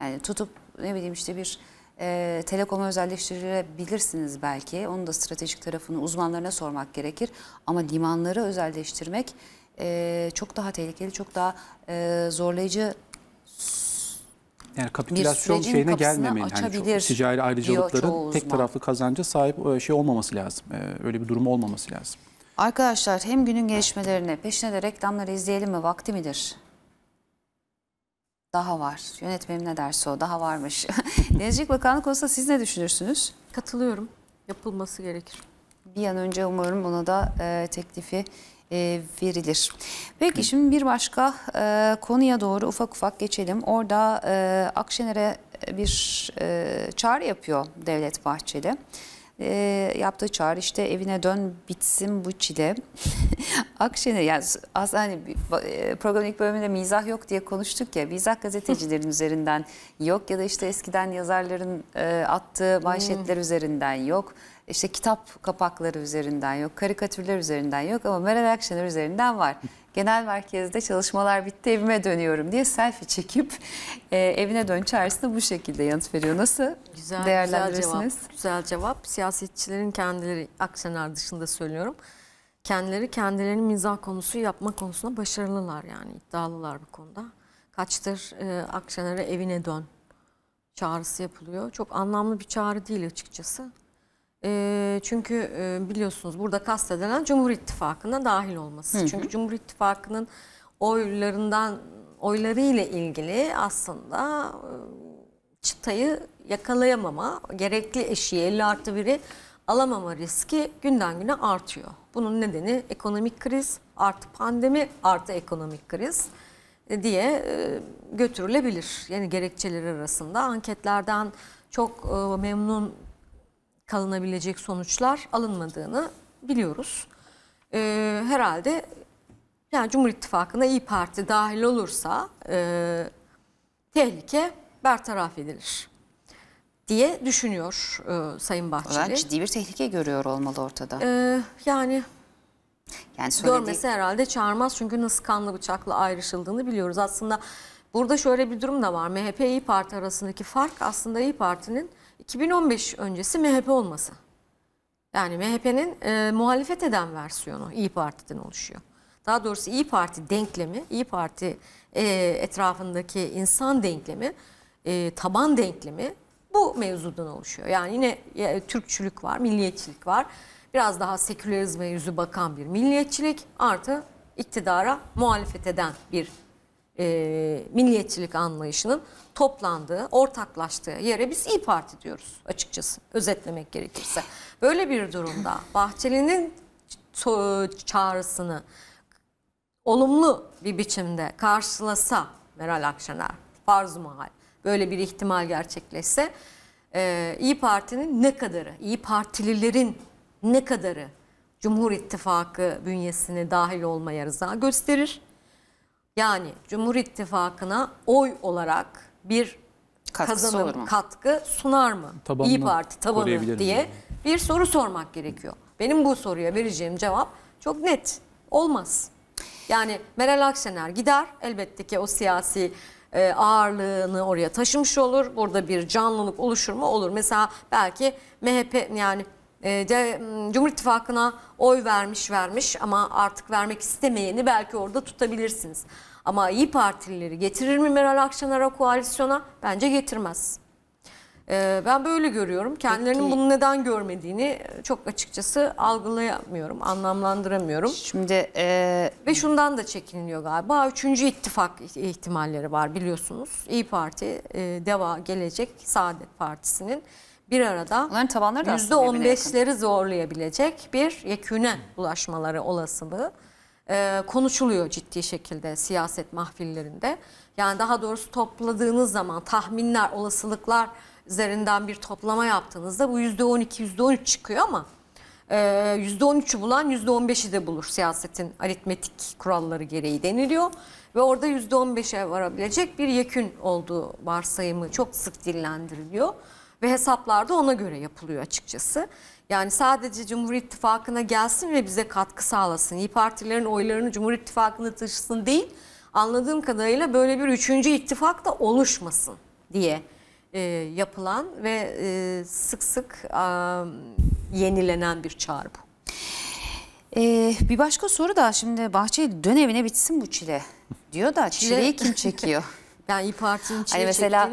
Yani tutup ne bileyim işte bir... E, telekomu özelleştirebilirsiniz belki. Onu da stratejik tarafını uzmanlarına sormak gerekir. Ama limanları özelleştirmek e, çok daha tehlikeli, çok daha e, zorlayıcı. Yani kapitülasyon şeyine gelmemeyin. Yani ticari ayrıcalıkların tek taraflı kazanca sahip şey olmaması lazım. E, öyle bir durum olmaması lazım. Arkadaşlar, hem günün gelişmelerine, peşine de reklamları izleyelim mi? Vakti midir? Daha var. Yönetmenim ne derse o, daha varmış. Denizcilik Bakanlığı konusunda siz ne düşünürsünüz? Katılıyorum. Yapılması gerekir. bir an önce umarım ona da e, teklifi e, verilir. Peki şimdi bir başka e, konuya doğru ufak ufak geçelim. Orada e, Akşener'e bir e, çağrı yapıyor Devlet Bahçeli. E, yaptığı çağrı işte evine dön bitsin bu çile. Akşener, yani aslında hani programın ilk bölümünde mizah yok diye konuştuk ya, mizah gazetecilerin üzerinden yok ya da işte eskiden yazarların e, attığı manşetler hmm. üzerinden yok. İşte kitap kapakları üzerinden yok, karikatürler üzerinden yok ama Meral Akşener üzerinden var. Genel merkezde çalışmalar bitti, evime dönüyorum diye selfie çekip e, evine dön çağrısına bu şekilde yanıt veriyor. Nasıl güzel, değerlendirirsiniz? Güzel cevap, güzel cevap. Siyasetçilerin kendileri, Akşener dışında söylüyorum, kendileri kendilerini mizah konusu yapma konusunda başarılılar, yani iddialılar bu konuda. Kaçtır e, Akşener'e evine dön çağrısı yapılıyor. Çok anlamlı bir çağrı değil açıkçası. Çünkü biliyorsunuz burada kastedilen Cumhur İttifakı'na dahil olması. Hı hı. Çünkü Cumhur İttifakı'nın oylarından, oyları ile ilgili aslında çıtayı yakalayamama, gerekli eşiği elli artı biri alamama riski günden güne artıyor. Bunun nedeni ekonomik kriz artı pandemi artı ekonomik kriz diye götürülebilir. Yani gerekçeleri arasında anketlerden çok memnun kalınabilecek sonuçlar alınmadığını biliyoruz. Ee, herhalde yani Cumhur İttifakı'na İyi Parti dahil olursa e, tehlike bertaraf edilir diye düşünüyor e, Sayın Bahçeli. Ben ciddi bir tehlike görüyor olmalı ortada. Ee, yani yani söylediği... görmesi herhalde çağırmaz, çünkü nasıl kanlı bıçakla ayrışıldığını biliyoruz. Aslında burada şöyle bir durum da var. M H P İyi Parti arasındaki fark aslında İyi Parti'nin iki bin on beş öncesi M H P olması. Yani M H P'nin e, muhalefet eden versiyonu İyi Parti'den oluşuyor. Daha doğrusu İyi Parti denklemi, İyi Parti e, etrafındaki insan denklemi, e, taban denklemi bu mevzudan oluşuyor. Yani yine e, Türkçülük var, milliyetçilik var. Biraz daha sekülerizme yüzü bakan bir milliyetçilik artı iktidara muhalefet eden bir E, milliyetçilik anlayışının toplandığı, ortaklaştığı yere biz İyi Parti diyoruz açıkçası, özetlemek gerekirse. Böyle bir durumda Bahçeli'nin çağrısını olumlu bir biçimde karşılasa Meral Akşener, farz-ı mahal böyle bir ihtimal gerçekleşse, e, İyi Parti'nin ne kadarı, İyi Partililerin ne kadarı Cumhur İttifakı bünyesine dahil olmaya rıza gösterir? Yani Cumhur İttifakı'na oy olarak bir Katkısı kazanım, katkı sunar mı? Tabanını, İyi Parti tabanı diye yani bir soru sormak gerekiyor. Benim bu soruya vereceğim cevap çok net. Olmaz. Yani Meral Akşener gider, elbette ki o siyasi ağırlığını oraya taşımış olur. Burada bir canlılık oluşur mu? Olur. Mesela belki M H P, yani Cumhur İttifakı'na oy vermiş vermiş ama artık vermek istemeyeni belki orada tutabilirsiniz. Ama İyi Partilileri getirir mi Meral Akşener'e koalisyona? Bence getirmez. Ben böyle görüyorum. Kendilerinin Peki. bunu neden görmediğini çok açıkçası algılayamıyorum, anlamlandıramıyorum. Şimdi e... ve şundan da çekiniliyor galiba. Üçüncü ittifak ihtimalleri var biliyorsunuz. İyi Parti, Deva, Gelecek, Saadet Partisi'nin bir arada yüzde on beşleri zorlayabilecek bir yeküne ulaşmaları olasılığı e, konuşuluyor ciddi şekilde siyaset mahfillerinde. Yani daha doğrusu topladığınız zaman tahminler, olasılıklar üzerinden bir toplama yaptığınızda bu yüzde on iki, yüzde on üç çıkıyor ama e, yüzde on üçü bulan yüzde on beşi de bulur. Siyasetin aritmetik kuralları gereği deniliyor. Ve orada yüzde on beşe varabilecek bir yekün olduğu varsayımı çok sık dillendiriliyor. Ve hesaplar da ona göre yapılıyor açıkçası. Yani sadece Cumhur İttifakı'na gelsin ve bize katkı sağlasın, İyi Partilerin oylarını Cumhur İttifakı'na taşısın değil, anladığım kadarıyla böyle bir üçüncü ittifak da oluşmasın diye e, yapılan ve e, sık sık e, yenilenen bir çağrı bu. Ee, bir başka soru da, şimdi Bahçeli dön evine bitsin bu çile diyor da çile... çileyi kim çekiyor? Yani İYİ Parti'nin içine hani mesela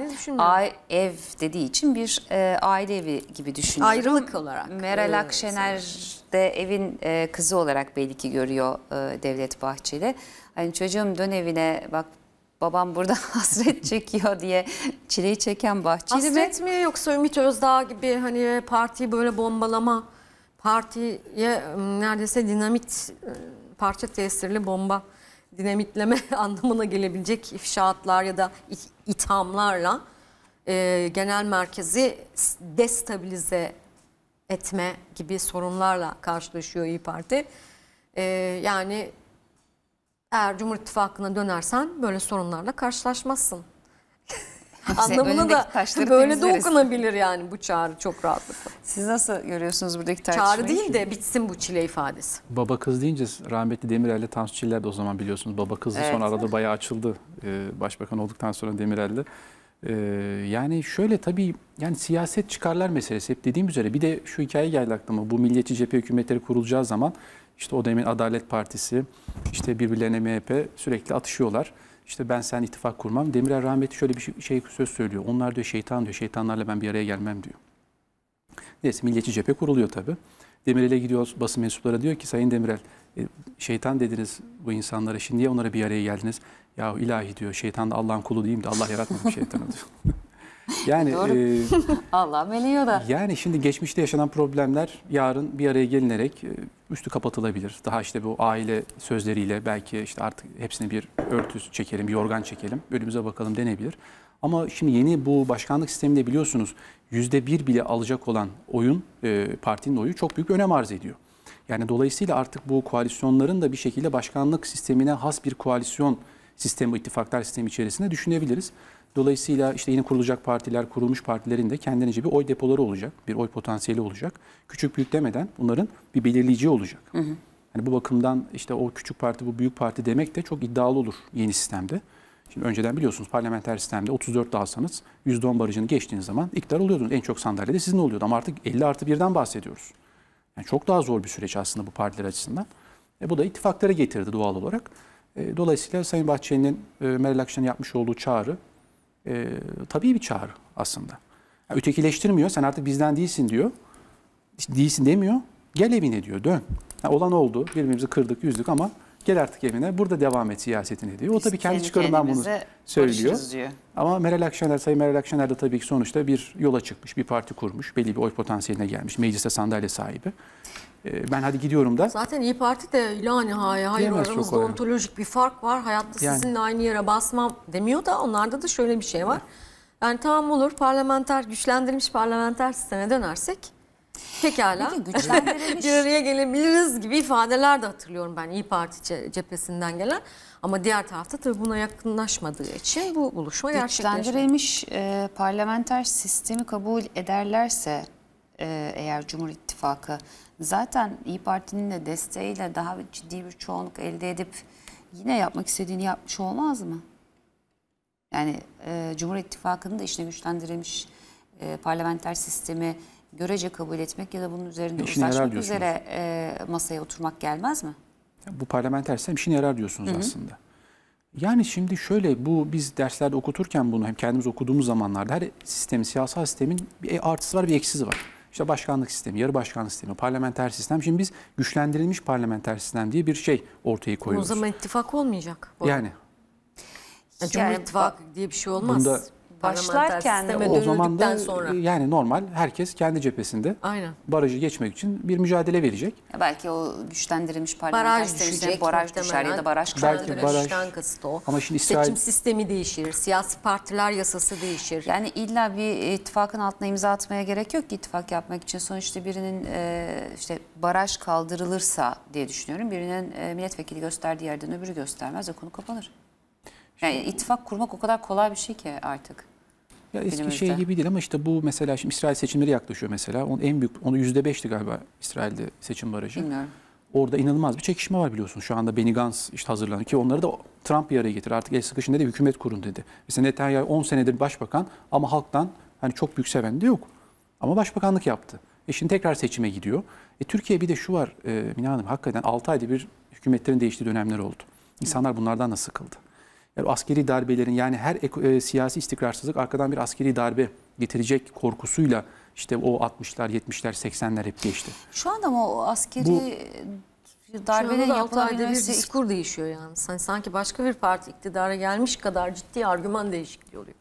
ev dediği için bir e, aile evi gibi düşünüyorum. Ayrılık olarak. Meral Akşener sanırım de evin e, kızı olarak belli ki görüyor e, Devlet Bahçeli. Hani çocuğum dön evine, bak babam burada hasret çekiyor diye çileyi çeken Bahçeli. Hasret mi, yoksa Ümit Özdağ gibi hani partiyi böyle bombalama, partiye neredeyse dinamit, parça tesirli bomba, dinamitleme anlamına gelebilecek ifşaatlar ya da ithamlarla e, genel merkezi destabilize etme gibi sorunlarla karşılaşıyor İyi Parti. E, yani eğer Cumhur İttifakı'na dönersen böyle sorunlarla karşılaşmazsın. Anlamına da böyle de okunabilir yani bu çağrı çok rahatlıkla. Siz nasıl görüyorsunuz buradaki tartışmayı? Çağrı değil de bitsin bu çile ifadesi. Baba kız deyince rahmetli Demirel'le Tansu Çiller de o zaman biliyorsunuz baba kızdı, evet. Sonra arada bayağı açıldı başbakan olduktan sonra Demirel'le. Yani şöyle tabii yani siyaset çıkarlar meselesi hep dediğim üzere, bir de şu hikaye geldi aklıma, bu milliyetçi cephe hükümetleri kurulacağı zaman işte o dönemin Adalet Partisi işte birbirlerine M H P sürekli atışıyorlar. İşte ben sen ittifak kurmam. Demirel rahmetli şöyle bir şey, şey söz söylüyor. Onlar diyor şeytan diyor. Şeytanlarla ben bir araya gelmem diyor. Neyse milliyetçi cephe kuruluyor tabii. Demirel'e gidiyor basın mensupları, diyor ki Sayın Demirel şeytan dediniz bu insanlara. Şimdi niye onlara bir araya geldiniz? Ya ilahi diyor şeytan da Allah'ın kulu diyeyim de Allah yaratmamış şeytanı diyor. Yani e, Allah meleğiyor da. Yani şimdi geçmişte yaşanan problemler yarın bir araya gelinerek üstü kapatılabilir. Daha işte bu aile sözleriyle belki işte artık hepsini bir örtüs çekelim, bir yorgan çekelim, önümüze bakalım denebilir. Ama şimdi yeni bu başkanlık sisteminde biliyorsunuz yüzde bir bile alacak olan oyun, e, partinin oyu çok büyük önem arz ediyor. Yani dolayısıyla artık bu koalisyonların da bir şekilde başkanlık sistemine has bir koalisyon sistemi, ittifaklar sistemi içerisinde düşünebiliriz. Dolayısıyla işte yeni kurulacak partiler, kurulmuş partilerin de kendince bir oy depoları olacak, bir oy potansiyeli olacak. Küçük büyük demeden bunların bir belirleyici olacak. Hı hı. Yani bu bakımdan işte o küçük parti, bu büyük parti demek de çok iddialı olur yeni sistemde. Şimdi önceden biliyorsunuz parlamenter sistemde otuz dört alsanız yüzde on barajını geçtiğiniz zaman iktidar oluyordunuz. En çok sandalyede sizin oluyordu ama artık elli artı birden bahsediyoruz. Yani çok daha zor bir süreç aslında bu partiler açısından. E bu da ittifaklara getirdi doğal olarak. E dolayısıyla Sayın Bahçeli'nin e, Meral Akşener'in yapmış olduğu çağrı, Ee, tabii bir çağrı aslında. Yani ötekileştirmiyor. Sen artık bizden değilsin diyor. Değilsin demiyor. Gel evine diyor. Dön. Yani olan oldu. Birbirimizi kırdık, yüzdük ama gel artık evine. Burada devam et siyasetini diyor. O tabii kendi çıkarından bunu söylüyor. Ama Meral Akşener, Sayın Meral Akşener de tabii ki sonuçta bir yola çıkmış. Bir parti kurmuş. Belli bir oy potansiyeline gelmiş. Mecliste sandalye sahibi. Ee, ben hadi gidiyorum da. Zaten İyi Parti de la nihayet hayır aramızda ontolojik bir fark var. Hayatta yani sizinle aynı yere basmam demiyor da onlarda da şöyle bir şey var. Yani tamam olur parlamenter, güçlendirilmiş parlamenter sisteme dönersek pekala bir araya gelebiliriz gibi ifadeler de hatırlıyorum ben İyi Parti cephesinden gelen. Ama diğer tarafta tabii buna yakınlaşmadığı için bu buluşma gerçekleşmedi. Güçlendirilmiş e, parlamenter sistemi kabul ederlerse e, eğer Cumhur İttifakı, zaten İyi Parti'nin de desteğiyle daha ciddi bir çoğunluk elde edip yine yapmak istediğini yapmış olmaz mı? Yani e, Cumhur İttifakı'nın da işte güçlendirilmiş e, parlamenter sistemi görece kabul etmek ya da bunun üzerinde uzlaşmak üzere e, masaya oturmak gelmez mi? Bu parlamenter sistem işine yarar diyorsunuz, hı hı, aslında. Yani şimdi şöyle, bu biz derslerde okuturken bunu hem kendimiz okuduğumuz zamanlarda her sistemin, siyasal sistemin bir artısı var bir eksisi var. İşte başkanlık sistemi, yarı başkanlık sistemi, parlamenter sistem. Şimdi biz güçlendirilmiş parlamenter sistem diye bir şey ortaya koyuyoruz. O zaman ittifak olmayacak. Bu yani. yani Cumhur İttifakı diye bir şey olmaz. Bunda başlarken o zaman da sonra. Yani normal herkes kendi cephesinde, aynen, barajı geçmek için bir mücadele verecek. Ya belki o güçlendirilmiş parlamenter sistemde baraj düşer ya da baraj kaldırır. Kısıt o. Ama şimdi İsrail... Seçim sistemi değişir, siyasi partiler yasası değişir. Yani illa bir ittifakın altına imza atmaya gerek yok ki ittifak yapmak için. Sonuçta birinin işte baraj kaldırılırsa diye düşünüyorum. Birinin milletvekili gösterdiği yerden öbürü göstermez ve konu kapanır. Yani ittifak kurmak o kadar kolay bir şey ki artık. Ya eski günümüzde şey gibi değil ama işte bu mesela şimdi İsrail seçimleri yaklaşıyor mesela. Onun en büyük, onu yüzde beşti galiba İsrail'de seçim barajı. Bilmiyorum. Orada inanılmaz bir çekişme var biliyorsunuz. Şu anda Benny Gantz işte hazırlanıyor ki onları da Trump bir araya getir. Artık el sıkışın dedi, hükümet kurun dedi. Mesela Netanyahu on senedir başbakan ama halktan hani çok büyük seven de yok. Ama başbakanlık yaptı. E şimdi tekrar seçime gidiyor. E Türkiye bir de şu var e, Mine Hanım, hakikaten altı ayda bir hükümetlerin değiştiği dönemler oldu. İnsanlar bunlardan da sıkıldı. Yani askeri darbelerin, yani her eko, e, siyasi istikrarsızlık arkadan bir askeri darbe getirecek korkusuyla işte o altmışlar, yetmişler, seksenler hep geçti. Şu anda ama o askeri bu, darbenin yapılabilmesi... Diskur değişiyor yani. yani. Sanki başka bir parti iktidara gelmiş kadar ciddi argüman değişikliği oluyor.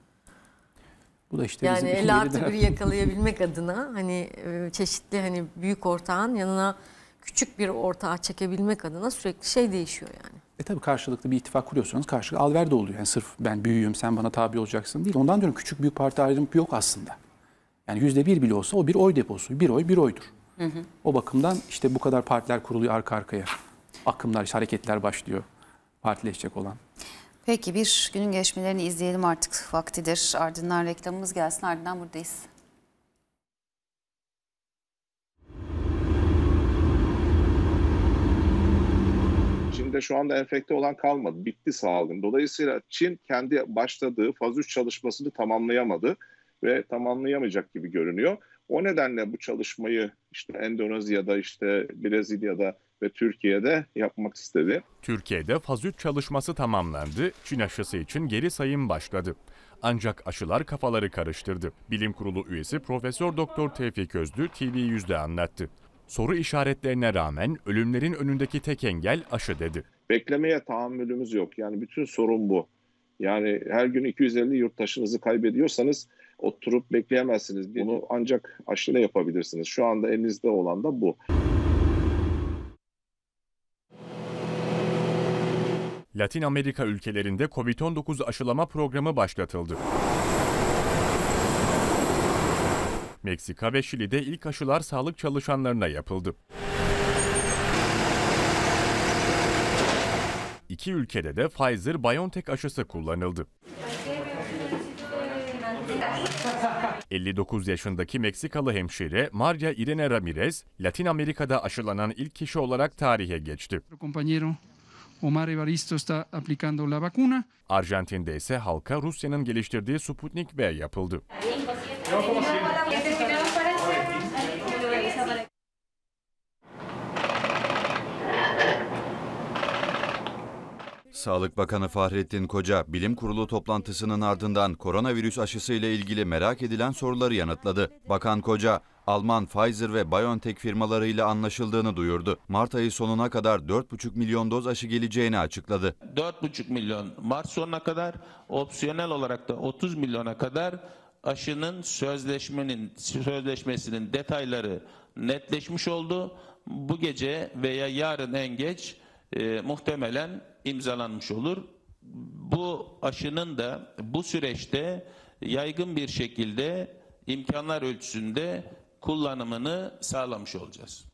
Bu da işte yani elli artı biri yakalayabilmek adına hani çeşitli hani büyük ortağın yanına küçük bir ortağa çekebilmek adına sürekli şey değişiyor yani. E tabii karşılıklı bir ittifak kuruyorsanız karşılıklı alver de oluyor. Yani sırf ben büyüğüm sen bana tabi olacaksın değil. Ondan diyorum küçük büyük parti ayrımı yok aslında. Yani yüzde bir bile olsa o bir oy deposu. Bir oy bir oydur. Hı hı. O bakımdan işte bu kadar partiler kuruluyor arka arkaya. Akımlar, işte hareketler başlıyor. Partileşecek olan. Peki bir günün gelişmelerini izleyelim artık vaktidir. Ardından reklamımız gelsin, ardından buradayız. Çin'de şu anda enfekte olan kalmadı. Bitti salgın. Dolayısıyla Çin kendi başladığı faz üç çalışmasını tamamlayamadı ve tamamlayamayacak gibi görünüyor. O nedenle bu çalışmayı işte Endonezya'da, işte Brezilya'da ve Türkiye'de yapmak istedi. Türkiye'de faz üç çalışması tamamlandı, Çin aşısı için geri sayım başladı. Ancak aşılar kafaları karıştırdı. Bilim Kurulu üyesi Profesör Doktor Tevfik Özlü T V yüz'de anlattı. Soru işaretlerine rağmen ölümlerin önündeki tek engel aşı dedi. Beklemeye tahammülümüz yok. Yani bütün sorun bu. Yani her gün iki yüz elli yurttaşınızı kaybediyorsanız oturup bekleyemezsiniz. Bunu ancak aşıyla yapabilirsiniz. Şu anda elinizde olan da bu. Latin Amerika ülkelerinde kovid on dokuz aşılama programı başlatıldı. Meksika ve Şili'de ilk aşılar sağlık çalışanlarına yapıldı. İki ülkede de Pfizer BioNTech aşısı kullanıldı. elli dokuz yaşındaki Meksikalı hemşire Maria Irene Ramirez, Latin Amerika'da aşılanan ilk kişi olarak tarihe geçti. Arjantin'de ise halka Rusya'nın geliştirdiği Sputnik V yapıldı. Sağlık Bakanı Fahrettin Koca, Bilim Kurulu toplantısının ardından koronavirüs aşısı ile ilgili merak edilen soruları yanıtladı. Bakan Koca, Alman Pfizer ve BioNTech firmalarıyla anlaşıldığını duyurdu. Mart ayı sonuna kadar dört buçuk milyon doz aşı geleceğini açıkladı. dört buçuk milyon Mart sonuna kadar, opsiyonel olarak da otuz milyona kadar aşının sözleşmenin sözleşmesinin detayları netleşmiş oldu. Bu gece veya yarın en geç e, muhtemelen imzalanmış olur. Bu aşının da bu süreçte yaygın bir şekilde imkanlar ölçüsünde kullanımını sağlamış olacağız.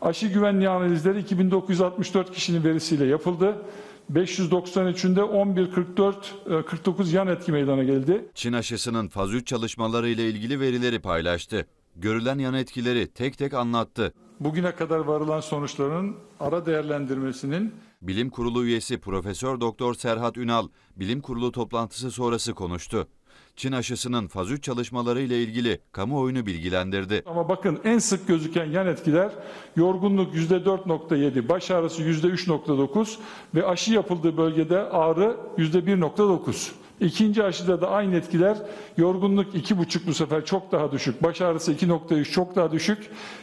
Aşı güvenliği analizleri iki bin dokuz yüz altmış dört kişinin verisiyle yapıldı. beş yüz doksan üç'ünde on bir kırk dört kırk dokuz yan etki meydana geldi. Çin aşısının faz üç çalışmaları ile ilgili verileri paylaştı. Görülen yan etkileri tek tek anlattı. Bugüne kadar varılan sonuçların ara değerlendirmesinin Bilim Kurulu üyesi Profesör Doktor Serhat Ünal, Bilim Kurulu toplantısı sonrası konuştu. Çin aşısının faz üç çalışmaları ile ilgili kamuoyunu bilgilendirdi. Ama bakın en sık gözüken yan etkiler yorgunluk yüzde dört nokta yedi, baş ağrısı yüzde üç nokta dokuz ve aşı yapıldığı bölgede ağrı yüzde bir nokta dokuz. İkinci aşıda da aynı etkiler, yorgunluk iki buçuk bu sefer çok daha düşük, baş ağrısı iki nokta üç çok daha düşük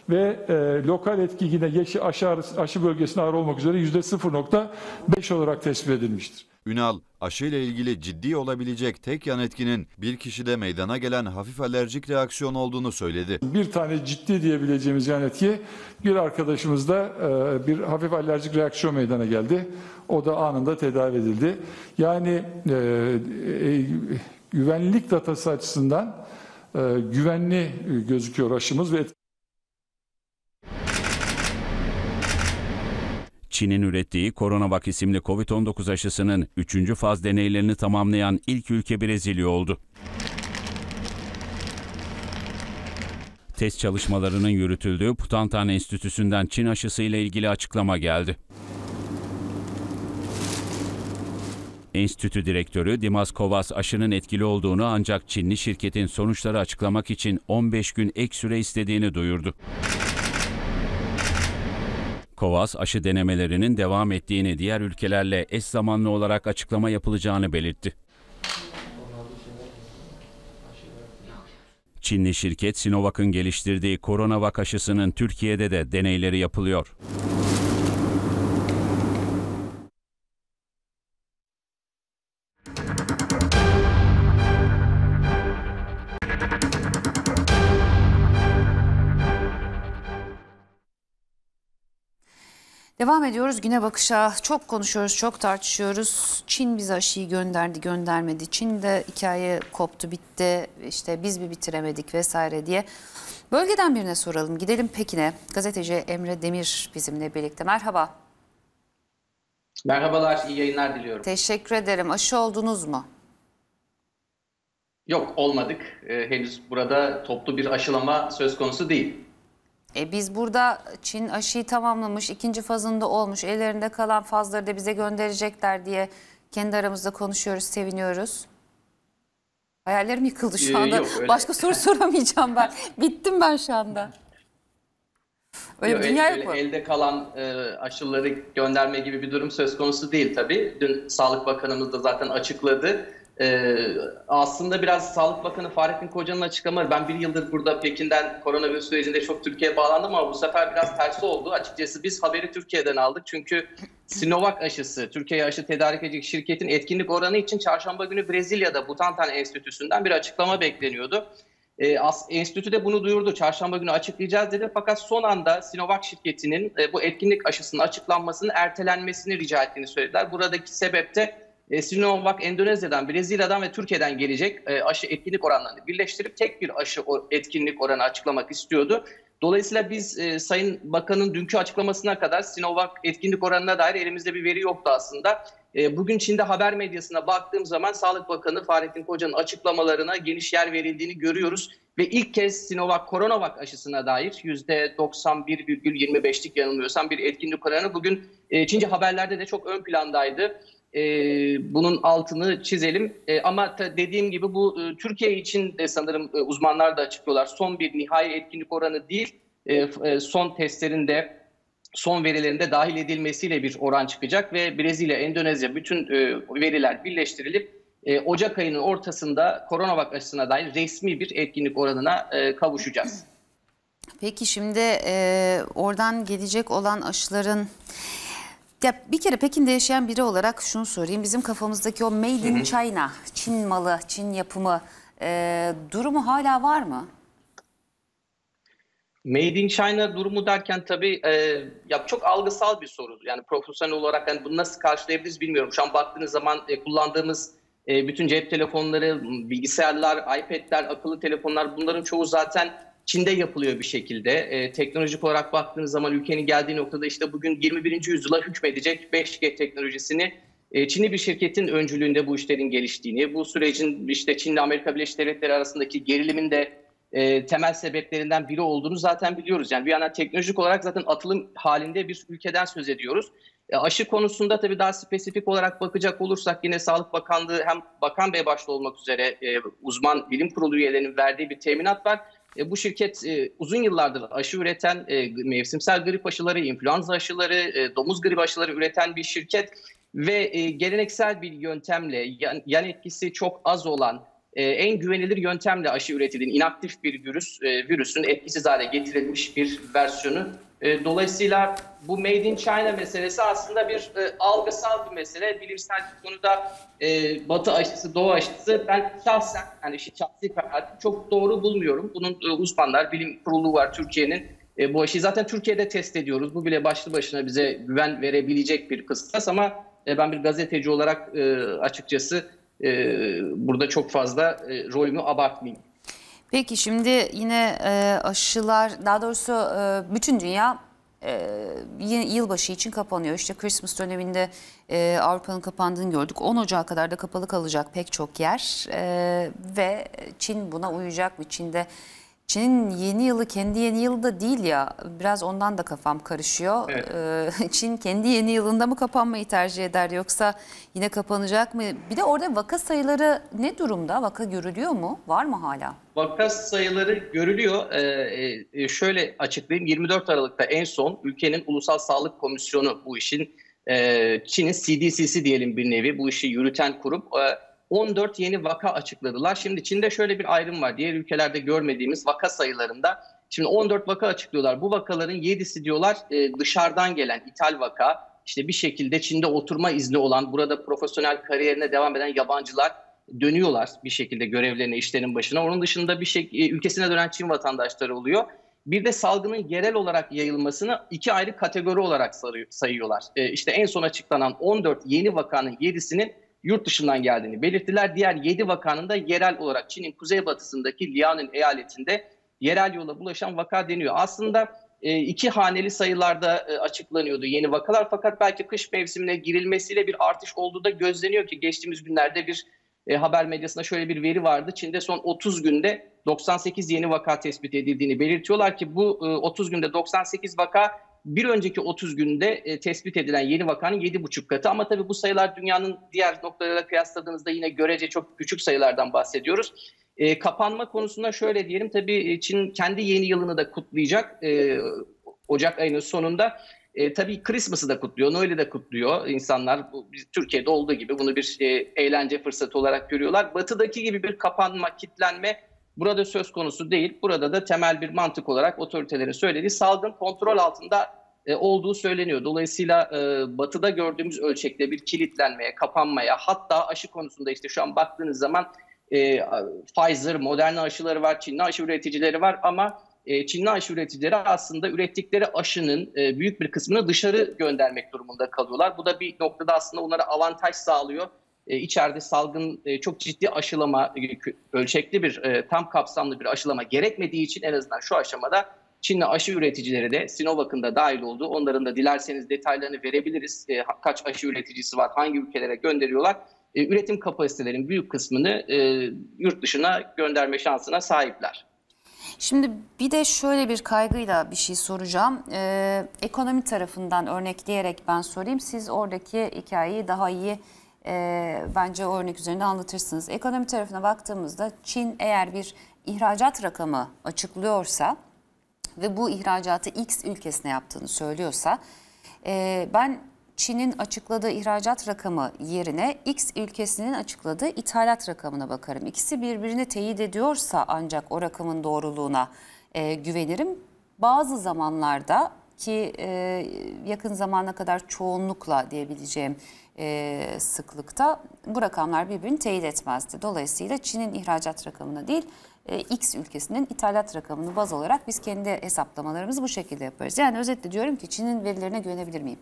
ve e, lokal etki yine yeşil aşı, ağrısı, aşı bölgesine ağrı olmak üzere yüzde sıfır nokta beş olarak tespit edilmiştir. Ünal, aşıyla ilgili ciddi olabilecek tek yan etkinin bir kişide meydana gelen hafif alerjik reaksiyon olduğunu söyledi. Bir tane ciddi diyebileceğimiz yan etki, bir arkadaşımızda e, bir hafif alerjik reaksiyon meydana geldi. O da anında tedavi edildi. Yani e, e, güvenlik datası açısından e, güvenli gözüküyor aşımız ve Çin'in ürettiği CoronaVac isimli kovid on dokuz aşısının üçüncü faz deneylerini tamamlayan ilk ülke Brezilya oldu. Test çalışmalarının yürütüldüğü Butantan Enstitüsü'nden Çin aşısı ile ilgili açıklama geldi. Enstitü direktörü Dimas Kovas aşının etkili olduğunu ancak Çinli şirketin sonuçları açıklamak için on beş gün ek süre istediğini duyurdu. Kovas aşı denemelerinin devam ettiğini, diğer ülkelerle eş zamanlı olarak açıklama yapılacağını belirtti. Çinli şirket Sinovac'ın geliştirdiği CoronaVac aşısının Türkiye'de de deneyleri yapılıyor. Devam ediyoruz Güne Bakış'a. Çok konuşuyoruz, çok tartışıyoruz. Çin bize aşıyı gönderdi, göndermedi. Çin'de hikaye koptu, bitti. İşte biz bir bitiremedik vesaire diye. Bölgeden birine soralım. Gidelim Pekin'e. Gazeteci Emre Demir bizimle birlikte. Merhaba. Merhabalar, iyi yayınlar diliyorum. Teşekkür ederim. Aşı oldunuz mu? Yok, olmadık. Ee, henüz burada toplu bir aşılama söz konusu değil. E biz burada Çin aşıyı tamamlamış, ikinci fazında olmuş, ellerinde kalan fazları da bize gönderecekler diye kendi aramızda konuşuyoruz, seviniyoruz. Hayallerim yıkıldı şu anda. Ee, yok, başka soru soramayacağım ben. Bittim ben şu anda. Öyle yok, bir dünya el, yok mu? Elde kalan e, aşıları gönderme gibi bir durum söz konusu değil tabii. Dün Sağlık Bakanımız da zaten açıkladı. Ee, aslında biraz Sağlık Bakanı Fahrettin Koca'nın açıklamaları. Ben bir yıldır burada Pekin'den koronavirüs sürecinde çok Türkiye'ye bağlandım ama bu sefer biraz tersi oldu. Açıkçası biz haberi Türkiye'den aldık. Çünkü Sinovac aşısı, Türkiye'ye aşı tedarik edecek şirketin etkinlik oranı için çarşamba günü Brezilya'da Butantan Enstitüsü'nden bir açıklama bekleniyordu. Ee, as, enstitü de bunu duyurdu. Çarşamba günü açıklayacağız dedi. Fakat son anda Sinovac şirketinin e, bu etkinlik aşısının açıklanmasının ertelenmesini rica ettiğini söylediler. Buradaki sebep de Sinovac Endonezya'dan, Brezilya'dan ve Türkiye'den gelecek aşı etkinlik oranlarını birleştirip tek bir aşı etkinlik oranı açıklamak istiyordu. Dolayısıyla biz Sayın Bakan'ın dünkü açıklamasına kadar Sinovac etkinlik oranına dair elimizde bir veri yoktu aslında. Bugün Çin'de haber medyasına baktığım zaman Sağlık Bakanı Fahrettin Koca'nın açıklamalarına geniş yer verildiğini görüyoruz. Ve ilk kez Sinovac, CoronaVac aşısına dair yüzde doksan bir virgül yirmi beşlik yanılmıyorsam bir etkinlik oranı bugün Çince haberlerde de çok ön plandaydı. Ee, bunun altını çizelim ee, ama dediğim gibi bu e, Türkiye için de sanırım e, uzmanlar da açıklıyorlar. Son bir nihai etkinlik oranı değil, e, e, son testlerinde, son verilerinde dahil edilmesiyle bir oran çıkacak ve Brezilya, Endonezya bütün e, veriler birleştirilip e, Ocak ayının ortasında CoronaVac aşısına dair resmi bir etkinlik oranına e, kavuşacağız. Peki şimdi e, oradan gelecek olan aşıların... Ya bir kere Pekin'de yaşayan biri olarak şunu sorayım. Bizim kafamızdaki o made in China, Çin malı, Çin yapımı e, durumu hala var mı? Made in China durumu derken tabii e, ya çok algısal bir soru. Yani profesyonel olarak yani bunu nasıl karşılayabiliriz bilmiyorum. Şu an baktığınız zaman e, kullandığımız e, bütün cep telefonları, bilgisayarlar, iPad'ler, akıllı telefonlar bunların çoğu zaten... Çin'de yapılıyor bir şekilde. E, teknolojik olarak baktığınız zaman ülkenin geldiği noktada işte bugün yirmi birinci yüzyıla hükmedecek beş G teknolojisini e, Çinli bir şirketin öncülüğünde bu işlerin geliştiğini, bu sürecin işte Çin'le Amerika Birleşik Devletleri arasındaki gerilimin de e, temel sebeplerinden biri olduğunu zaten biliyoruz. Yani bir yandan teknolojik olarak zaten atılım halinde bir ülkeden söz ediyoruz. E, aşı konusunda tabii daha spesifik olarak bakacak olursak yine Sağlık Bakanlığı hem Bakan Bey başta olmak üzere e, uzman bilim kurulu üyelerinin verdiği bir teminat var. Bu şirket uzun yıllardır aşı üreten, mevsimsel grip aşıları, influenza aşıları, domuz gribi aşıları üreten bir şirket ve geleneksel bir yöntemle, yan etkisi çok az olan, en güvenilir yöntemle aşı üretilen inaktif bir virüs, virüsün etkisiz hale getirilmiş bir versiyonu. Dolayısıyla bu Made in China meselesi aslında bir e, algısal bir mesele. Bilimsel bir konuda e, Batı aşısı, Doğu aşısı ben şahsen, yani şahsi kanaatim çok doğru bulmuyorum. Bunun e, uzmanlar, bilim kurulu var Türkiye'nin. E, bu aşıyı zaten Türkiye'de test ediyoruz. Bu bile başlı başına bize güven verebilecek bir kıstas ama e, ben bir gazeteci olarak e, açıkçası e, burada çok fazla e, rolümü abartmayayım. Peki şimdi yine e, aşılar, daha doğrusu e, bütün dünya e, yılbaşı için kapanıyor. İşte Christmas döneminde e, Avrupa'nın kapandığını gördük. on Ocağı kadar da kapalı kalacak pek çok yer e, ve Çin buna uyacak mı? Çin'de Çin'in yeni yılı kendi yeni yılı da değil ya, biraz ondan da kafam karışıyor. Evet. E, Çin kendi yeni yılında mı kapanmayı tercih eder yoksa yine kapanacak mı? Bir de orada vaka sayıları ne durumda? Vaka görülüyor mu? Var mı hala? Vaka sayıları görülüyor. Ee, e, şöyle açıklayayım. yirmi dört Aralık'ta en son ülkenin Ulusal Sağlık Komisyonu bu işin, e, Çin'in C D C'si diyelim bir nevi bu işi yürüten kurum. E, on dört yeni vaka açıkladılar. Şimdi Çin'de şöyle bir ayrım var. Diğer ülkelerde görmediğimiz vaka sayılarında. Şimdi on dört vaka açıklıyorlar. Bu vakaların yedisi diyorlar dışarıdan gelen ithal vaka. İşte bir şekilde Çin'de oturma izni olan, burada profesyonel kariyerine devam eden yabancılar dönüyorlar bir şekilde görevlerine, işlerin başına. Onun dışında bir şey, ülkesine dönen Çin vatandaşları oluyor. Bir de salgının genel olarak yayılmasını iki ayrı kategori olarak sayıyorlar. E, işte en son açıklanan on dört yeni vakanın yedisinin yurt dışından geldiğini belirttiler. Diğer yedi vakanın da yerel olarak Çin'in kuzeybatısındaki Liaoning eyaletinde yerel yola bulaşan vaka deniyor. Aslında e, iki haneli sayılarda e, açıklanıyordu yeni vakalar. Fakat belki kış mevsimine girilmesiyle bir artış olduğu da gözleniyor ki geçtiğimiz günlerde bir e, haber medyasında şöyle bir veri vardı. Çin'de son otuz günde doksan sekiz yeni vaka tespit edildiğini belirtiyorlar ki bu otuz günde doksan sekiz vaka bir önceki otuz günde tespit edilen yeni vakanın yedi buçuk katı. Ama tabii bu sayılar dünyanın diğer noktalarıyla kıyasladığınızda yine görece çok küçük sayılardan bahsediyoruz. E, kapanma konusunda şöyle diyelim, tabii Çin kendi yeni yılını da kutlayacak e, Ocak ayının sonunda. E, tabii Christmas'ı da kutluyor, Noel'i de kutluyor insanlar. Bu, biz, Türkiye'de olduğu gibi bunu bir e, eğlence fırsatı olarak görüyorlar. Batı'daki gibi bir kapanma, kitlenme burada söz konusu değil. Burada da temel bir mantık olarak otoritelerin söylediği salgın kontrol altında e, olduğu söyleniyor. Dolayısıyla e, batıda gördüğümüz ölçekte bir kilitlenmeye, kapanmaya, hatta aşı konusunda işte şu an baktığınız zaman e, Pfizer, Moderna aşıları var, Çinli aşı üreticileri var ama e, Çinli aşı üreticileri aslında ürettikleri aşının e, büyük bir kısmını dışarı göndermek durumunda kalıyorlar. Bu da bir noktada aslında onlara avantaj sağlıyor. İçeride salgın çok ciddi aşılama, ölçekli bir tam kapsamlı bir aşılama gerekmediği için en azından şu aşamada Çinli aşı üreticileri de Sinovac'ın da dahil olduğu, onların da dilerseniz detaylarını verebiliriz. Kaç aşı üreticisi var, hangi ülkelere gönderiyorlar. Üretim kapasitelerinin büyük kısmını yurt dışına gönderme şansına sahipler. Şimdi bir de şöyle bir kaygıyla bir şey soracağım. Ee, ekonomi tarafından örnekleyerek ben sorayım. Siz oradaki hikayeyi daha iyi E, bence o örnek üzerinde anlatırsınız. Ekonomi tarafına baktığımızda Çin eğer bir ihracat rakamı açıklıyorsa ve bu ihracatı X ülkesine yaptığını söylüyorsa e, ben Çin'in açıkladığı ihracat rakamı yerine X ülkesinin açıkladığı ithalat rakamına bakarım. İkisi birbirini teyit ediyorsa ancak o rakamın doğruluğuna e, güvenirim. Bazı zamanlarda ki e, yakın zamana kadar çoğunlukla diyebileceğim e, sıklıkta bu rakamlar birbirini teyit etmezdi. Dolayısıyla Çin'in ihracat rakamına değil, e, X ülkesinin ithalat rakamını baz alarak biz kendi hesaplamalarımızı bu şekilde yaparız. Yani özetle diyorum ki Çin'in verilerine güvenebilir miyim?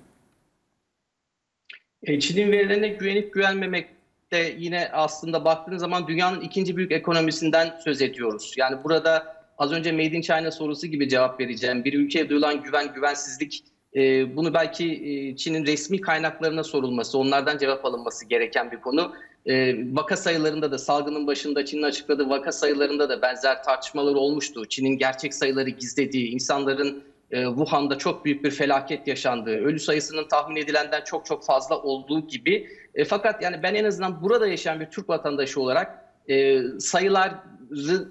E, Çin'in verilerine güvenip güvenmemek de yine aslında baktığınız zaman dünyanın ikinci büyük ekonomisinden söz ediyoruz. Yani burada az önce Made in China sorusu gibi cevap vereceğim. Bir ülkeye duyulan güven, güvensizlik, e, bunu belki e, Çin'in resmi kaynaklarına sorulması, onlardan cevap alınması gereken bir konu. E, vaka sayılarında da, salgının başında Çin'in açıkladığı vaka sayılarında da benzer tartışmalar olmuştu. Çin'in gerçek sayıları gizlediği, insanların e, Wuhan'da çok büyük bir felaket yaşandığı, ölü sayısının tahmin edilenden çok çok fazla olduğu gibi. E, fakat yani ben en azından burada yaşayan bir Türk vatandaşı olarak e, sayılar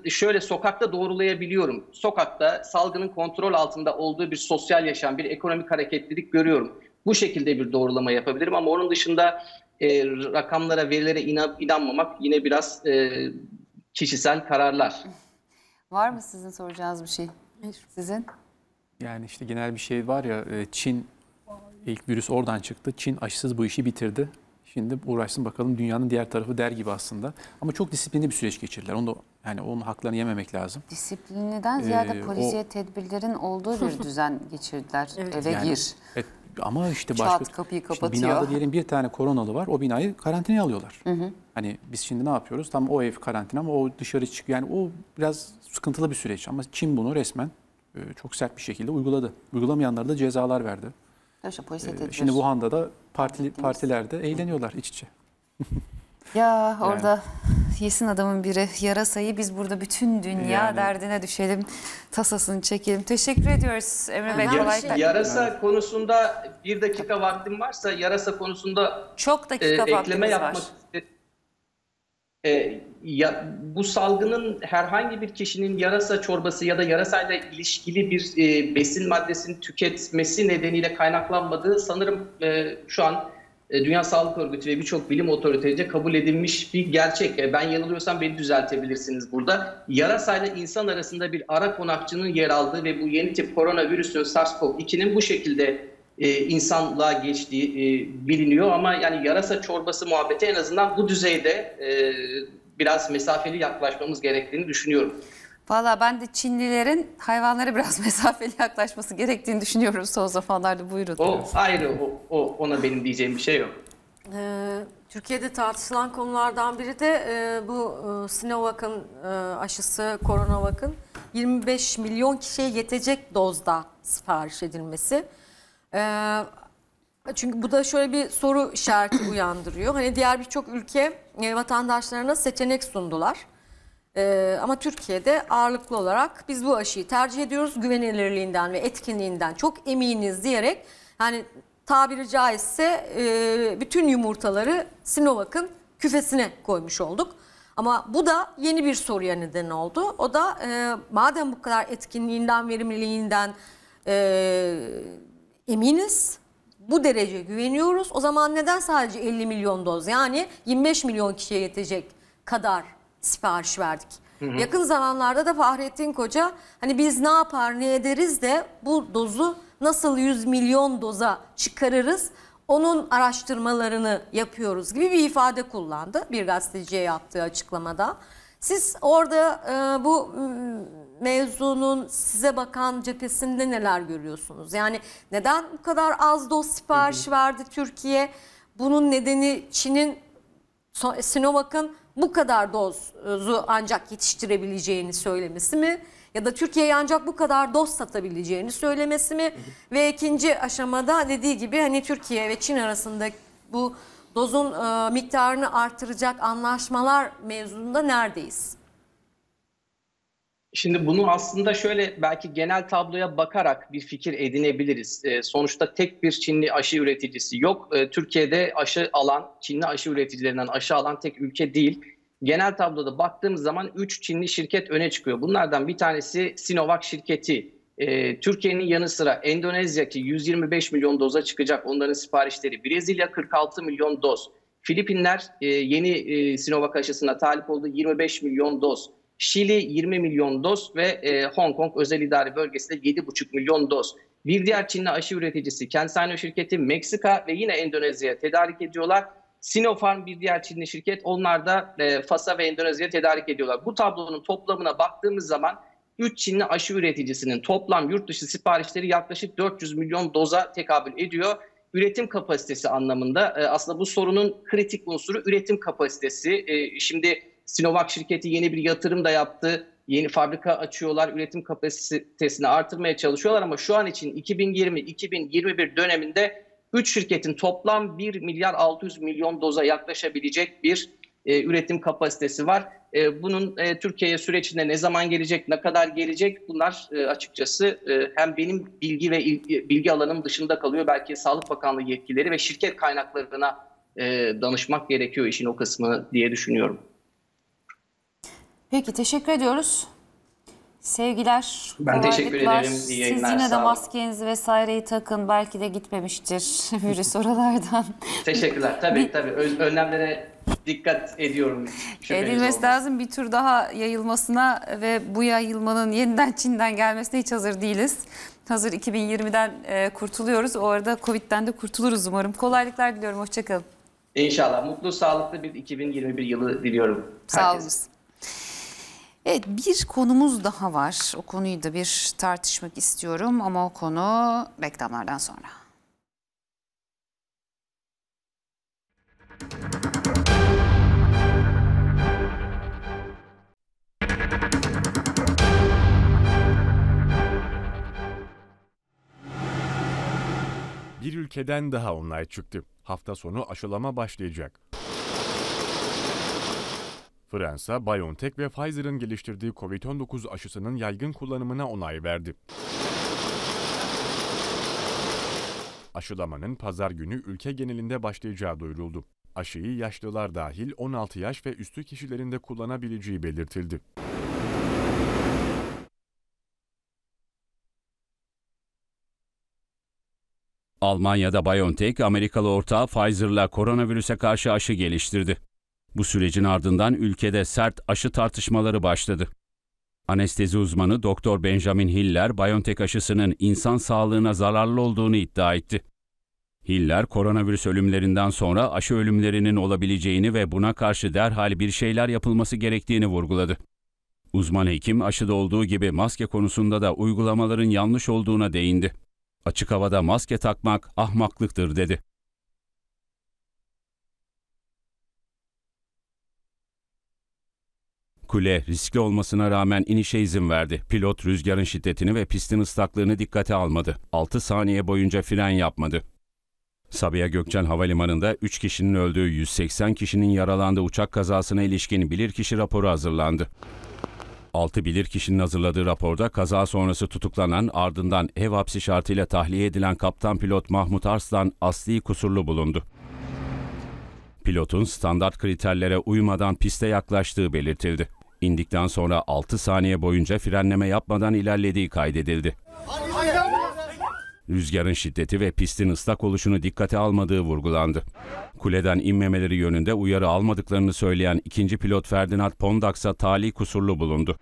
şöyle sokakta doğrulayabiliyorum. Sokakta salgının kontrol altında olduğu bir sosyal yaşam, bir ekonomik hareketlilik görüyorum. Bu şekilde bir doğrulama yapabilirim ama onun dışında e, rakamlara, verilere inan, inanmamak yine biraz e, kişisel kararlar. Var mı sizin soracağınız bir şey? Sizin? Yani işte genel bir şey var ya, Çin ilk virüs oradan çıktı. Çin aşısız bu işi bitirdi. Şimdi uğraşsın bakalım dünyanın diğer tarafı der gibi aslında. Ama çok disiplinli bir süreç geçirdiler. Onu da, yani onun haklarını yememek lazım. Disiplinliden ziyade ee, polisiye o... tedbirlerin olduğu bir düzen geçirdiler. Evet. Eve yani, gir. Et, ama işte başka Çat, kapıyı kapatıyor. Şimdi binada diyelim bir tane koronalı var. O binayı karantinaya alıyorlar. Hı hı. Hani biz şimdi ne yapıyoruz? Tam o ev karantina ama o dışarı çıkıyor. Yani o biraz sıkıntılı bir süreç. Ama Çin bunu resmen çok sert bir şekilde uyguladı. Uygulamayanlara da cezalar verdi. Ee, şimdi Wuhan'da da partili, partilerde eğleniyorlar iç içe. Ya orada yani. Yesin adamın biri yarasayı, biz burada bütün dünya yani derdine düşelim, tasasını çekelim. Teşekkür ediyoruz Emre Bey. Yarasa, yarasa konusunda bir dakika vaktim varsa yarasa konusunda çok dakika e, ekleme yapmak istedim. E, ya, bu salgının herhangi bir kişinin yarasa çorbası ya da yarasayla ilişkili bir e, besin maddesini tüketmesi nedeniyle kaynaklanmadığı sanırım e, şu an e, Dünya Sağlık Örgütü ve birçok bilim otoritesiyle kabul edilmiş bir gerçek. E, ben yanılıyorsam beni düzeltebilirsiniz burada. Yarasayla insan arasında bir ara konakçının yer aldığı ve bu yeni tip koronavirüsün SARS-CoV iki'nin bu şekilde E, insanlığa geçtiği e, biliniyor ama yani yarasa çorbası muhabbeti en azından bu düzeyde e, biraz mesafeli yaklaşmamız gerektiğini düşünüyorum. Valla ben de Çinlilerin hayvanlara biraz mesafeli yaklaşması gerektiğini düşünüyorum son zamanlarda. Buyurun. O ayrı, o, o, ona benim diyeceğim bir şey yok. Ee, Türkiye'de tartışılan konulardan biri de e, bu e, Sinovac'ın e, aşısı, CoronaVac'ın yirmi beş milyon kişiye yetecek dozda sipariş edilmesi. E, çünkü bu da şöyle bir soru işareti uyandırıyor. Hani diğer birçok ülke e, vatandaşlarına seçenek sundular. Ee, ama Türkiye'de ağırlıklı olarak biz bu aşıyı tercih ediyoruz, güvenilirliğinden ve etkinliğinden çok eminiz diyerek, yani tabiri caizse e, bütün yumurtaları Sinovac'ın küfesine koymuş olduk. Ama bu da yeni bir soruya neden oldu. O da e, madem bu kadar etkinliğinden, verimliliğinden e, eminiz, bu derece güveniyoruz, o zaman neden sadece elli milyon doz, yani yirmi beş milyon kişiye yetecek kadar sipariş verdik. Hı hı. Yakın zamanlarda da Fahrettin Koca, hani biz ne yapar ne ederiz de bu dozu nasıl yüz milyon doza çıkarırız, onun araştırmalarını yapıyoruz gibi bir ifade kullandı bir gazeteciye yaptığı açıklamada. Siz orada e, bu mevzunun size bakan cephesinde neler görüyorsunuz? Yani neden bu kadar az doz sipariş hı hı. verdi Türkiye? Bunun nedeni Çin'in Sinovac'ın bu kadar dozu ancak yetiştirebileceğini söylemesi mi? Ya da Türkiye'ye ancak bu kadar doz satabileceğini söylemesi mi? Hı hı. Ve ikinci aşamada dediği gibi, hani Türkiye ve Çin arasında bu dozun e, miktarını artıracak anlaşmalar mevzunda neredeyiz? Şimdi bunu aslında şöyle, belki genel tabloya bakarak bir fikir edinebiliriz. E, sonuçta tek bir Çinli aşı üreticisi yok. E, Türkiye'de aşı alan, Çinli aşı üreticilerinden aşı alan tek ülke değil. Genel tabloda baktığımız zaman üç Çinli şirket öne çıkıyor. Bunlardan bir tanesi Sinovac şirketi. E, Türkiye'nin yanı sıra Endonezya'daki yüz yirmi beş milyon doza çıkacak onların siparişleri. Brezilya kırk altı milyon doz. Filipinler e, yeni e, Sinovac aşısına talip oldu, yirmi beş milyon doz. Şili yirmi milyon doz ve e, Hong Kong özel idare bölgesinde yedi buçuk milyon doz. Bir diğer Çinli aşı üreticisi Kensano şirketi Meksika ve yine Endonezya'ya tedarik ediyorlar. Sinopharm bir diğer Çinli şirket, onlar da e, Fas'a ve Endonezya'ya tedarik ediyorlar. Bu tablonun toplamına baktığımız zaman üç Çinli aşı üreticisinin toplam yurt dışı siparişleri yaklaşık dört yüz milyon doza tekabül ediyor. Üretim kapasitesi anlamında e, aslında bu sorunun kritik unsuru üretim kapasitesi. E, şimdi... Sinovac şirketi yeni bir yatırım da yaptı. Yeni fabrika açıyorlar. Üretim kapasitesini artırmaya çalışıyorlar ama şu an için iki bin yirmi iki bin yirmi bir döneminde üç şirketin toplam bir milyar altı yüz milyon doza yaklaşabilecek bir e, üretim kapasitesi var. E, bunun e, Türkiye'ye sürecinde ne zaman gelecek, ne kadar gelecek, bunlar e, açıkçası e, hem benim bilgi ve ilgi, bilgi alanım dışında kalıyor. Belki Sağlık Bakanlığı yetkileri ve şirket kaynaklarına e, danışmak gerekiyor işin o kısmını diye düşünüyorum. Peki, teşekkür ediyoruz. Sevgiler. Ben teşekkür ederim. Siz yine de maskenizi vesaireyi takın. Belki de gitmemiştir virüs oralardan. Teşekkürler. Tabii tabii. Önlemlere dikkat ediyorum. Edilmesi lazım. Bir tür daha yayılmasına ve bu yayılmanın yeniden Çin'den gelmesine hiç hazır değiliz. Hazır iki bin yirmiden kurtuluyoruz. O arada Covid'den de kurtuluruz umarım. Kolaylıklar diliyorum. Hoşçakalın. İnşallah. Mutlu, sağlıklı bir iki bin yirmi bir yılı diliyorum. Sağ olun. Evet, bir konumuz daha var. O konuyu da bir tartışmak istiyorum ama o konu reklamlardan sonra. Bir ülkeden daha online çıktı. Hafta sonu aşılama başlayacak. Fransa, BioNTech ve Pfizer'ın geliştirdiği Covid on dokuz aşısının yaygın kullanımına onay verdi. Aşılamanın pazar günü ülke genelinde başlayacağı duyuruldu. Aşıyı yaşlılar dahil on altı yaş ve üstü kişilerin de kullanabileceği belirtildi. Almanya'da BioNTech, Amerikalı ortağı Pfizer'la koronavirüse karşı aşı geliştirdi. Bu sürecin ardından ülkede sert aşı tartışmaları başladı. Anestezi uzmanı Doktor Benjamin Hiller, BioNTech aşısının insan sağlığına zararlı olduğunu iddia etti. Hiller, koronavirüs ölümlerinden sonra aşı ölümlerinin olabileceğini ve buna karşı derhal bir şeyler yapılması gerektiğini vurguladı. Uzman hekim aşıda olduğu gibi maske konusunda da uygulamaların yanlış olduğuna değindi. Açık havada maske takmak ahmaklıktır dedi. Kule riskli olmasına rağmen inişe izin verdi. Pilot rüzgarın şiddetini ve pistin ıslaklığını dikkate almadı. altı saniye boyunca fren yapmadı. Sabiha Gökçen Havalimanı'nda üç kişinin öldüğü, yüz seksen kişinin yaralandığı uçak kazasına ilişkin bilirkişi raporu hazırlandı. altı bilirkişinin hazırladığı raporda kaza sonrası tutuklanan, ardından ev hapsi şartıyla tahliye edilen kaptan pilot Mahmut Arslan asli kusurlu bulundu. Pilotun standart kriterlere uymadan piste yaklaştığı belirtildi. İndikten sonra altı saniye boyunca frenleme yapmadan ilerlediği kaydedildi. Rüzgarın şiddeti ve pistin ıslak oluşunu dikkate almadığı vurgulandı. Kuleden inmemeleri yönünde uyarı almadıklarını söyleyen ikinci pilot Ferdinand Pondaks'a tali kusurlu bulundu.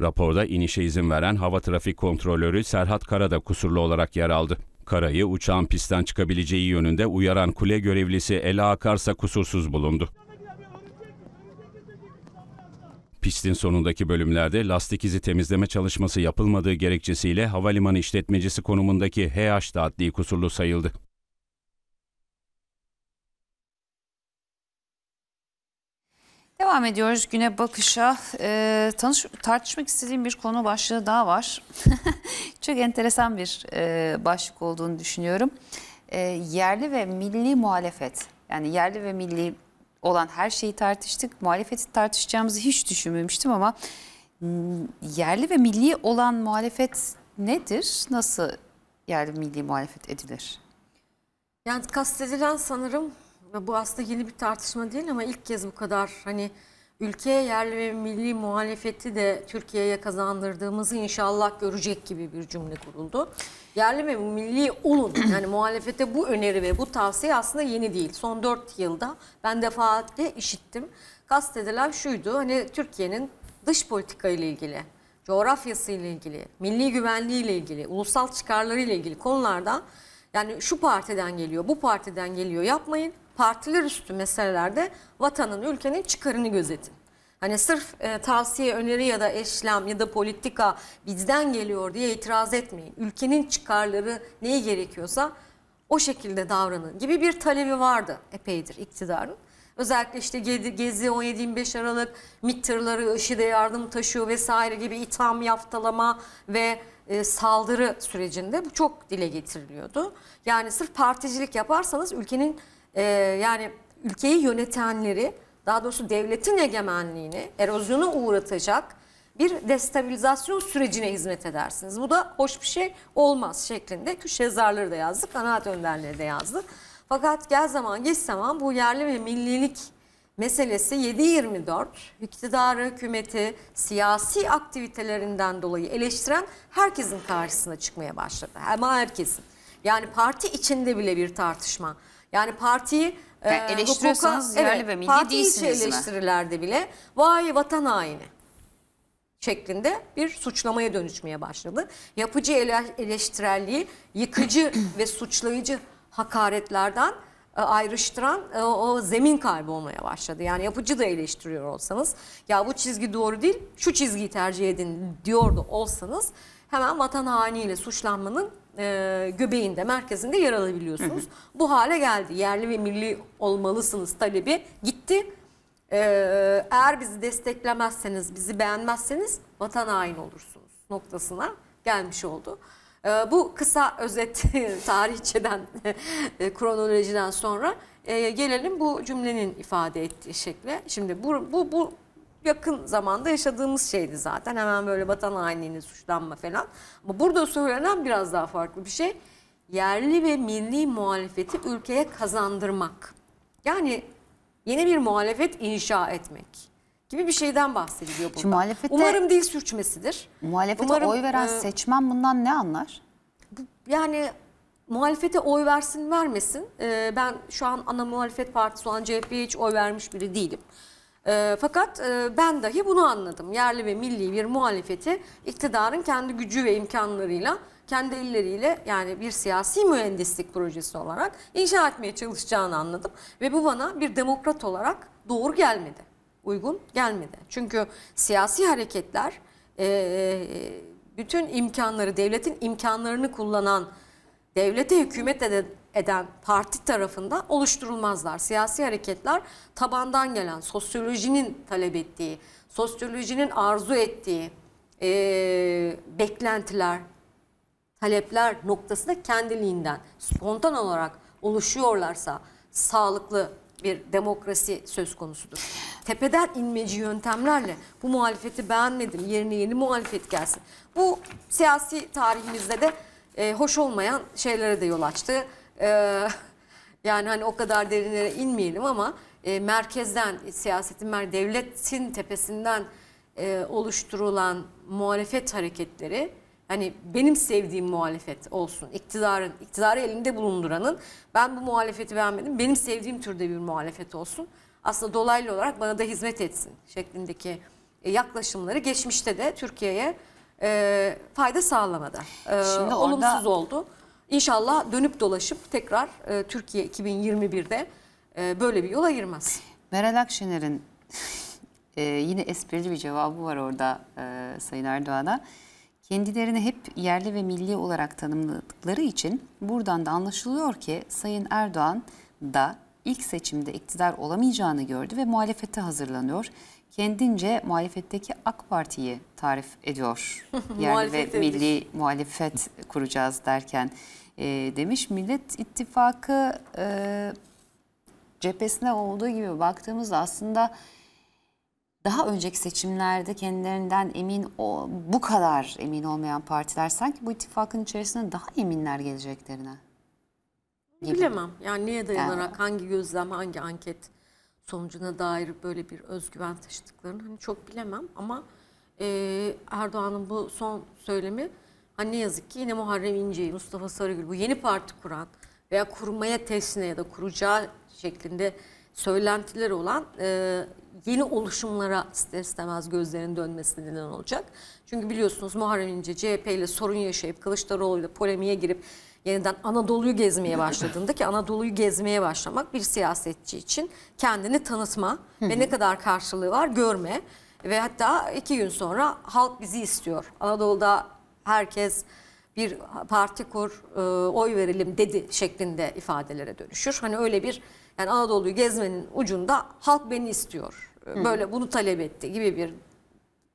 Raporda inişe izin veren hava trafik kontrolörü Serhat Kara da kusurlu olarak yer aldı. Karayı uçağın pistten çıkabileceği yönünde uyaran kule görevlisi Ela Akarsa kusursuz bulundu. Pistin sonundaki bölümlerde lastik izi temizleme çalışması yapılmadığı gerekçesiyle havalimanı işletmecisi konumundaki H H adli kusurlu sayıldı. Devam ediyoruz güne bakışa. E, tanış, tartışmak istediğim bir konu başlığı daha var. Çok enteresan bir e, başlık olduğunu düşünüyorum. E, yerli ve milli muhalefet. Yani yerli ve milli olan her şeyi tartıştık. Muhalefeti tartışacağımızı hiç düşünmemiştim ama yerli ve milli olan muhalefet nedir? Nasıl yerli milli muhalefet edilir? Yani kastedilen sanırım... Bu aslında yeni bir tartışma değil ama ilk kez bu kadar hani ülkeye yerli ve milli muhalefeti de Türkiye'ye kazandırdığımızı inşallah görecek gibi bir cümle kuruldu. Yerli ve milli olun, yani muhalefete bu öneri ve bu tavsiye aslında yeni değil. Son dört yılda ben defaatle işittim. Kastedilen şuydu, hani Türkiye'nin dış politika ile ilgili, coğrafyası ile ilgili, milli güvenliği ile ilgili, ulusal çıkarları ile ilgili konularda yani şu partiden geliyor, bu partiden geliyor yapmayın. Partiler üstü meselelerde vatanın, ülkenin çıkarını gözetin. Hani sırf e, tavsiye, öneri ya da eşlem ya da politika bizden geliyor diye itiraz etmeyin. Ülkenin çıkarları neyi gerekiyorsa o şekilde davranın gibi bir talebi vardı epeydir iktidarın. Özellikle işte Gezi, on yedi yirmi beş Aralık, MİT tırları, IŞİD'e yardım taşıyor vesaire gibi itham, yaftalama ve e, saldırı sürecinde bu çok dile getiriliyordu. Yani sırf particilik yaparsanız ülkenin Ee, yani ülkeyi yönetenleri, daha doğrusu devletin egemenliğini erozyona uğratacak bir destabilizasyon sürecine hizmet edersiniz. Bu da hoş bir şey olmaz şeklinde köşe yazarları da yazdı, kanaat önderleri de yazdı. Fakat gel zaman geç zaman bu yerli ve millilik meselesi yedi yirmi dört iktidarı, hükümeti, siyasi aktivitelerinden dolayı eleştiren herkesin karşısına çıkmaya başladı. Ama herkesin. Yani parti içinde bile bir tartışma. Yani partiyi yani eleştiriyorsanız hukuka, yerli evet, ve milli parti değilsiniz mi? Eleştirilerde bile vay vatan haini şeklinde bir suçlamaya dönüşmeye başladı. Yapıcı eleştirelliği yıkıcı ve suçlayıcı hakaretlerden ayrıştıran o zemin kaybı olmaya başladı. Yani yapıcı da eleştiriyor olsanız, ya bu çizgi doğru değil, şu çizgiyi tercih edin diyordu olsanız hemen vatan hainiyle suçlanmanın E, göbeğinde, merkezinde yer alabiliyorsunuz. Hı hı. Bu hale geldi. Yerli ve milli olmalısınız talebi gitti. E, eğer bizi desteklemezseniz, bizi beğenmezseniz vatan haini olursunuz noktasına gelmiş oldu. E, bu kısa özet tarihçeden, e, kronolojiden sonra e, gelelim bu cümlenin ifade ettiği şekle. Şimdi bu, bu, bu yakın zamanda yaşadığımız şeydi zaten. Hemen böyle vatan hainliğine suçlanma falan. Ama burada söylenen biraz daha farklı bir şey. Yerli ve milli muhalefeti ülkeye kazandırmak. Yani yeni bir muhalefet inşa etmek gibi bir şeyden bahsediliyor burada. Şimdi muhalefete, umarım dil sürçmesidir. Muhalefete umarım, oy veren e, seçmen bundan ne anlar? Yani muhalefete oy versin vermesin. E, ben şu an ana muhalefet partisi olan C H P'ye hiç oy vermiş biri değilim. E, fakat e, ben dahi bunu anladım. Yerli ve milli bir muhalefeti iktidarın kendi gücü ve imkanlarıyla, kendi elleriyle yani bir siyasi mühendislik projesi olarak inşa etmeye çalışacağını anladım. Ve bu bana bir demokrat olarak doğru gelmedi. uygun gelmedi. Çünkü siyasi hareketler e, bütün imkanları, devletin imkanlarını kullanan, devlete hükümet eden, eden parti tarafından oluşturulmazlar. Siyasi hareketler tabandan gelen, sosyolojinin talep ettiği, sosyolojinin arzu ettiği e, beklentiler, talepler noktasında kendiliğinden spontan olarak oluşuyorlarsa sağlıklı bir demokrasi söz konusudur. Tepeden inmeci yöntemlerle bu muhalefeti beğenmedim, yerine yeni muhalefet gelsin, bu siyasi tarihimizde de e, hoş olmayan şeylere de yol açtı. E, yani hani o kadar derinlere inmeyelim ama e, merkezden, siyasetin, devletin tepesinden e, oluşturulan muhalefet hareketleri, hani benim sevdiğim muhalefet olsun, iktidarın, iktidarı elinde bulunduranın, ben bu muhalefeti beğenmedim, benim sevdiğim türde bir muhalefet olsun, aslında dolaylı olarak bana da hizmet etsin şeklindeki yaklaşımları geçmişte de Türkiye'ye e, fayda sağlamadı. E, Şimdi olumsuz orada... oldu. İnşallah dönüp dolaşıp tekrar e, Türkiye iki bin yirmi bir'de e, böyle bir yola girmez. Meral Akşener'in e, yine esprili bir cevabı var orada e, Sayın Erdoğan'a. Kendilerini hep yerli ve milli olarak tanımladıkları için buradan da anlaşılıyor ki Sayın Erdoğan da ilk seçimde iktidar olamayacağını gördü ve muhalefete hazırlanıyor. Kendince muhalefetteki AK Parti'yi tarif ediyor. Yerli ve milli muhalefet kuracağız derken e, demiş. Millet İttifakı e, cephesine olduğu gibi baktığımızda aslında... Daha önceki seçimlerde kendilerinden emin, o bu kadar emin olmayan partiler sanki bu ittifakın içerisinde daha eminler geleceklerine. Gibi. Bilemem. Yani neye dayanarak, evet, hangi gözlem, hangi anket sonucuna dair böyle bir özgüven taşıdıklarını hani çok bilemem. Ama e, Erdoğan'ın bu son söylemi, hani ne yazık ki yine Muharrem İnce'yi, Mustafa Sarıgül, bu yeni parti kuran veya kurmaya teşne ya da kuracağı şeklinde söylentiler olan e, yeni oluşumlara ister istemez gözlerin dönmesine neden olacak. Çünkü biliyorsunuz Muharrem İnce C H P ile sorun yaşayıp Kılıçdaroğlu ile polemiğe girip yeniden Anadolu'yu gezmeye başladığında, ki Anadolu'yu gezmeye başlamak bir siyasetçi için kendini tanıtma ve ne kadar karşılığı var görme ve hatta iki gün sonra halk bizi istiyor, Anadolu'da herkes bir parti kur, oy verelim dedi şeklinde ifadelere dönüşür. Hani öyle bir, yani Anadolu'yu gezmenin ucunda halk beni istiyor, böyle bunu talep etti gibi bir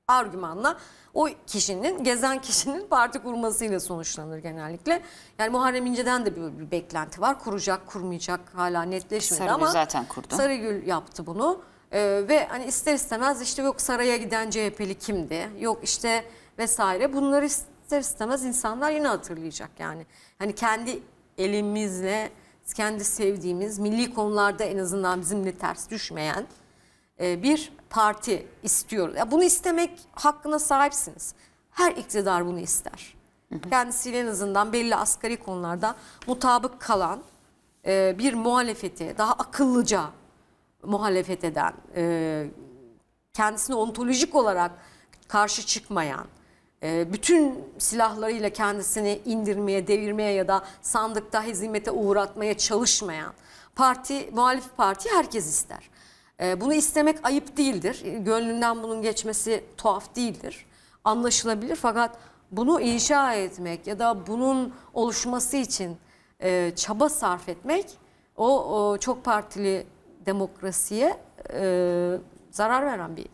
argümanla o kişinin, gezen kişinin parti kurmasıyla sonuçlanır genellikle. Yani Muharrem İnce'den de bir, bir beklenti var. Kuracak, kurmayacak hala netleşmedi. Sarıgül ama zaten kurdu. Sarıgül yaptı bunu. Ee, ve hani ister istemez işte yok saraya giden C H P'li kimdi, yok işte vesaire, bunları ister istemez insanlar yine hatırlayacak yani. Hani kendi elimizle, kendi sevdiğimiz, milli konularda en azından bizimle ters düşmeyen bir parti istiyor. Bunu istemek hakkına sahipsiniz. Her iktidar bunu ister. Hı hı. Kendisiyle en azından belli asgari konularda mutabık kalan bir muhalefeti, daha akıllıca muhalefet eden, kendisine ontolojik olarak karşı çıkmayan, bütün silahlarıyla kendisini indirmeye, devirmeye ya da sandıkta hezimete uğratmaya çalışmayan parti, muhalif parti herkes ister. Bunu istemek ayıp değildir. Gönlünden bunun geçmesi tuhaf değildir. Anlaşılabilir, fakat bunu inşa etmek ya da bunun oluşması için çaba sarf etmek o çok partili demokrasiye zarar veren bir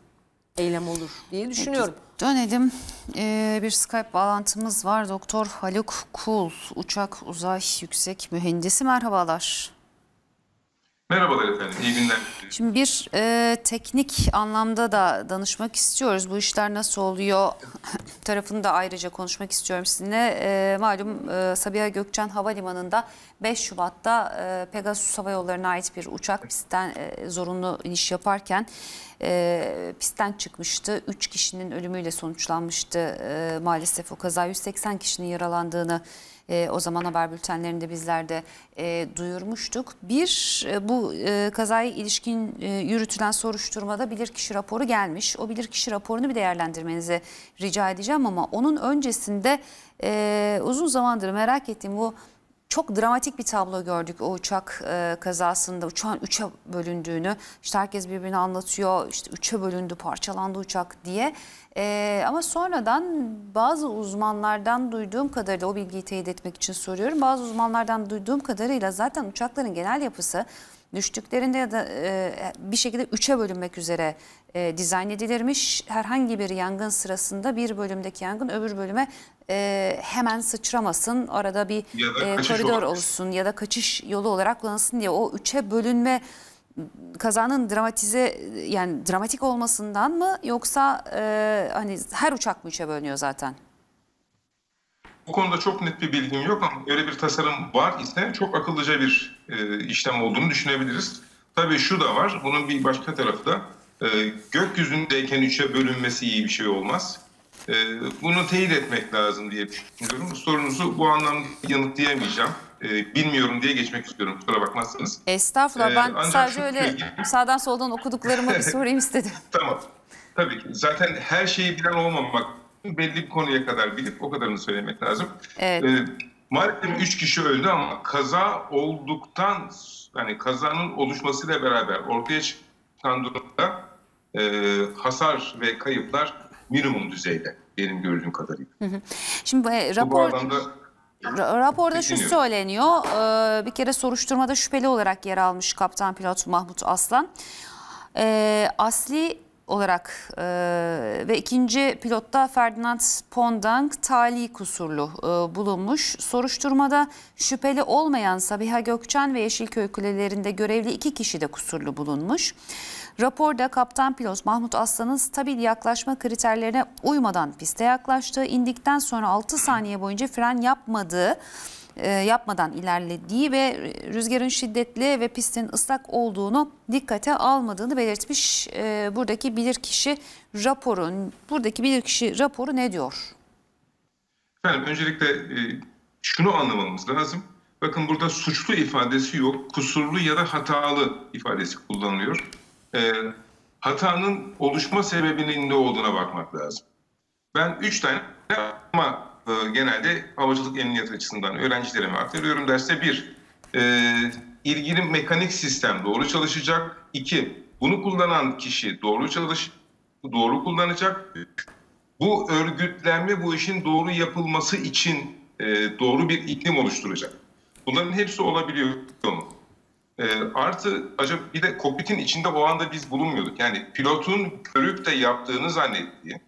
eylem olur diye düşünüyorum. Peki, dönelim. Ee, bir Skype bağlantımız var. Doktor Haluk Kul, uçak uzay yüksek mühendisi. Merhabalar. Merhabalar efendim. İyi günler. Şimdi bir e, teknik anlamda da danışmak istiyoruz. Bu işler nasıl oluyor tarafını da ayrıca konuşmak istiyorum sizinle. E, malum e, Sabiha Gökçen Havalimanı'nda beş Şubat'ta e, Pegasus Hava Yolları'na ait bir uçak pistten e, zorunlu iniş yaparken e, pistten çıkmıştı. üç kişinin ölümüyle sonuçlanmıştı e, maalesef o kaza. yüz seksen kişinin yaralandığını E, o zaman haber bültenlerinde bizler de e, duyurmuştuk. Bir, e, bu e, kazaya ilişkin e, yürütülen soruşturmada bilirkişi raporu gelmiş. O bilirkişi raporunu bir değerlendirmenizi rica edeceğim ama onun öncesinde e, uzun zamandır merak ettiğim bu Çok dramatik bir tablo gördük o uçak e, kazasında. Uçağın üçe bölündüğünü, işte herkes birbirine anlatıyor, işte üçe bölündü, parçalandı uçak diye. E, ama sonradan bazı uzmanlardan duyduğum kadarıyla, o bilgiyi teyit etmek için soruyorum, bazı uzmanlardan duyduğum kadarıyla zaten uçakların genel yapısı düştüklerinde ya da e, bir şekilde üçe bölünmek üzere e, dizayn edilirmiş. Herhangi bir yangın sırasında bir bölümdeki yangın öbür bölüme e, hemen sıçramasın, arada bir e, koridor olsun ya da kaçış yolu olarak kullanılsın diye o üçe bölünme kazanın dramatize, yani dramatik olmasından mı, yoksa e, hani her uçak mı üçe bölünüyor zaten? Bu konuda çok net bir bilgim yok ama öyle bir tasarım var ise çok akıllıca bir e, işlem olduğunu düşünebiliriz. Tabii şu da var, bunun bir başka tarafı da e, gökyüzündeyken üçe bölünmesi iyi bir şey olmaz. E, bunu teyit etmek lazım diye düşünüyorum. Sorunuzu bu anlamda yanıtlayamayacağım. E, bilmiyorum diye geçmek istiyorum, kusura bakmazsınız. Estağfurullah, e, ben sadece öyle gibi sağdan soldan okuduklarımı bir sorayım istedim. Tamam, tabii ki. Zaten her şeyi bilen olmamak, belli bir konuya kadar bilip o kadarını söylemek lazım. Evet. Ee, maalesef üç kişi öldü ama kaza olduktan, yani kazanın oluşmasıyla beraber ortaya çıkan durumda e, hasar ve kayıplar minimum düzeyde benim gördüğüm kadarıyla. Hı hı. Şimdi e, rapor... Bu bağlamda... Raporda şu söyleniyor, ee, bir kere soruşturmada şüpheli olarak yer almış kaptan pilot Mahmut Aslan. Ee, Asli olarak e, ve ikinci pilotta Ferdinand Pondang tali kusurlu e, bulunmuş. Soruşturmada şüpheli olmayan Sabiha Gökçen ve Yeşilköy kulelerinde görevli iki kişi de kusurlu bulunmuş. Raporda kaptan pilot Mahmut Aslan'ın stabil yaklaşma kriterlerine uymadan piste yaklaştığı, indikten sonra altı saniye boyunca fren yapmadığı, e, yapmadan ilerlediği ve rüzgarın şiddetli ve pistin ıslak olduğunu dikkate almadığını belirtmiş. E, buradaki bilirkişi raporun, buradaki bilirkişi raporu ne diyor? Efendim, öncelikle e, şunu anlamamız lazım. Bakın, burada suçlu ifadesi yok, kusurlu ya da hatalı ifadesi kullanılıyor. E, hatanın oluşma sebebinin ne olduğuna bakmak lazım. Ben üç tane ama e, genelde havacılık emniyet açısından öğrencilerime aktarıyorum derste. Bir, e, ilgili mekanik sistem doğru çalışacak. İki, bunu kullanan kişi doğru çalış, doğru kullanacak. Bu örgütlenme bu işin doğru yapılması için e, doğru bir iklim oluşturacak. Bunların hepsi olabiliyor mu? E, artı acaba bir de kokpitin içinde o anda biz bulunmuyorduk. Yani pilotun görüp de yaptığını zannettiği,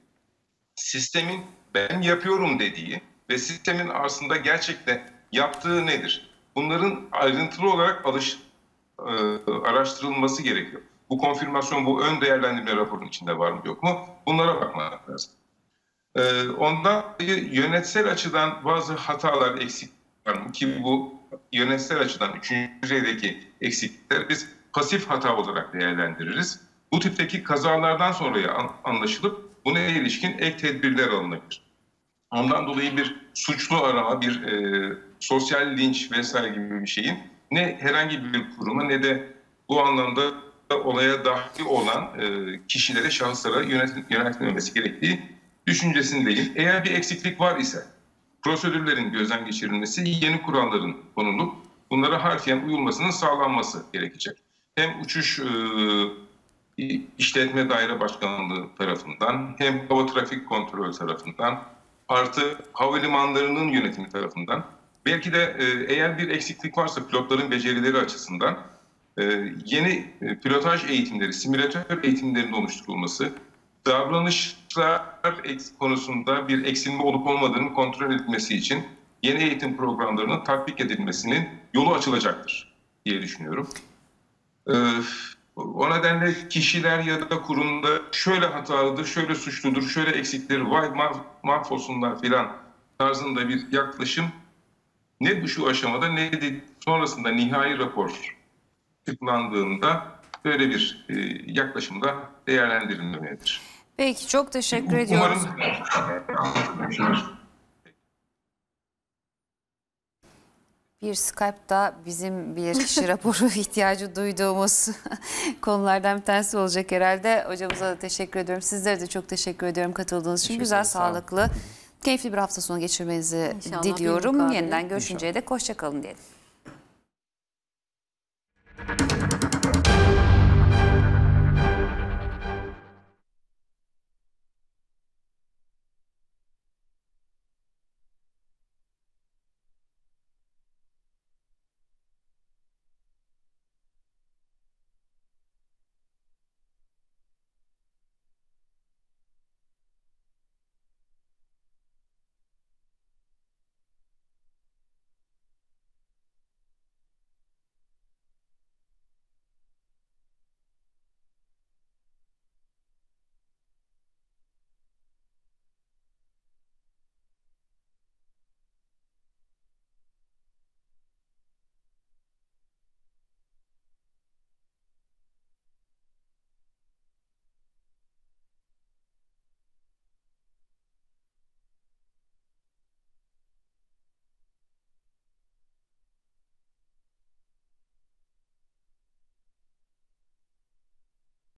sistemin ben yapıyorum dediği ve sistemin aslında gerçekten yaptığı nedir? Bunların ayrıntılı olarak alış, e, araştırılması gerekiyor. Bu konfirmasyon, bu ön değerlendirme raporunun içinde var mı yok mu? Bunlara bakmak lazım. E, ondan yönetsel açıdan bazı hatalar, eksik var mı? Ki bu yönetsel açıdan üçüncü düzeydeki eksiklikler biz pasif hata olarak değerlendiririz. Bu tipteki kazalardan sonra anlaşılıp buna ilişkin ek tedbirler alınabilir. Ondan dolayı bir suçlu arama, bir e, sosyal linç vesaire gibi bir şeyin ne herhangi bir kuruma ne de bu anlamda olaya dahil olan e, kişilere, şahıslara yöneltilmemesi gerektiği düşüncesindeyim. Eğer bir eksiklik var ise prosedürlerin gözden geçirilmesi, yeni kuralların konulup bunlara harfiyen uyulmasının sağlanması gerekecek. Hem uçuş e, işletme daire başkanlığı tarafından, hem hava trafik kontrolü tarafından, artı havalimanlarının yönetimi tarafından. Belki de e, eğer bir eksiklik varsa pilotların becerileri açısından e, yeni e, pilotaj eğitimleri, simülatör eğitimlerinin oluşturulması, davranışlar konusunda bir eksilme olup olmadığını kontrol edilmesi için yeni eğitim programlarının tatbik edilmesinin yolu açılacaktır diye düşünüyorum. Ee, o nedenle kişiler ya da kurumda şöyle hatalıdır, şöyle suçludur, şöyle eksikleri vay mahvolsunlar filan tarzında bir yaklaşım ne bu şu aşamada ne de sonrasında nihai rapor tıklandığında böyle bir e, yaklaşımda değerlendirilmelidir. Peki, çok teşekkür Umarım... ediyoruz. Bir Skype'da bizim bilirkişi raporu ihtiyacı duyduğumuz konulardan bir tanesi olacak herhalde. Hocamıza da teşekkür ediyorum. Sizlere de çok teşekkür ediyorum katıldığınız için. Güzel, sağlıklı, Keyifli bir hafta sonu geçirmenizi İnşallah diliyorum. Yeniden görüşünceye dek hoşça kalın diyelim.